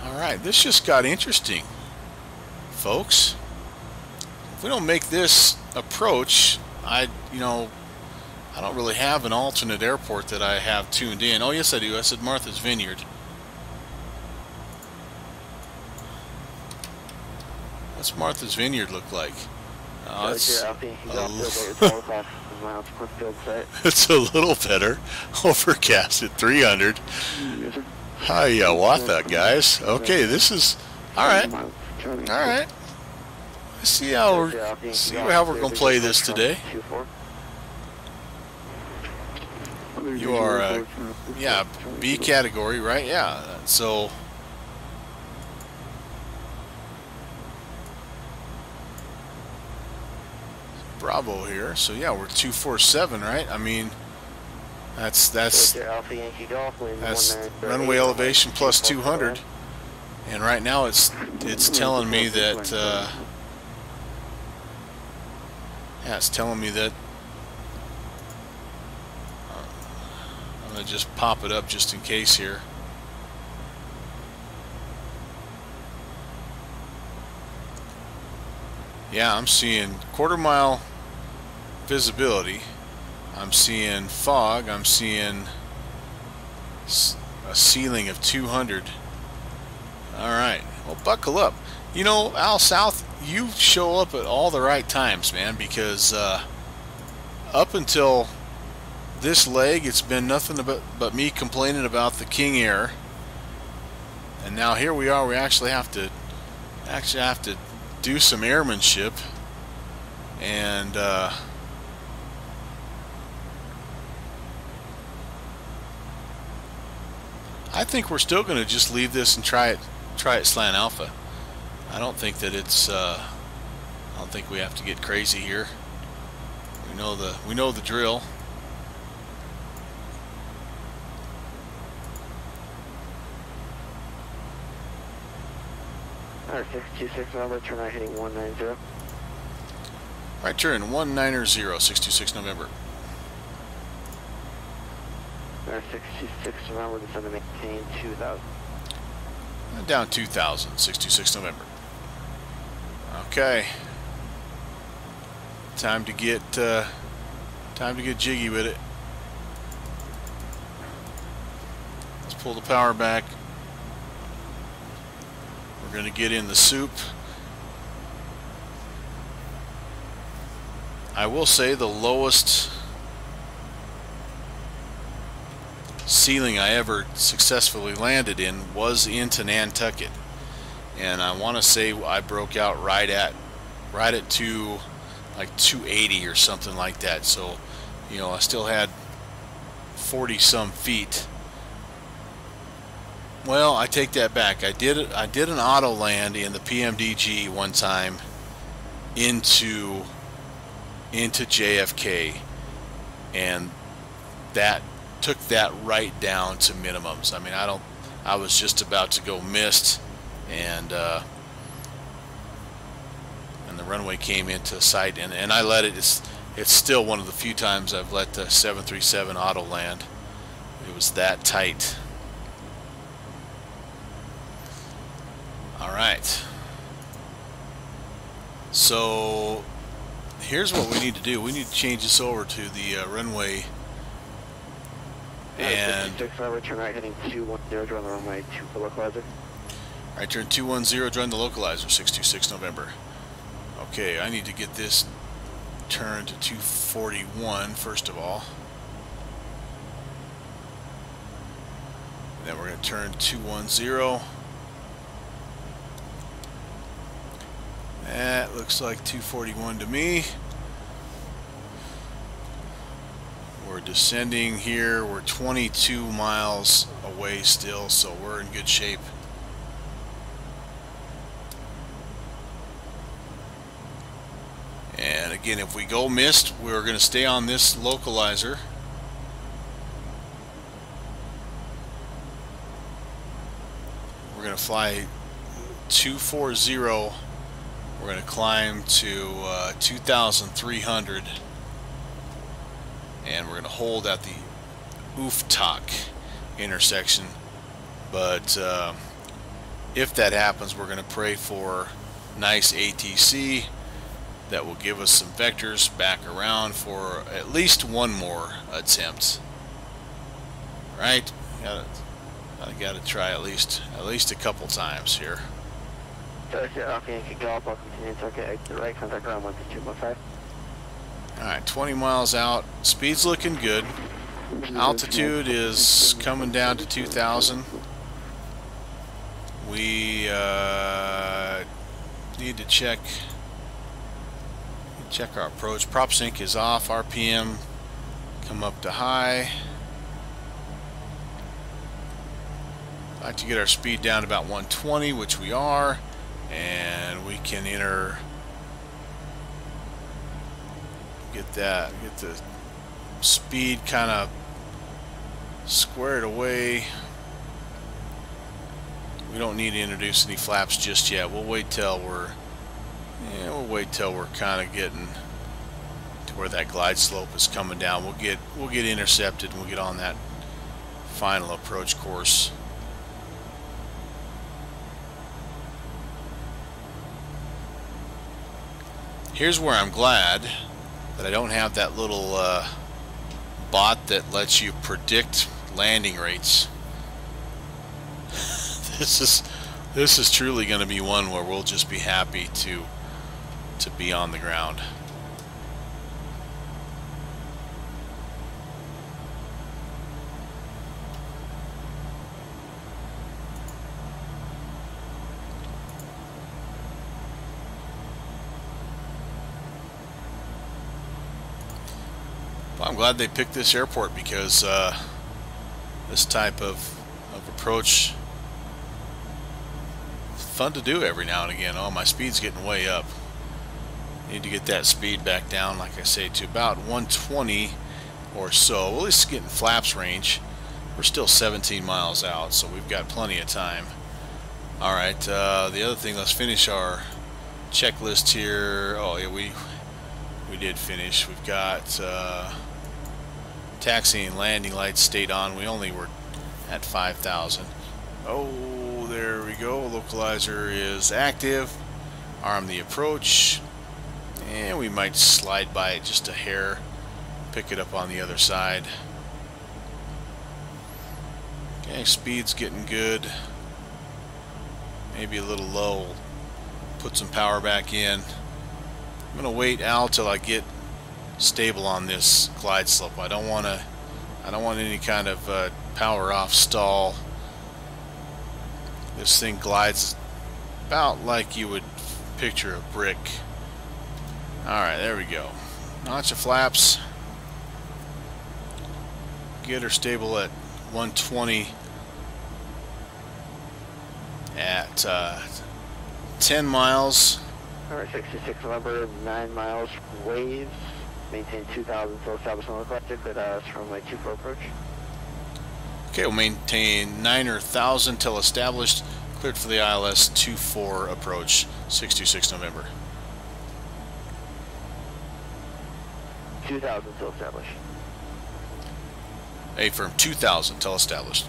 Alright, this just got interesting, folks. If we don't make this approach, I don't really have an alternate airport that I have tuned in. Oh, yes, I do. I said Martha's Vineyard. What's Martha's Vineyard look like? Oh, it's a little better. Overcast at 300. Hiya, Watha, guys. Okay, this is all right. All right. Let's see how we're gonna play this today. You are, yeah, B category, right? Yeah. So. Bravo here. So yeah, we're 247, right? I mean, that's runway elevation plus 200, and right now it's telling me that I'm gonna just pop it up just in case here. Yeah, I'm seeing quarter-mile visibility. I'm seeing fog. I'm seeing a ceiling of 200. All right. Well, buckle up. You know, Al South, you show up at all the right times, man, because up until this leg, it's been nothing but me complaining about the King Air. And now here we are. We actually have to do some airmanship, and I think we're still going to just leave this and try it slant alpha. I don't think that it's I don't think we have to get crazy here. We know the drill. our 626 November, turn right heading 190. Alright, turn 190, 626 November. Our 626 November, descend to maintain 2000. Down 2000, 626 November. Okay. Time to get jiggy with it. Let's pull the power back. We're going to get in the soup. I will say the lowest ceiling I ever successfully landed in was into Nantucket, and I want to say I broke out right at two, like 280 or something like that. So, you know, I still had 40 some feet. Well, I take that back. I did an auto land in the PMDG one time into JFK, and that took that right down to minimums. I mean, I was just about to go missed, and the runway came into sight, and I let it. It's still one of the few times I've let the 737 auto land. It was that tight. All right. So here's what we need to do. We need to change this over to the runway. And 626 November, turn right heading 210, join the runway 2 for localizer. Alright, turn 210, join the localizer, 626 November. Okay, I need to get this turned to 241 first of all. And then we're going to turn 210. That looks like 241 to me. We're descending here. We're 22 miles away still, so we're in good shape. And again, if we go missed, we're going to stay on this localizer. We're going to fly 240. We're going to climb to 2,300, and we're going to hold at the Ooftok intersection. But if that happens, we're going to pray for nice ATC that will give us some vectors back around for at least one more attempt. Right? Got to try at least a couple times here. Alright, 20 miles out. Speed's looking good. Altitude is coming down to 2,000. We need to check our approach. Prop sync is off. RPM come up to high. I'd like to get our speed down to about 120, which we are. And we can get the speed kind of squared away. We don't need to introduce any flaps just yet. We'll wait till we're kind of getting to where that glide slope is coming down. We'll get intercepted, and we'll get on that final approach course. Here's where I'm glad that I don't have that little bot that lets you predict landing rates. This is truly going to be one where we'll just be happy to be on the ground. I'm glad they picked this airport, because this type of approach is fun to do every now and again. Oh, my speed's getting way up. Need to get that speed back down, like I say, to about 120 or so. Well, at least getting flaps range. We're still 17 miles out, so we've got plenty of time. Alright, the other thing, let's finish our checklist here. Oh yeah, we did finish. We've got taxiing and landing lights stayed on. We only were at 5,000. Oh, there we go. Localizer is active. Arm the approach. And we might slide by it just a hair. Pick it up on the other side. Okay, speed's getting good. Maybe a little low. We'll put some power back in. I'm going to wait out till I get stable on this glide slope. I don't want any kind of power off stall. This thing glides about like you would picture a brick. Alright, there we go. Notch of flaps. Get her stable at 120 at 10 miles. Number 66, November 9 miles, waves. Maintain 2,000 for establishment requested, but it's runway 24 approach. Okay, we'll maintain 9 or 1,000 till established. Cleared for the ILS 24 approach, 626 November. 2,000 till established. Affirm, 2,000 till established.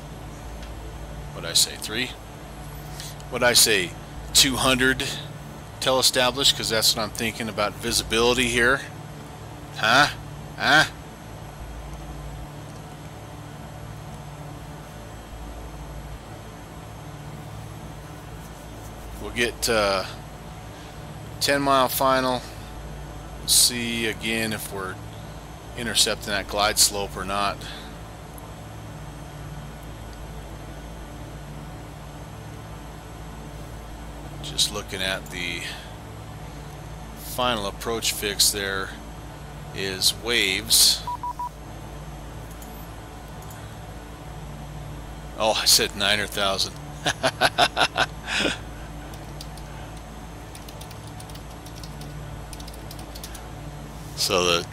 What'd I say, 3? What'd I say, 200? Tell established, because that's what I'm thinking about visibility here. Huh? Huh? We'll get 10 mile final. See again if we're intercepting that glide slope or not. Just looking at the final approach fix, there is waves. Oh, I said 9 or 1,000. So the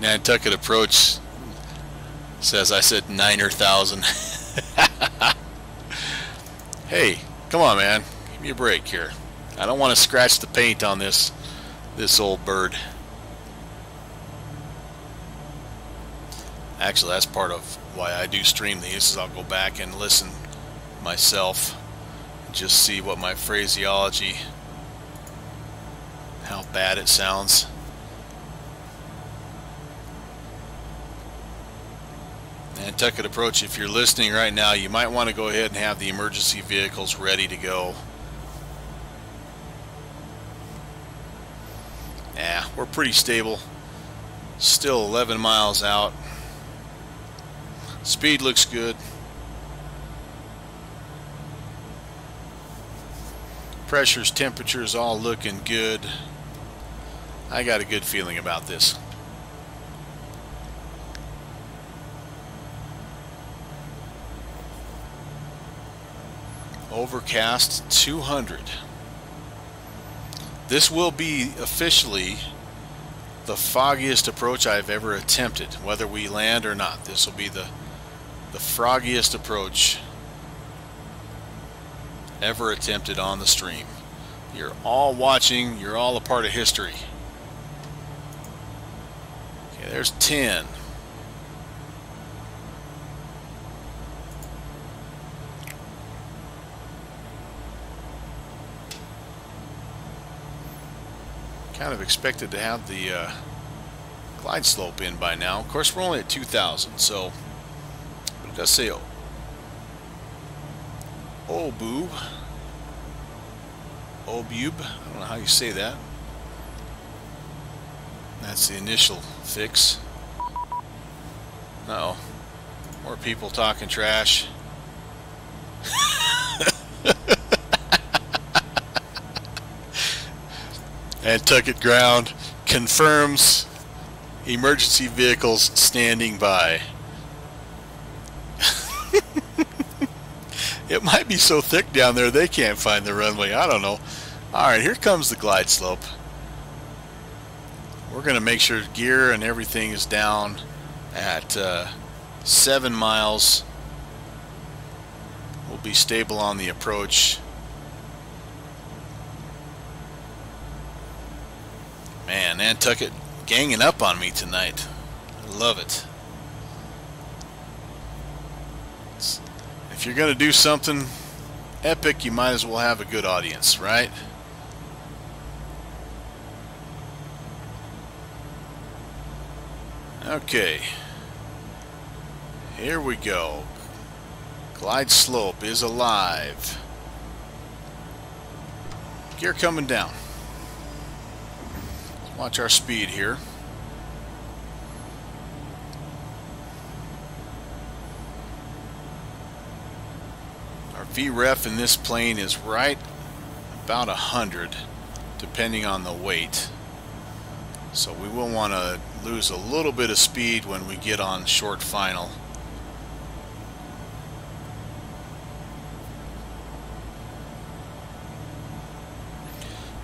Nantucket approach says I said 9 or 1,000. Hey, come on, man. Give me a break here. I don't want to scratch the paint on this old bird. Actually, that's part of why I do stream these, is I'll go back and listen myself, just see what my phraseology, how bad it sounds. Nantucket approach, if you're listening right now, you might want to go ahead and have the emergency vehicles ready to go. Yeah, we're pretty stable. Still 11 miles out. Speed looks good. Pressures, temperatures, all looking good. I got a good feeling about this. Overcast 200. This will be officially the foggiest approach I've ever attempted, whether we land or not. This will be the foggiest approach ever attempted on the stream. You're all watching, you're all a part of history. Okay, there's 10. Kind of expected to have the glide slope in by now. Of course, we're only at 2,000, so but it does say Obub. Obub. I don't know how you say that. That's the initial fix. Uh-oh. More people talking trash. Nantucket ground confirms emergency vehicles standing by. It might be so thick down there they can't find the runway. I don't know. Alright, here comes the glide slope. We're going to make sure gear and everything is down at 7 miles. We'll be stable on the approach. Man, Nantucket ganging up on me tonight. I love it. If you're going to do something epic, you might as well have a good audience, right? Okay. Here we go. Glide slope is alive. Gear coming down. Let's watch our speed here. Our VREF in this plane is right about 100, depending on the weight. So we will want to lose a little bit of speed when we get on short final.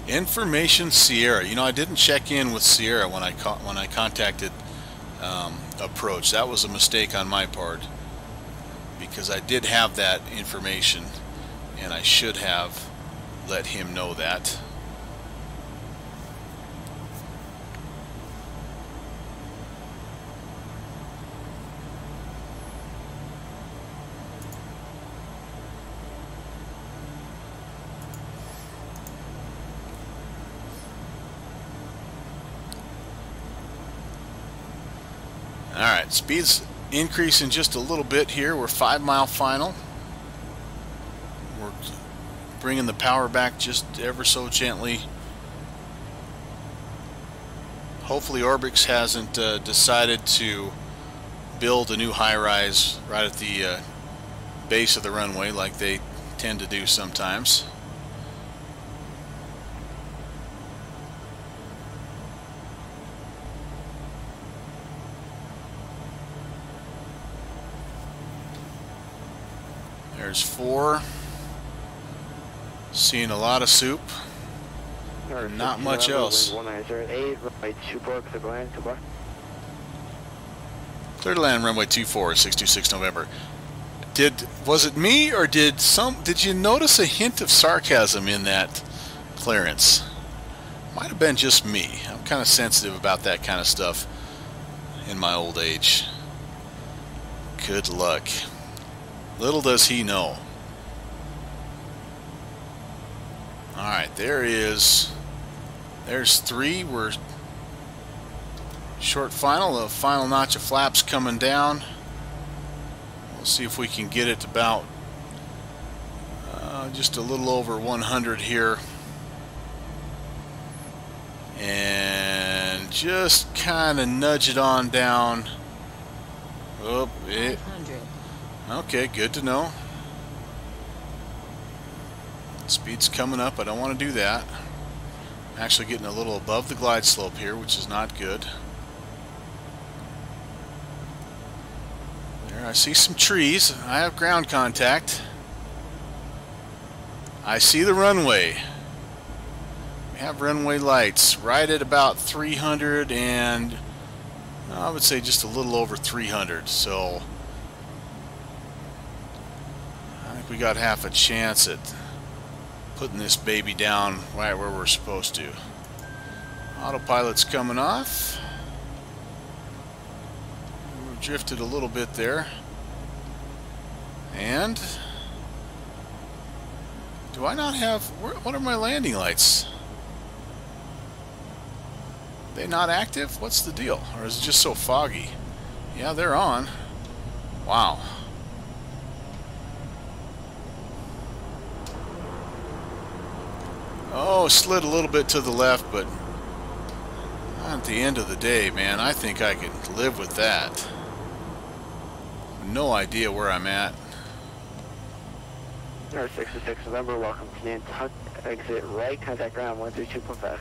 Information Sierra. You know, I didn't check in with Sierra when I contacted Approach. That was a mistake on my part, because I did have that information and I should have let him know that. Alright, speed's increasing just a little bit here. We're 5 mile final. We're bringing the power back just ever so gently. Hopefully Orbx hasn't decided to build a new high-rise right at the base of the runway like they tend to do sometimes. There's four. Seeing a lot of soup. Not much else. Clear to land runway 24, 626 November. Was it me or did you notice a hint of sarcasm in that clearance? Might have been just me. I'm kind of sensitive about that kind of stuff in my old age. Good luck. Little does he know. Alright, there's three. We're short final. The final notch of flaps coming down. We'll see if we can get it about just a little over 100 here. And just kind of nudge it on down. Oh, it... Okay, good to know. Speed's coming up. I don't want to do that. I'm actually getting a little above the glide slope here, which is not good. There, I see some trees. I have ground contact. I see the runway. We have runway lights right at about 300 and I would say just a little over 300. So we got half a chance at putting this baby down right where we're supposed to. Autopilot's coming off. We've drifted a little bit there. And do I not have... What are my landing lights? Are they not active? What's the deal? Or is it just so foggy? Yeah, they're on. Wow. Oh, slid a little bit to the left, but at the end of the day, man, I think I could live with that. No idea where I'm at. 66 November, welcome to Nantucket. Exit right, contact ground 132.5.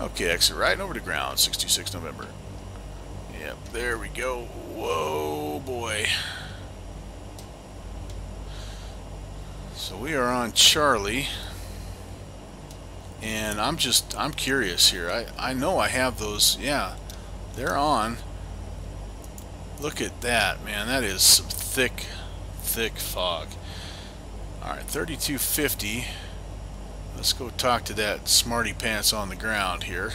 Okay, exit right and over to ground, 66 November. Yep, there we go. Whoa, boy. So we are on Charlie. And I'm curious here. I know I have those. Yeah, they're on. Look at that, man. That is some thick, thick fog. All right, 3250. Let's go talk to that smarty pants on the ground here.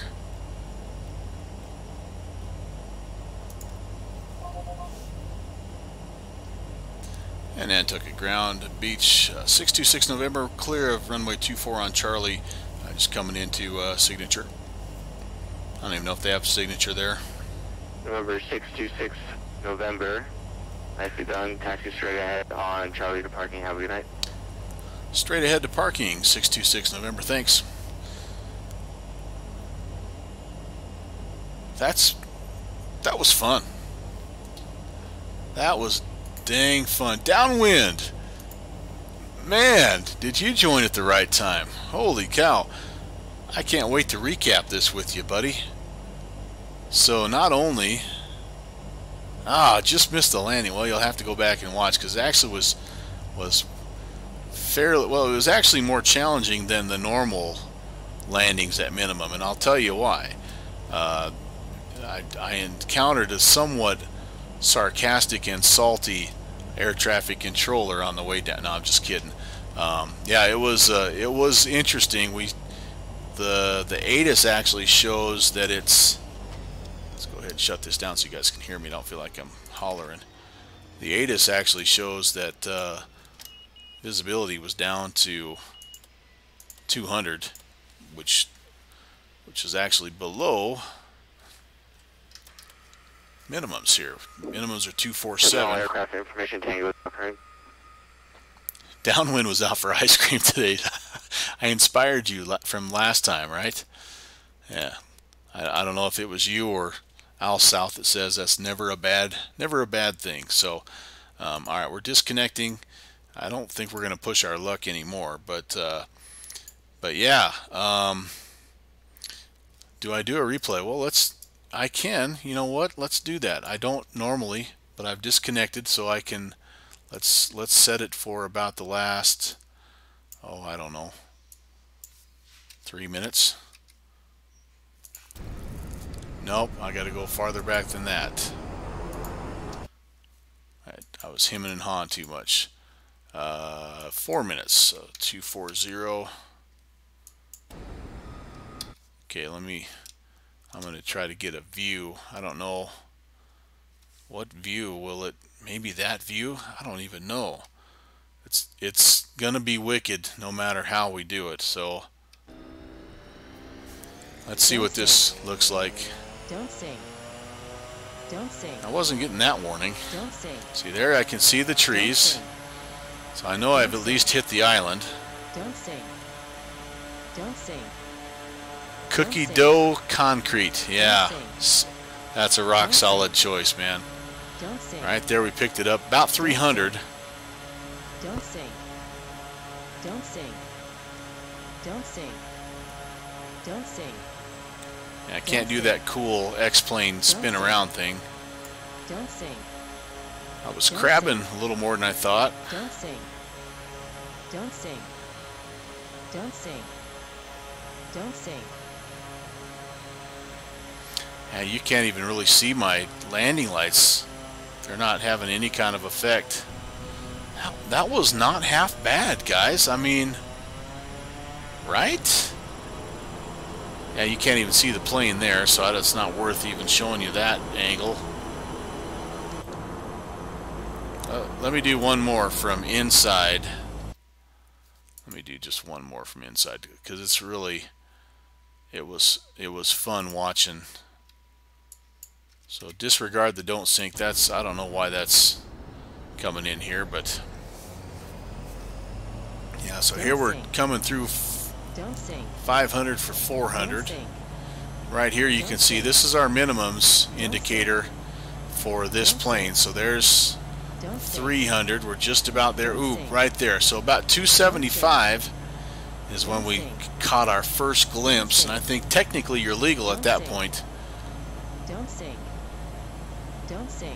and Nantucket ground. Beach 626 November, clear of runway 24 on Charlie. Just coming into Signature. I don't even know if they have Signature there. November 626 November. Nicely done. Taxi straight ahead on Charlie to parking. Have a good night. Straight ahead to parking, 626 November. Thanks. That was fun. That was dang fun. Downwind. Man, did you join at the right time? Holy cow. I can't wait to recap this with you, buddy. So not only... just missed the landing. Well, you'll have to go back and watch, because it actually was fairly... Well, it was actually more challenging than the normal landings at minimum, and I'll tell you why. I encountered a somewhat sarcastic and salty air traffic controller on the way down. No, I'm just kidding. Yeah, it was interesting. The ATIS actually shows that it's... Let's go ahead and shut this down so you guys can hear me. I don't feel like I'm hollering. The ATIS actually shows that visibility was down to 200, which is actually below minimums here. Minimums are 247. Aircraft information tango. Downwind was out for ice cream today. I inspired you from last time, right? Yeah. I don't know if it was you or Al South that says that's never a bad thing. So, all right, we're disconnecting. I don't think we're going to push our luck anymore, but yeah. Do I do a replay? Well, I can. You know what? Let's do that. I don't normally, but I've disconnected, so I can. Let's set it for about the last, I don't know, 3 minutes. Nope, I got to go farther back than that. I was hemming and hawing too much. 4 minutes. So 240. Okay, let me. I'm going to try to get a view. I don't know what view will it, maybe that view? I don't even know. It's going to be wicked no matter how we do it. So let's see what this looks like. Don't sing. Don't sing. I wasn't getting that warning. Don't sing. See there, I can see the trees. So I know I've at least hit the island. Don't sing. Don't sing. Cookie dough concrete. Yeah, that's a rock solid choice, man. Right there, we picked it up about 300. Don't sing. Don't sing. Don't sing. Don't sing. I can't do that cool X-plane spin around thing. Don't sing. I was crabbing a little more than I thought. Don't sing. Don't sing. Don't sing. Don't sing. And you can't even really see my landing lights. They're not having any kind of effect. That was not half bad, guys. I mean, right? Yeah, you can't even see the plane there, so it's not worth even showing you that angle. Let me do one more from inside. Let me do just one more from inside, because it's really, it was fun watching. So disregard the don't sink. That's, I don't know why that's coming in here, but yeah. So here we're coming through 500 for 400. Right here you can see this is our minimums indicator for this plane. So there's 300. We're just about there. Ooh, right there. So about 275 is when we caught our first glimpse, and I think technically you're legal at that point. Don't sing. Don't sing.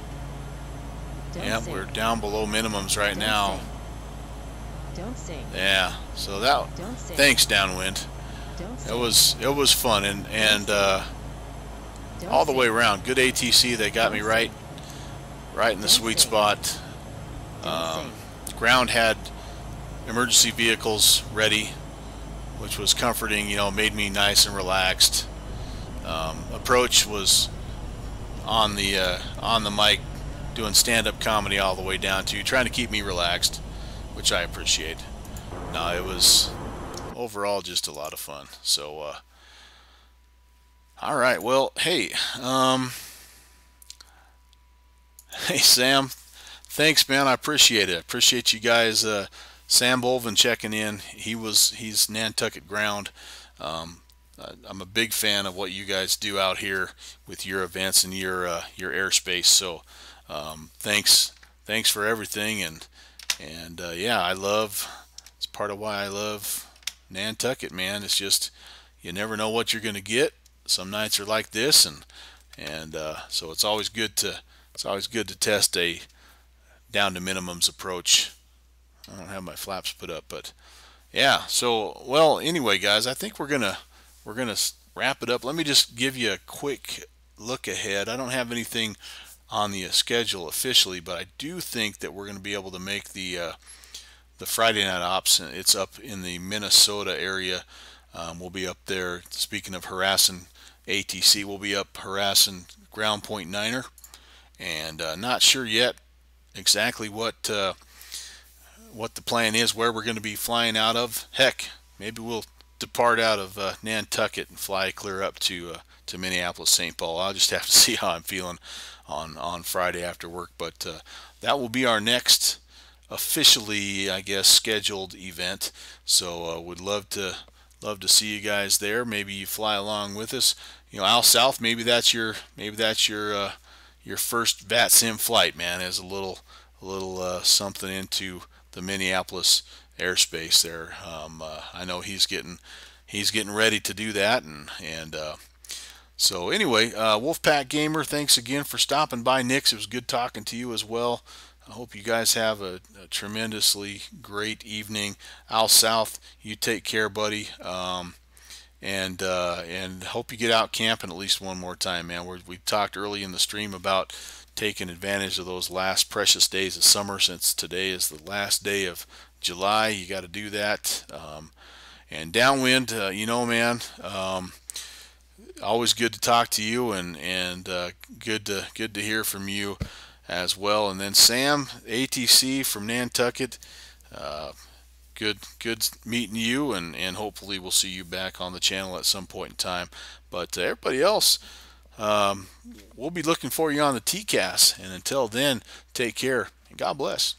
Don't sing. We're down below minimums right now. Sing. Don't sing. Yeah, so that. Don't sing. Thanks, downwind. Don't sing. It was fun and all the way around. Good ATC. They got me right in the sweet spot. Ground had emergency vehicles ready, which was comforting. You know, made me nice and relaxed. Approach was on the mic doing stand-up comedy all the way down to trying to keep me relaxed, which I appreciate. No, it was overall just a lot of fun. So, all right. Well, hey, hey Sam, thanks, man. I appreciate it. I appreciate you guys. Sam Bolvin checking in. He's Nantucket ground. I'm a big fan of what you guys do out here with your events and your airspace. So, thanks for everything. And yeah, it's part of why I love Nantucket, man. It's just, you never know what you're going to get. Some nights are like this, and so it's always good to test a down to minimums approach. I don't have my flaps put up, but yeah. So, well, anyway, guys, I think we're gonna wrap it up. Let me just give you a quick look ahead. I don't have anything on the schedule officially, but I do think that we're going to be able to make the Friday Night Ops. It's up in the Minnesota area. We'll be up there. Speaking of harassing ATC, we'll be up harassing Ground Point Niner, and not sure yet exactly what the plan is, where we're going to be flying out of. Heck, maybe we'll depart out of Nantucket and fly clear up to Minneapolis, St. Paul. I'll just have to see how I'm feeling on Friday after work, but that will be our next officially, I guess, scheduled event. So would love to see you guys there. Maybe you fly along with us. You know, out south, maybe that's your first VATSIM flight, man, as a little something into the Minneapolis airspace there. I know he's getting ready to do that, and so anyway, Wolfpack Gamer, thanks again for stopping by. Nix, it was good talking to you as well. I hope you guys have a tremendously great evening. Al South, you take care, buddy, and hope you get out camping at least one more time, man. We talked early in the stream about taking advantage of those last precious days of summer, since today is the last day of July. You got to do that. And downwind, you know, man, always good to talk to you, and good to hear from you as well. And then Sam, ATC from Nantucket, good meeting you, and hopefully we'll see you back on the channel at some point in time. But everybody else, we'll be looking for you on the TCAS, and until then, take care and God bless.